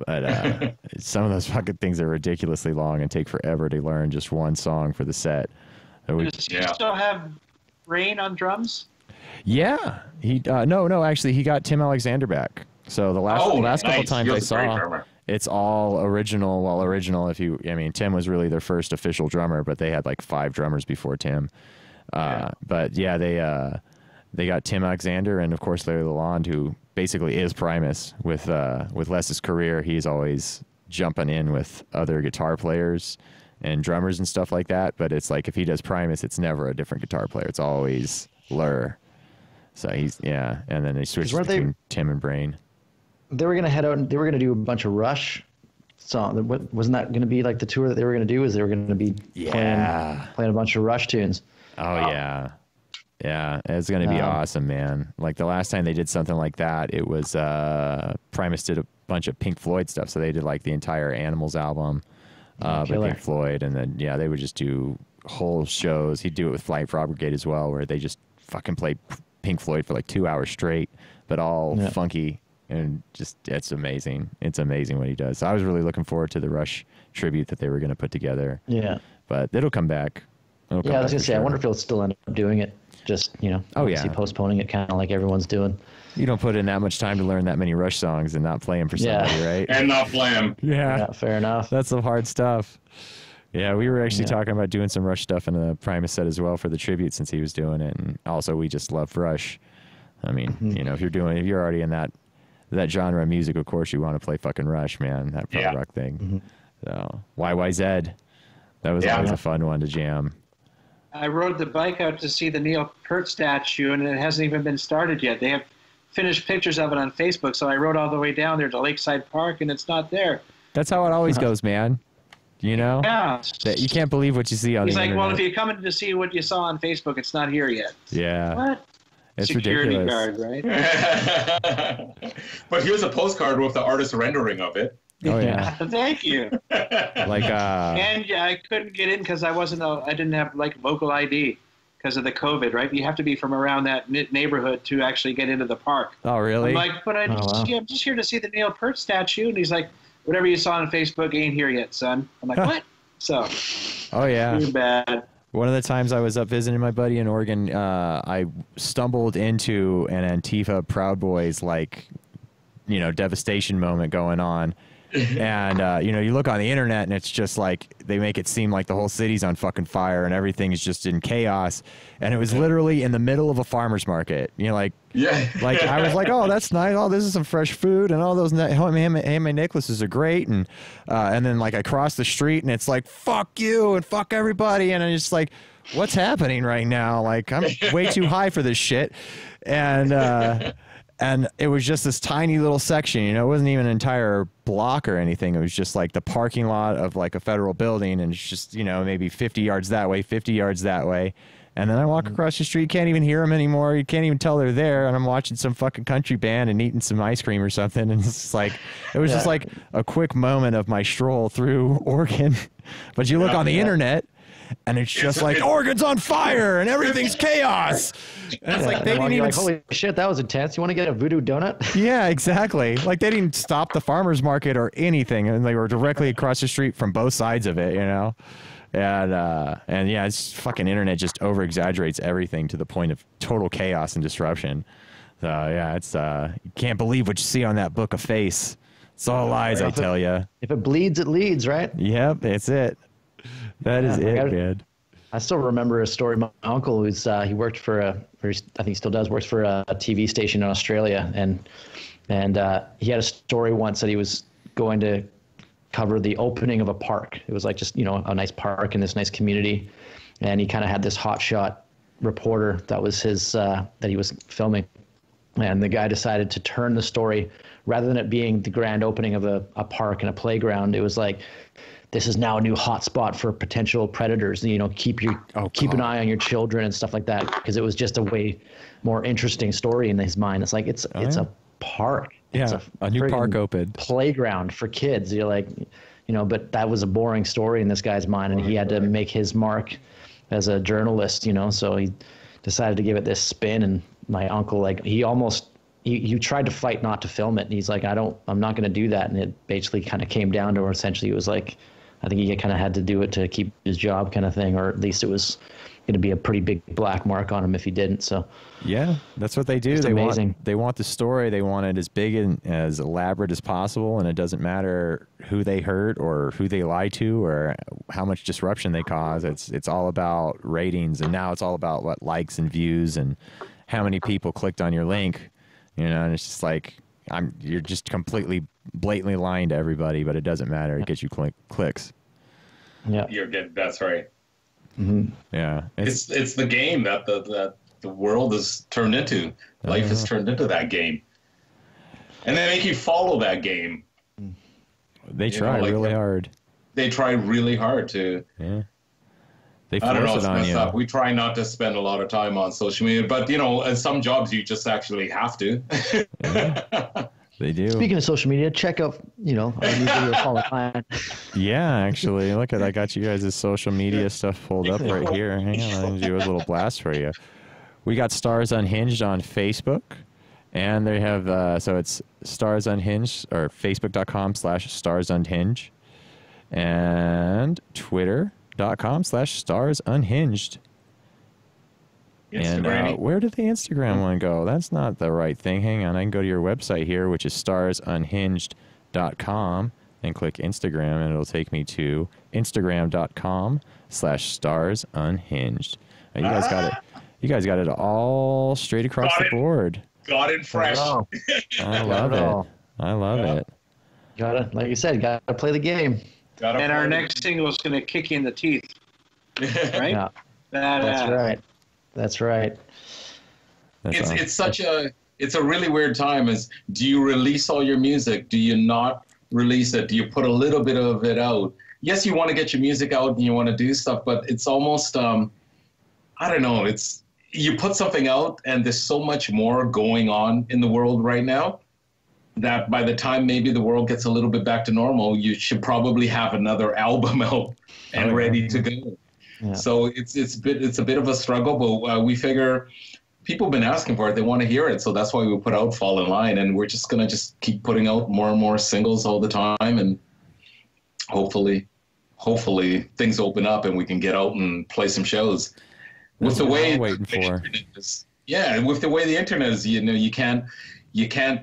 but uh, some of those fucking things are ridiculously long and take forever to learn just one song for the set. We, Does he yeah. still have Rain on drums? Yeah. He uh, no no actually he got Tim Alexander back. So the last oh, the last nice. couple times I saw, it's all original. Well, original. If you, I mean, Tim was really their first official drummer, but they had like five drummers before Tim. Uh, yeah. But yeah, they uh, they got Tim Alexander and of course Larry Lalonde, who basically is Primus with uh, with Les's career. He's always jumping in with other guitar players and drummers and stuff like that. But it's like if he does Primus, it's never a different guitar player. It's always Lur. So he's yeah, and then they switched between they... Tim and Brain. They were gonna head out. And they were gonna do a bunch of Rush song. Wasn't that going to be like the tour that they were going to do? Is they were going to be yeah. playing, playing a bunch of Rush tunes. Oh, wow. yeah. Yeah, it's going to be um, awesome, man. Like the last time they did something like that, it was uh, Primus did a bunch of Pink Floyd stuff. So they did like the entire Animals album uh, by Pink Floyd. And then, yeah, they would just do whole shows. He'd do it with Flight Frog Brigade as well, where they just fucking play Pink Floyd for like two hours straight, but all yeah. funky. And just, it's amazing. It's amazing what he does. So I was really looking forward to the Rush tribute that they were going to put together. Yeah. But it'll come back. It'll come yeah, I was going to say, sure. I wonder if he'll still end up doing it. Just, you know, oh, yeah. postponing it kind of like everyone's doing. You don't put in that much time to learn that many Rush songs and not play them for somebody, yeah. right? And not play them. Yeah. yeah. Fair enough. That's some hard stuff. Yeah, we were actually yeah. talking about doing some Rush stuff in the Primus set as well for the tribute since he was doing it. And also, we just love Rush. I mean, mm-hmm. you know, if you're doing, if you're already in that, that genre of music, of course you want to play fucking Rush, man. That punk yeah. rock thing. Mm-hmm. So Y Y Z, that was yeah. always a fun one to jam. I rode the bike out to see the Neil Peart statue, and it hasn't even been started yet. They have finished pictures of it on Facebook, so I rode all the way down there to Lakeside Park, and it's not there. That's how it always goes, man. You know? Yeah. That you can't believe what you see on He's the like, internet. Well, if you come in to see what you saw on Facebook, it's not here yet. Yeah. What? It's Security ridiculous. Guard, right? But here's a postcard with the artist rendering of it. Oh yeah! Thank you. Like, uh, and yeah, I couldn't get in because I wasn't. A, I didn't have like local I D because of the COVID, right? You have to be from around that neighborhood to actually get into the park. Oh really? I'm like, but I oh, just, wow. yeah, I'm just here to see the Neil Peart statue, and he's like, whatever you saw on Facebook ain't here yet, son. I'm like, what? So. Oh yeah. Too bad. One of the times I was up visiting my buddy in Oregon, uh, I stumbled into an Antifa Proud Boys like, you know, devastation moment going on. And, uh, you know, you look on the internet and it's just like they make it seem like the whole city's on fucking fire and everything is just in chaos. And it was literally in the middle of a farmer's market. You know, like, yeah. like I was like, oh, that's nice. Oh, this is some fresh food. And all those handmade ham necklaces are great. And uh, and then, like, I cross the street and it's like, fuck you and fuck everybody. And I'm just like, what's happening right now? Like, I'm way too high for this shit. And, uh, and it was just this tiny little section, you know, it wasn't even an entire block or anything. It was just like the parking lot of like a federal building. And it's just, you know, maybe fifty yards that way, fifty yards that way. And then I walk across the street, can't even hear them anymore. You can't even tell they're there. And I'm watching some fucking country band and eating some ice cream or something. And it's like, it was yeah. just like a quick moment of my stroll through Oregon. But you look yeah, on the yeah. internet. And it's just it's, like, it's, Oregon's on fire and everything's chaos. And it's yeah, like, they didn't even. Like, holy shit, that was intense. You want to get a voodoo donut? Yeah, exactly. Like, they didn't stop the farmer's market or anything. And they were directly across the street from both sides of it, you know? And, uh, and yeah, it's fucking internet just over exaggerates everything to the point of total chaos and disruption. So, yeah, it's, uh, you can't believe what you see on that book of face. It's all lies, I tell you. If it bleeds, it leads, right? Yep, it's it. That yeah, is it, I, man. I still remember a story. My uncle, who's uh, he worked for a, or I think he still does, works for a, a T V station in Australia, and and uh, he had a story once that he was going to cover the opening of a park. It was like just you know a nice park in this nice community, and he kind of had this hotshot reporter that was his uh, that he was filming, and the guy decided to turn the story rather than it being the grand opening of a, a park and a playground. It was like, this is now a new hotspot for potential predators. You know, keep your oh, keep an eye on your children and stuff like that, because it was just a way more interesting story in his mind. It's like it's oh, it's yeah. a park. Yeah, it's a, a new park opened playground for kids. You're like, you know, but that was a boring story in this guy's mind, and oh, he had boy. to make his mark as a journalist. You know, so he decided to give it this spin. And my uncle, like, he almost. You tried to fight not to film it, and he's like, I don't, I'm not going to do that. And it basically kind of came down to, or essentially it was like, I think he kind of had to do it to keep his job kind of thing, or at least it was going to be a pretty big black mark on him if he didn't. So yeah, that's what they do. It's they amazing. Want, they want the story. They want it as big and as elaborate as possible. And it doesn't matter who they hurt or who they lie to or how much disruption they cause. It's, it's all about ratings. And now it's all about what likes and views and how many people clicked on your link, you know, and it's just like, I'm, you're just completely blatantly lying to everybody, but it doesn't matter. It gets you cl clicks. Yeah, you're getting that's right. Mm-hmm. Yeah, it's, it's it's the game that the that the world is turned into. Life uh, is turned into that game, and they make you follow that game. They try know, like really the, hard. They try really hard to. Yeah. They force I don't know, it on you. Up. We try not to spend a lot of time on social media, but you know, in some jobs you just actually have to. Yeah, they do. Speaking of social media, check out, you know, our new videos all the time. Yeah, actually, look at I got you guys' social media stuff pulled up right here. Hang on, I'm gonna do a little blast for you. We got Stars Unhinged on Facebook, and they have uh, so it's Stars Unhinged or facebook dot com slash stars unhinged and Twitter. dot com slash stars unhinged. And uh, where did the Instagram one go? That's not the right thing. Hang on, I can go to your website here, which is stars unhinged dot com, and click Instagram, and it'll take me to instagram dot com slash stars unhinged. You guys got it. You guys got it all straight across got the it. board. Got it fresh. Wow. I love it. I love yeah. it. Gotta, like you said, gotta play the game. Gotta and our it. next single is going to kick you in the teeth, right? Yeah. That, That's uh, right. That's right. That's it's awesome. it's such a it's a really weird time. Is do you release all your music? Do you not release it? Do you put a little bit of it out? Yes, you want to get your music out and you want to do stuff, but it's almost um, I don't know. It's you put something out, and there's so much more going on in the world right now. That by the time maybe the world gets a little bit back to normal, you should probably have another album out and oh, yeah. ready to go. Yeah. So it's it's bit it's a bit of a struggle, but uh, we figure people have been asking for it; they want to hear it. So that's why we put out "Fall in Line," and we're just gonna just keep putting out more and more singles all the time, and hopefully, hopefully things open up and we can get out and play some shows. That's with the way I'm waiting the for. Is, yeah, with the way the internet is, you know, you can't you can't.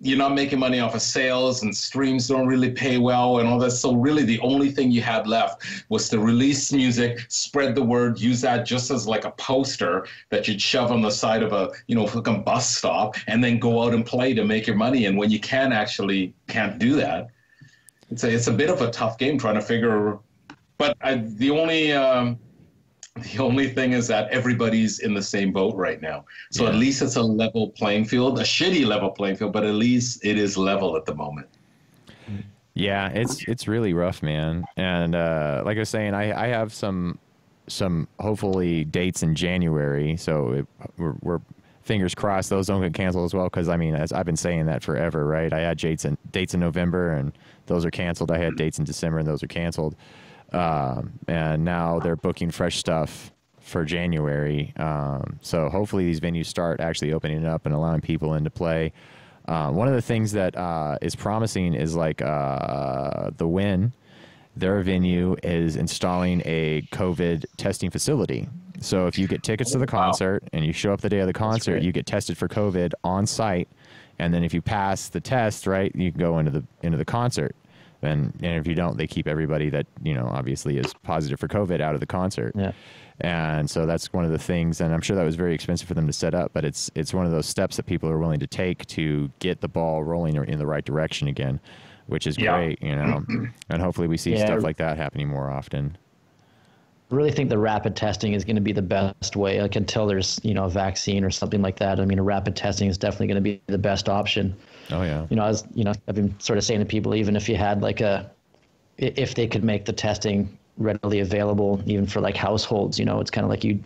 You're not making money off of sales, and streams don't really pay well and all that. So really the only thing you had left was to release music, spread the word, use that just as like a poster that you'd shove on the side of a, you know, fucking bus stop, and then go out and play to make your money. And when you can actually can't do that, it's a, it's a bit of a tough game trying to figure, but I, the only, um, The only thing is that everybody's in the same boat right now. So yeah. at least it's a level playing field, a shitty level playing field, but at least it is level at the moment. Yeah, it's it's really rough, man. And uh, like I was saying, I, I have some some hopefully dates in January. So it, we're, we're fingers crossed those don't get canceled as well. Because I mean, as I've been saying that forever, right? I had dates in dates in November, and those are canceled. I had dates in December, and those are canceled. Um, and now they're booking fresh stuff for January. Um, so hopefully these venues start actually opening up and allowing people into play. Uh, one of the things that uh, is promising is like uh, the Wynn, their venue is installing a COVID testing facility. So if you get tickets to the concert and you show up the day of the concert, you get tested for COVID on site. And then if you pass the test, right, you can go into the into the concert. And, and if you don't, they keep everybody that, you know, obviously is positive for COVID out of the concert. Yeah. And so that's one of the things. And I'm sure that was very expensive for them to set up. But it's it's one of those steps that people are willing to take to get the ball rolling or in the right direction again, which is yeah. great, you know. And hopefully we see yeah. stuff like that happening more often. I really think the rapid testing is going to be the best way, like until there's, you know, a vaccine or something like that. I mean, a rapid testing is definitely going to be the best option. Oh yeah. You know, I was, you know, I've been sort of saying to people, even if you had like a, if they could make the testing readily available, even for like households, you know, it's kind of like you,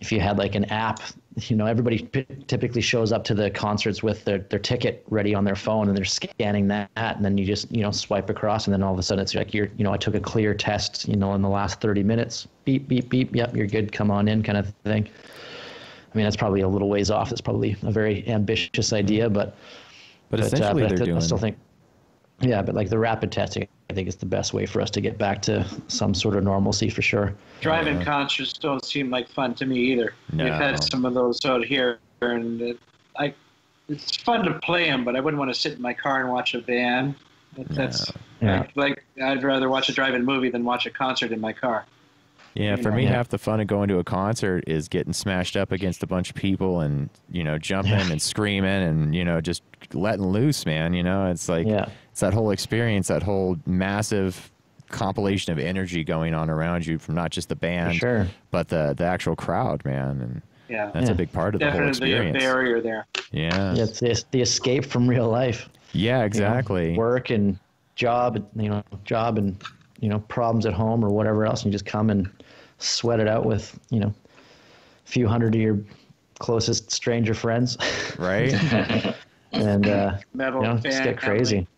if you had like an app, you know, everybody typically shows up to the concerts with their, their ticket ready on their phone, and they're scanning that, and then you just, you know, swipe across, and then all of a sudden it's like, you're, you know, I took a clear test, you know, in the last thirty minutes, beep, beep, beep, yep, you're good, come on in, kind of thing. I mean, that's probably a little ways off. It's probably a very ambitious idea, but but, but essentially uh, but they're I, th- doing... I still think, yeah, but like the rapid testing, I think it's the best way for us to get back to some sort of normalcy for sure. Drive-in yeah. concerts don't seem like fun to me either. No. We've had some of those out here, and it, I, it's fun to play them, but I wouldn't want to sit in my car and watch a band. That's yeah. like, like I'd rather watch a drive-in movie than watch a concert in my car. Yeah, for me, half the fun of going to a concert is getting smashed up against a bunch of people and, you know, jumping and screaming and, you know, just letting loose, man. You know, it's like yeah. it's that whole experience, that whole massive compilation of energy going on around you from not just the band, sure. but the, the actual crowd, man. And yeah. that's yeah. a big part of Definitely the whole experience. Definitely a barrier there. Yeah. yeah it's the, the escape from real life. Yeah, exactly. You know, work and job, you know, job and, you know, problems at home or whatever else, and you just come and sweat it out with, you know, a few hundred of your closest stranger friends. Right. And, uh, metal, you know, just get crazy. Family.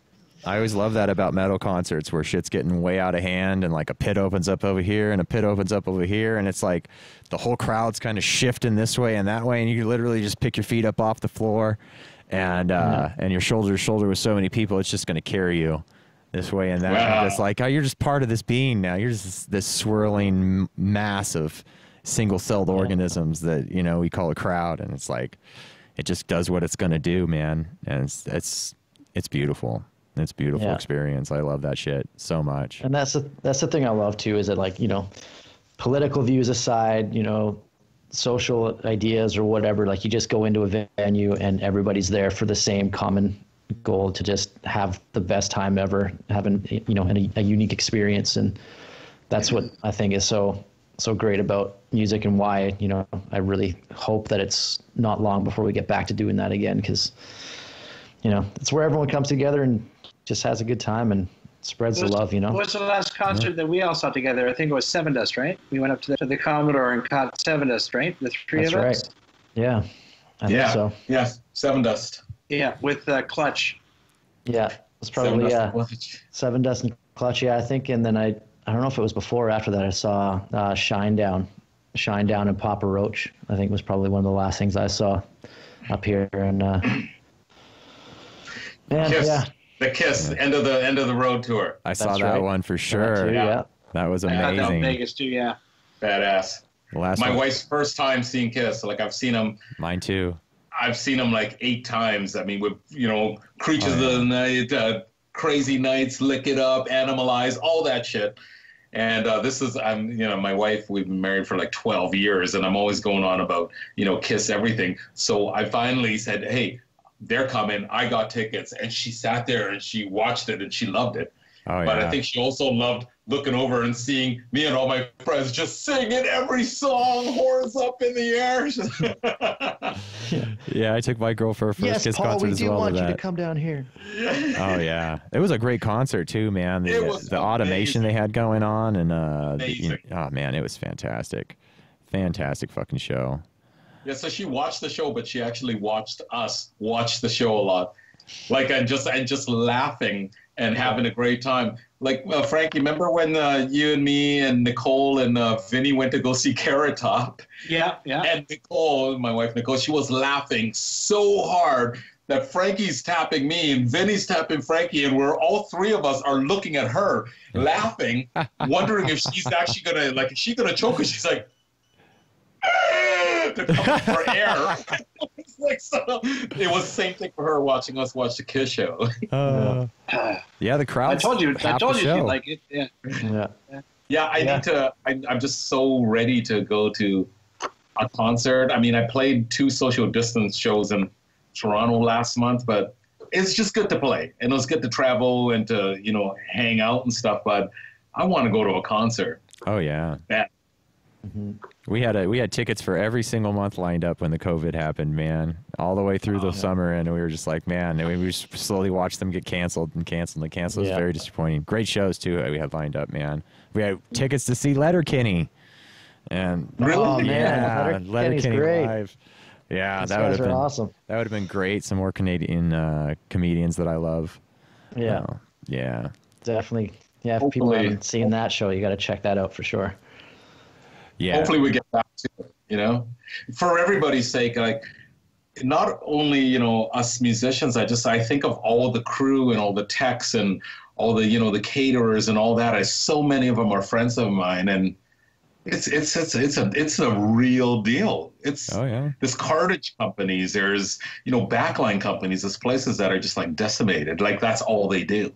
I always love that about metal concerts where shit's getting way out of hand and like a pit opens up over here and a pit opens up over here, and it's like the whole crowd's kind of shifting this way and that way, and you literally just pick your feet up off the floor and uh, mm-hmm. and you're shoulder to shoulder with so many people, it's just going to carry you this way and that. Wow. It's like, oh, you're just part of this being now. You're just this, this swirling mass of single-celled yeah. organisms that, you know, we call a crowd, and it's like it just does what it's going to do, man. And it's it's it's beautiful. It's a beautiful yeah. experience. I love that shit so much. And that's the, that's the thing I love too, is that, like, you know, political views aside, you know, social ideas or whatever, like, you just go into a venue and everybody's there for the same common goal to just have the best time ever, having, you know, a, a unique experience. And that's what I think is so, so great about music, and why, you know, I really hope that it's not long before we get back to doing that again. 'Cause, you know, it's where everyone comes together and just has a good time and spreads was, the love, you know. What's the last concert yeah. that we all saw together? I think it was Seven Dust, right? We went up to the, to the Commodore and caught Seven Dust, right? The three That's of right. us. That's right. Yeah. I yeah. think so. Yeah. Seven Dust. Yeah, with uh, Clutch. Yeah, it's probably Seven Dust, yeah. Seven Dust and Clutch. Yeah, I think, and then I, I don't know if it was before or after that. I saw uh, Shinedown, Shinedown and Papa Roach. I think was probably one of the last things I saw up here, and uh, man, yes. yeah. The Kiss, end of the end of the road tour. I That's saw that right. one for sure. That, too, yeah. Yeah. That was amazing. I got that in Vegas too, yeah. Badass. Last My one. Wife's first time seeing Kiss. Like, I've seen them. Mine too. I've seen them like eight times. I mean, with, you know, Creatures oh, yeah. of the Night, uh, Crazy Nights, Lick It Up, Animalize, all that shit. And uh, this is, I'm, you know, my wife, we've been married for like twelve years, and I'm always going on about, you know, Kiss everything. So I finally said, hey, they're coming. I got tickets, and she sat there and she watched it and she loved it. Oh, but yeah. I think she also loved looking over and seeing me and all my friends just singing every song, horns up in the air. yeah. yeah, I took my girl for her first yes, Kiss Paul, concert as well. Yes, Paul, we do want you that. to come down here. Oh yeah, it was a great concert too, man. The, it was the amazing. automation they had going on, and uh, the, you, oh man, it was fantastic, fantastic fucking show. Yeah, so she watched the show, but she actually watched us watch the show a lot, like and just and just laughing and having a great time. Like uh, Frankie, remember when uh, you and me and Nicole and uh, Vinny went to go see Carrot Top? Yeah, yeah. And Nicole, my wife Nicole, she was laughing so hard that Frankie's tapping me and Vinny's tapping Frankie, and we're all three of us are looking at her, laughing, wondering if she's actually gonna like if she's gonna choke us. She's like. To come for air. It's like, so, it was the same thing for her watching us watch the Kiss show. Uh, yeah, the crowd. I told you, I told you she'd like it. Yeah, yeah. yeah I yeah. need to. I, I'm just so ready to go to a concert. I mean, I played two social distance shows in Toronto last month, but it's just good to play, and it was good to travel and to, you know, hang out and stuff. But I want to go to a concert. Oh yeah. That, Mm-hmm. We had a we had tickets for every single month lined up when the COVID happened, man, all the way through oh, the yeah. summer, and we were just like, man, and we just slowly watched them get canceled and canceled and canceled. Yeah. It was very disappointing. Great shows too we had lined up, man. We had tickets to see Letterkenny, and really, oh, yeah, man. Letterkenny's great. Live. Yeah, These that would have been awesome. That would have been great. Some more Canadian uh, comedians that I love. Yeah, uh, yeah, definitely. Yeah, if Hopefully. people haven't seen that show, you got to check that out for sure. Yeah. Hopefully we get back to it, you know, for everybody's sake. Like, not only, you know, us musicians, I just, I think of all the crew and all the techs and all the, you know, the caterers and all that. I, so many of them are friends of mine, and it's, it's, it's, it's a, it's a real deal. It's, oh, yeah. there's cartage companies, there's, you know, backline companies, there's places that are just like decimated. Like, that's all they do.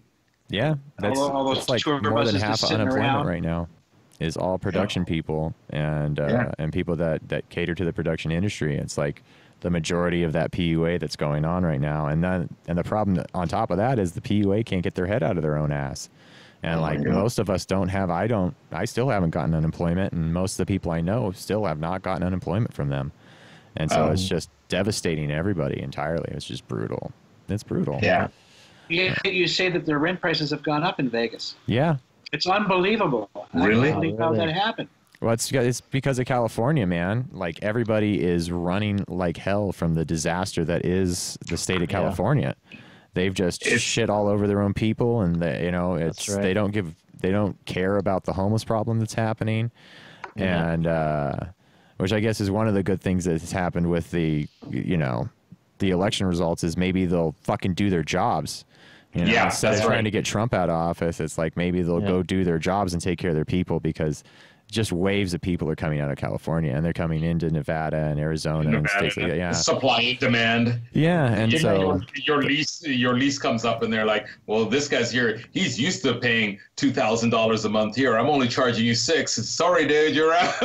Yeah. That's, all, all those that's like more than half unemployment around. right now. Is all production yeah. people and uh, yeah. and people that, that cater to the production industry. It's like the majority of that P U A that's going on right now. And then and the problem on top of that is the P U A can't get their head out of their own ass. And oh, like most of us don't have, I don't, I still haven't gotten unemployment, and most of the people I know still have not gotten unemployment from them. And so um, it's just devastating everybody entirely. It's just brutal. It's brutal. Yeah. Yet you say that their rent prices have gone up in Vegas. Yeah. It's unbelievable. Really? I don't think how that happened. Well, it's, it's because of California, man. Like, everybody is running like hell from the disaster that is the state of California. Yeah. They've just it's, shit all over their own people, and they, you know, it's right. they don't give they don't care about the homeless problem that's happening, yeah. and uh, which I guess is one of the good things that's happened with the, you know, the election results is maybe they'll fucking do their jobs. You know, yeah, instead of trying right. to get Trump out of office, it's like maybe they'll yeah. go do their jobs and take care of their people, because just waves of people are coming out of California, and they're coming into Nevada and Arizona Nevada, and states like that. Yeah. Supply and demand. Yeah, and you, so your, your lease your lease comes up, and they're like, "Well, this guy's here. He's used to paying two thousand dollars a month here. I'm only charging you six. Sorry, dude, you're out."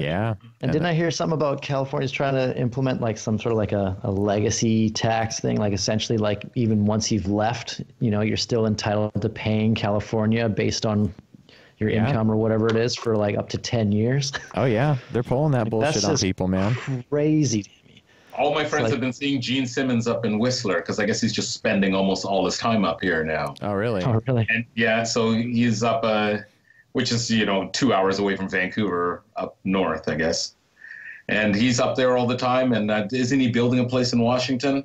Yeah. And, and didn't I hear something about California's trying to implement like some sort of like a, a legacy tax thing? Like essentially, like even once you've left, you know, you're still entitled to paying California based on your yeah. income or whatever it is for like up to ten years. Oh yeah, they're pulling that like, bullshit on people, man. Crazy to me. All my friends like, have been seeing Gene Simmons up in Whistler, because I guess he's just spending almost all his time up here now. Oh really? Oh really? And yeah, so he's up, uh, which is, you know, two hours away from Vancouver, up north, I guess. And he's up there all the time. And uh, isn't he building a place in Washington?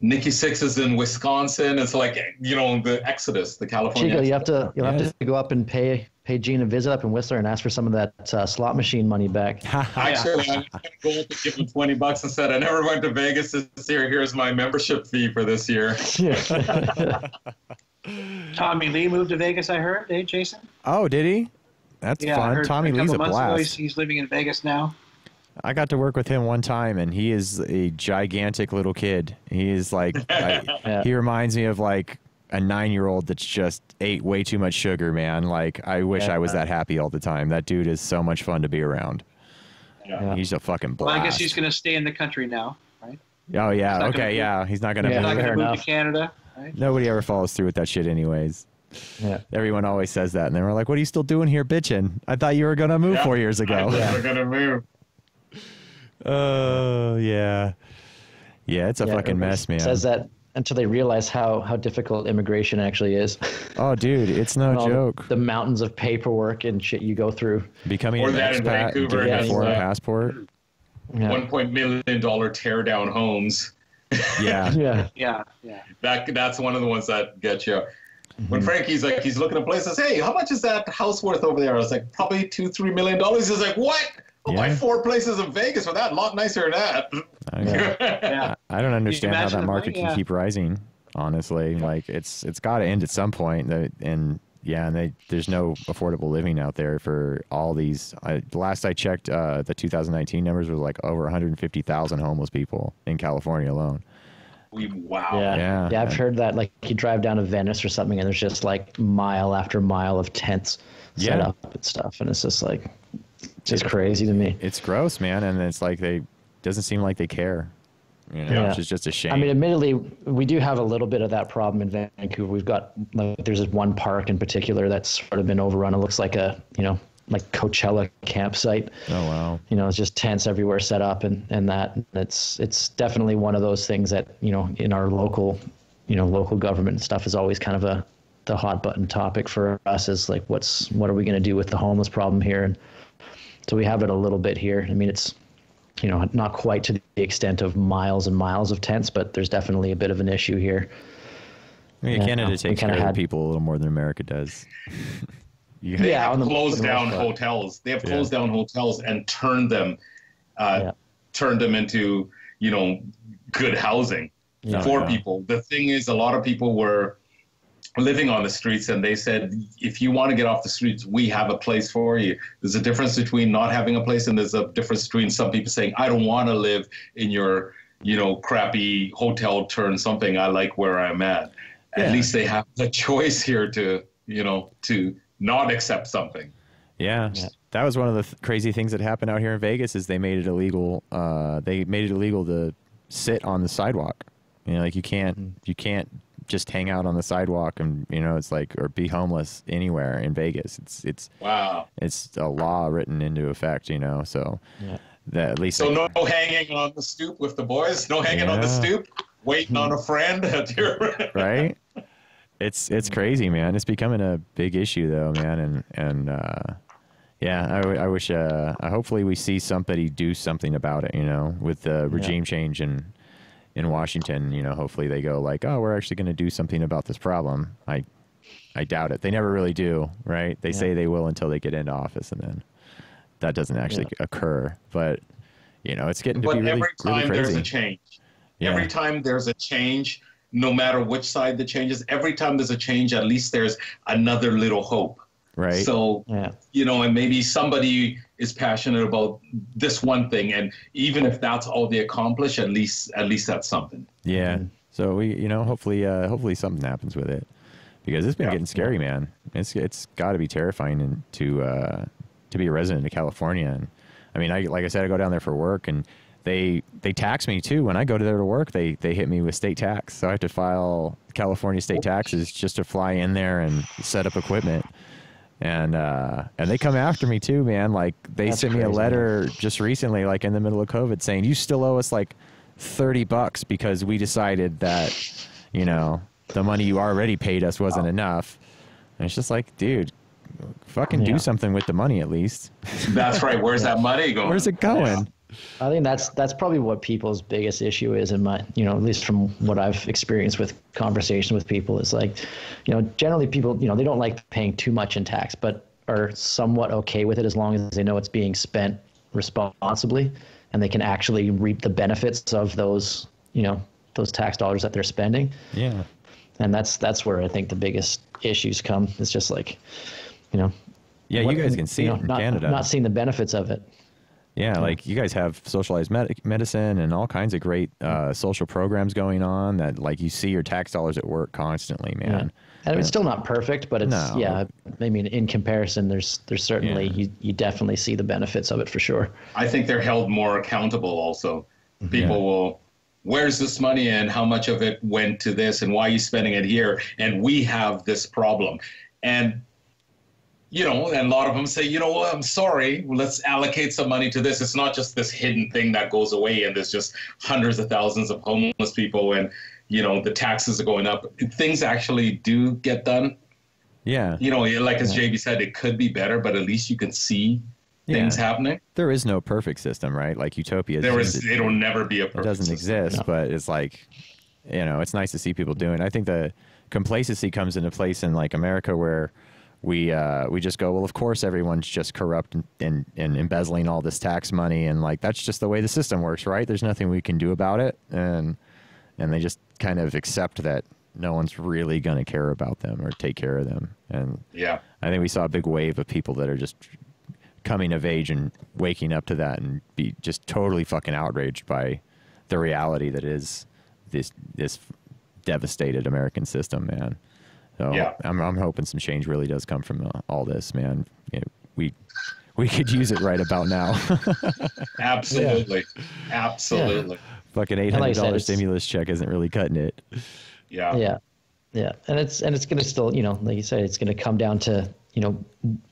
Nikki Sixx is in Wisconsin. It's like, you know, the Exodus, the California. Chico, you have to you'll yeah. have to go up and pay. Hey, Gene, a visit up in Whistler and ask for some of that uh, slot machine money back. Actually, I'm going to go up and give him twenty bucks and said, I never went to Vegas this year. Here's my membership fee for this year. Tommy Lee moved to Vegas, I heard. Hey, Jason? Oh, did he? That's yeah, fun. Tommy Lee's a blast. Ago, he's, he's living in Vegas now. I got to work with him one time, and he is a gigantic little kid. He is like, I, yeah. he reminds me of like a nine-year-old that's just ate way too much sugar, man. Like, I wish yeah. I was that happy all the time. That dude is so much fun to be around. Yeah. He's a fucking blast. Well, I guess he's going to stay in the country now, right? Oh, yeah. Okay, yeah. He's not going to yeah, move, gonna move to Canada. Right? Nobody ever follows through with that shit anyways. Yeah. Everyone always says that, and they were like, what are you still doing here bitching? I thought you were going to move yeah. four years ago. I thought you were going to move. Oh, uh, yeah. Yeah, it's a yeah, fucking mess, man. Says that until they realize how, how difficult immigration actually is. Oh, dude, it's no joke. The mountains of paperwork and shit you go through. Becoming or an that expat in Vancouver, and getting a foreign passport. Yeah. one point million dollar teardown homes. Yeah. yeah. Yeah. Yeah. That, that's one of the ones that get you. When Frankie's like, he's looking at places, hey, how much is that house worth over there? I was like, probably two, three million dollars. He's like, what? I'll yeah. buy four places in Vegas for that. A lot nicer than that. I, yeah. I don't understand how that market money? can yeah. keep rising, honestly. Yeah. Like, it's it's got to end at some point. And, yeah, and they, there's no affordable living out there for all these. I, last I checked, uh, the two thousand nineteen numbers were like over one hundred fifty thousand homeless people in California alone. We, wow. Yeah. yeah. Yeah, I've heard that. Like, you drive down to Venice or something, and there's just, like, mile after mile of tents set yeah. up and stuff. And it's just, like... It's just crazy to me. It's gross, man, and it's like they doesn't seem like they care. You know, yeah. which is just a shame. I mean, admittedly, we do have a little bit of that problem in Vancouver. We've got like there's this one park in particular that's sort of been overrun. It looks like a you know like Coachella campsite. Oh wow! You know, it's just tents everywhere set up, and and that it's it's definitely one of those things that you know in our local you know local government and stuff is always kind of a the hot button topic for us is like what's what are we going to do with the homeless problem here and. So we have it a little bit here. I mean, it's, you know, not quite to the extent of miles and miles of tents, but there's definitely a bit of an issue here. I mean, Canada takes care of people a little more than America does. You they yeah, have closed down hotels. They have closed yeah. down hotels and turned them, uh, yeah. turned them into, you know, good housing yeah, for yeah. people. The thing is, a lot of people were living on the streets, and they said, if you want to get off the streets, we have a place for you. There's a difference between not having a place, and there's a difference between some people saying, I don't want to live in your, you know, crappy hotel turn something. I like where I'm at. Yeah. At least they have the choice here to, you know, to not accept something. Yeah. yeah. That was one of the th crazy things that happened out here in Vegas is they made it illegal. Uh, they made it illegal to sit on the sidewalk. You know, like you can't, you can't, just hang out on the sidewalk and you know it's like or be homeless anywhere in Vegas. It's it's wow. It's a law written into effect, you know. So yeah. that at least So like, no hanging on the stoop with the boys, no hanging yeah. on the stoop, waiting on a friend at your right? It's it's crazy, man. It's becoming a big issue, though, man. And and uh, yeah, I, w I wish. Uh, hopefully, we see somebody do something about it. You know, with the regime yeah. change in in Washington, you know, hopefully they go like, oh, we're actually going to do something about this problem. I I doubt it. They never really do, right? They yeah. say they will until they get into office, and then that doesn't actually yeah. occur. But you know, it's getting to but be really, every time really crazy. There's a change. Yeah. Every time there's a change. No matter which side the change is, every time there's a change, at least there's another little hope. Right. So, yeah. you know, and maybe somebody is passionate about this one thing, and even if that's all they accomplish, at least at least that's something. Yeah. Mm-hmm. So we, you know, hopefully, uh, hopefully something happens with it, because it's been yeah. getting scary, man. It's it's got to be terrifying and to uh, to be a resident of California. And I mean, I like I said, I go down there for work, and They they tax me too. When I go to there to work, they they hit me with state tax. So I have to file California state taxes just to fly in there and set up equipment. And uh, and they come after me too, man. Like they That's sent me crazy. a letter just recently, like in the middle of COVID, saying you still owe us like thirty bucks because we decided that, you know, the money you already paid us wasn't wow. enough. And it's just like, dude, fucking yeah. do something with the money at least. That's right. Where's yeah. that money going? Where's it going? Yeah. I think that's that's probably what people's biggest issue is in my, you know, at least from what I've experienced with conversation with people, is like, you know, generally people, you know, they don't like paying too much in tax, but are somewhat okay with it as long as they know it's being spent responsibly and they can actually reap the benefits of those, you know, those tax dollars that they're spending. Yeah. And that's that's where I think the biggest issues come. It's just like, you know. Yeah, what, you guys can see you know, it in not, Canada. Not seeing the benefits of it. Yeah, like you guys have socialized med medicine and all kinds of great uh, social programs going on that, like, you see your tax dollars at work constantly, man. Yeah. And it's still not perfect, but it's, no. yeah, I mean, in comparison, there's there's certainly, yeah. you, you definitely see the benefits of it for sure. I think they're held more accountable also. People yeah. will, where's this money and how much of it went to this and why are you spending it here? And we have this problem. And you know, and a lot of them say, you know what, I'm sorry, let's allocate some money to this. It's not just this hidden thing that goes away and there's just hundreds of thousands of homeless people and, you know, the taxes are going up. Things actually do get done. Yeah. You know, like as yeah. J B said, it could be better, but at least you can see yeah. things happening. There is no perfect system, right? Like utopia. There is, it, it'll never be a perfect system. It doesn't system. exist, no. but it's like, you know, it's nice to see people doing. I think the complacency comes into place in like America where We uh, we just go, well, of course, everyone's just corrupt and, and, and embezzling all this tax money. And like, that's just the way the system works, right? There's nothing we can do about it. And and they just kind of accept that no one's really going to care about them or take care of them. And yeah, I think we saw a big wave of people that are just coming of age and waking up to that and be just totally fucking outraged by the reality that is this this devastated American system, man. So yeah. I'm, I'm hoping some change really does come from uh, all this, man. You know, we we could use it right about now. Absolutely. Yeah. Absolutely. Yeah. Fucking eight hundred dollar like said, stimulus check isn't really cutting it. Yeah. Yeah. Yeah. And it's, and it's going to still, you know, like you said, it's going to come down to, you know,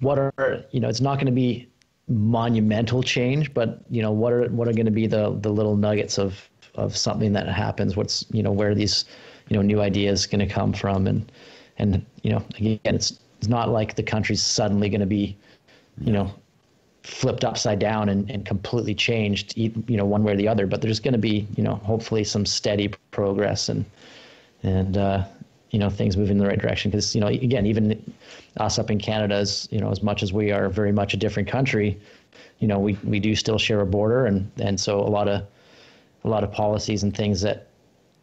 what are, you know, it's not going to be monumental change, but, you know, what are, what are going to be the, the little nuggets of, of something that happens? What's, you know, where these, you know, new ideas going to come from? And, And, you know, again, it's, it's not like the country's suddenly going to be, you know, flipped upside down and, and completely changed, you know, one way or the other. But there's going to be, you know, hopefully some steady progress and, and uh, you know, things moving in the right direction. Because, you know, again, even us up in Canada, is, you know, as much as we are very much a different country, you know, we, we do still share a border. And, and so a lot of a lot of policies and things that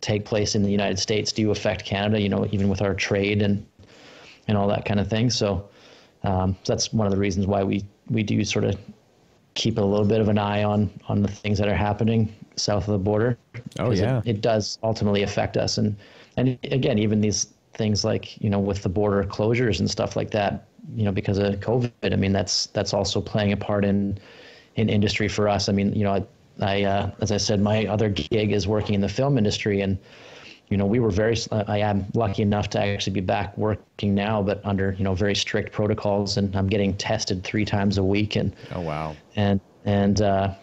take place in the United States do affect Canada, you know, even with our trade and and all that kind of thing. So, um, so that's one of the reasons why we we do sort of keep a little bit of an eye on on the things that are happening south of the border. Oh yeah, it, it does ultimately affect us. And and again, even these things like, you know, with the border closures and stuff like that, you know, because of COVID. I mean, that's that's also playing a part in in industry for us. I mean, you know. I, I, uh, as I said, my other gig is working in the film industry, and, you know, we were very, I am lucky enough to actually be back working now, but under, you know, very strict protocols, and I'm getting tested three times a week. And, oh, wow. And, and, uh,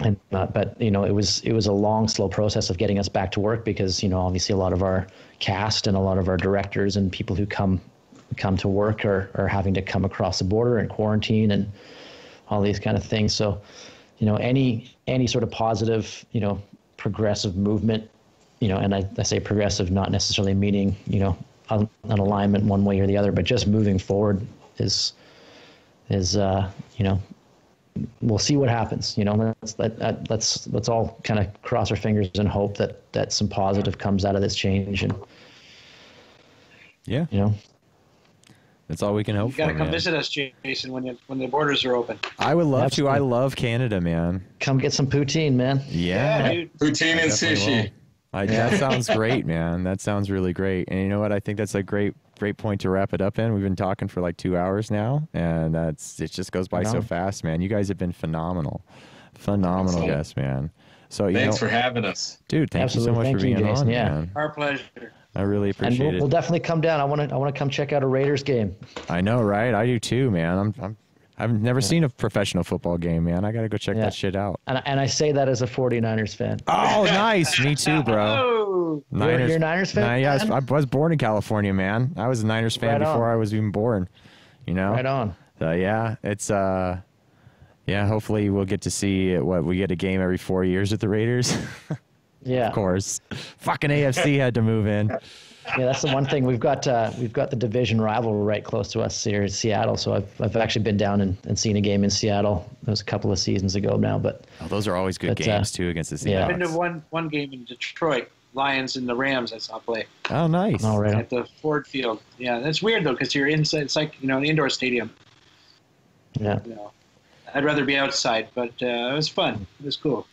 And uh, but you know, it was it was a long, slow process of getting us back to work, because you know, obviously a lot of our cast and a lot of our directors and people who come come to work are are having to come across the border and quarantine and all these kind of things. So, you know, any any sort of positive, you know, progressive movement, you know, and I, I say progressive not necessarily meaning, you know, an alignment one way or the other, but just moving forward is is uh, you know, we'll see what happens. You know, let's let, uh, let's let's all kind of cross our fingers and hope that that some positive comes out of this change. And yeah, you know, that's all we can hope. You gotta for, come man. visit us, Jason, when you, when the borders are open. I would love Absolutely. to. I love Canada, man. Come get some poutine, man. Yeah, yeah dude. Poutine I and sushi. Will. Like, yeah. That sounds great, man. That sounds really great. And you know what? I think that's a great, great point to wrap it up in. We've been talking for like two hours now, and that's it. Just goes by phenomenal. so fast, man. You guys have been phenomenal, phenomenal awesome. guests, man. So you thanks know, for having us, dude. Thank Absolutely. you so much thank for being you, Jason. on, yeah. man. Our pleasure. I really appreciate and we'll, it. We'll definitely come down. I want to, I want to come check out a Raiders game. I know, right? I do too, man. I'm, I'm. I've never yeah. seen a professional football game, man. I got to go check yeah. that shit out. And, and I say that as a forty-niners fan. Oh, nice. Me too, bro. Niners, you're, you're a Niners fan? Nine, yeah, I was born in California, man. I was a Niners fan right before on. I was even born, you know? Right on. So, yeah, it's, uh, yeah, hopefully we'll get to see what we get a game every four years at the Raiders. Yeah. Of course. Fucking A F C had to move in. Yeah, that's the one thing we've got. Uh, we've got the division rival right close to us here in Seattle. So I've I've actually been down and, and seen a game in Seattle. It was a couple of seasons ago now, but oh, those are always good but, games uh, too against the Seahawks. Yeah. I've been to one one game in Detroit, Lions and the Rams. I saw play. Oh, nice! All right. At the Ford Field. Yeah, that's weird though, because you're inside. It's like, you know, an indoor stadium. Yeah. You know, I'd rather be outside, but uh, it was fun. It was cool.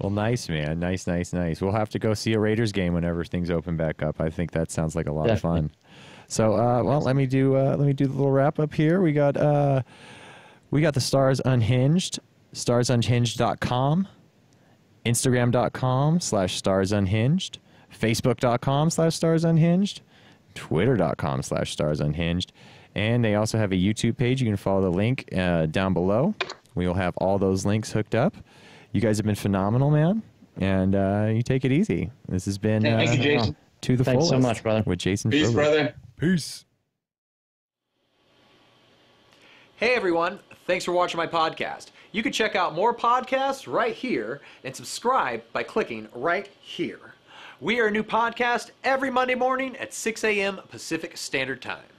Well, nice, man. Nice, nice, nice. We'll have to go see a Raiders game whenever things open back up. I think that sounds like a lot Definitely. of fun. So, uh, well, let me do uh, let me do the little wrap up here. We got uh, we got the Stars Unhinged, stars unhinged dot com, instagram dot com slash stars unhinged, facebook dot com slash stars unhinged, twitter dot com slash stars unhinged, and they also have a YouTube page. You can follow the link uh, down below. We will have all those links hooked up. You guys have been phenomenal, man, and uh, you take it easy. This has been uh, Thank you, Jason. To the Thanks Fullest so much, brother. With Jason. Peace, Frober. brother. Peace. Hey, everyone. Thanks for watching my podcast. You can check out more podcasts right here and subscribe by clicking right here. We are a new podcast every Monday morning at six a m Pacific Standard Time.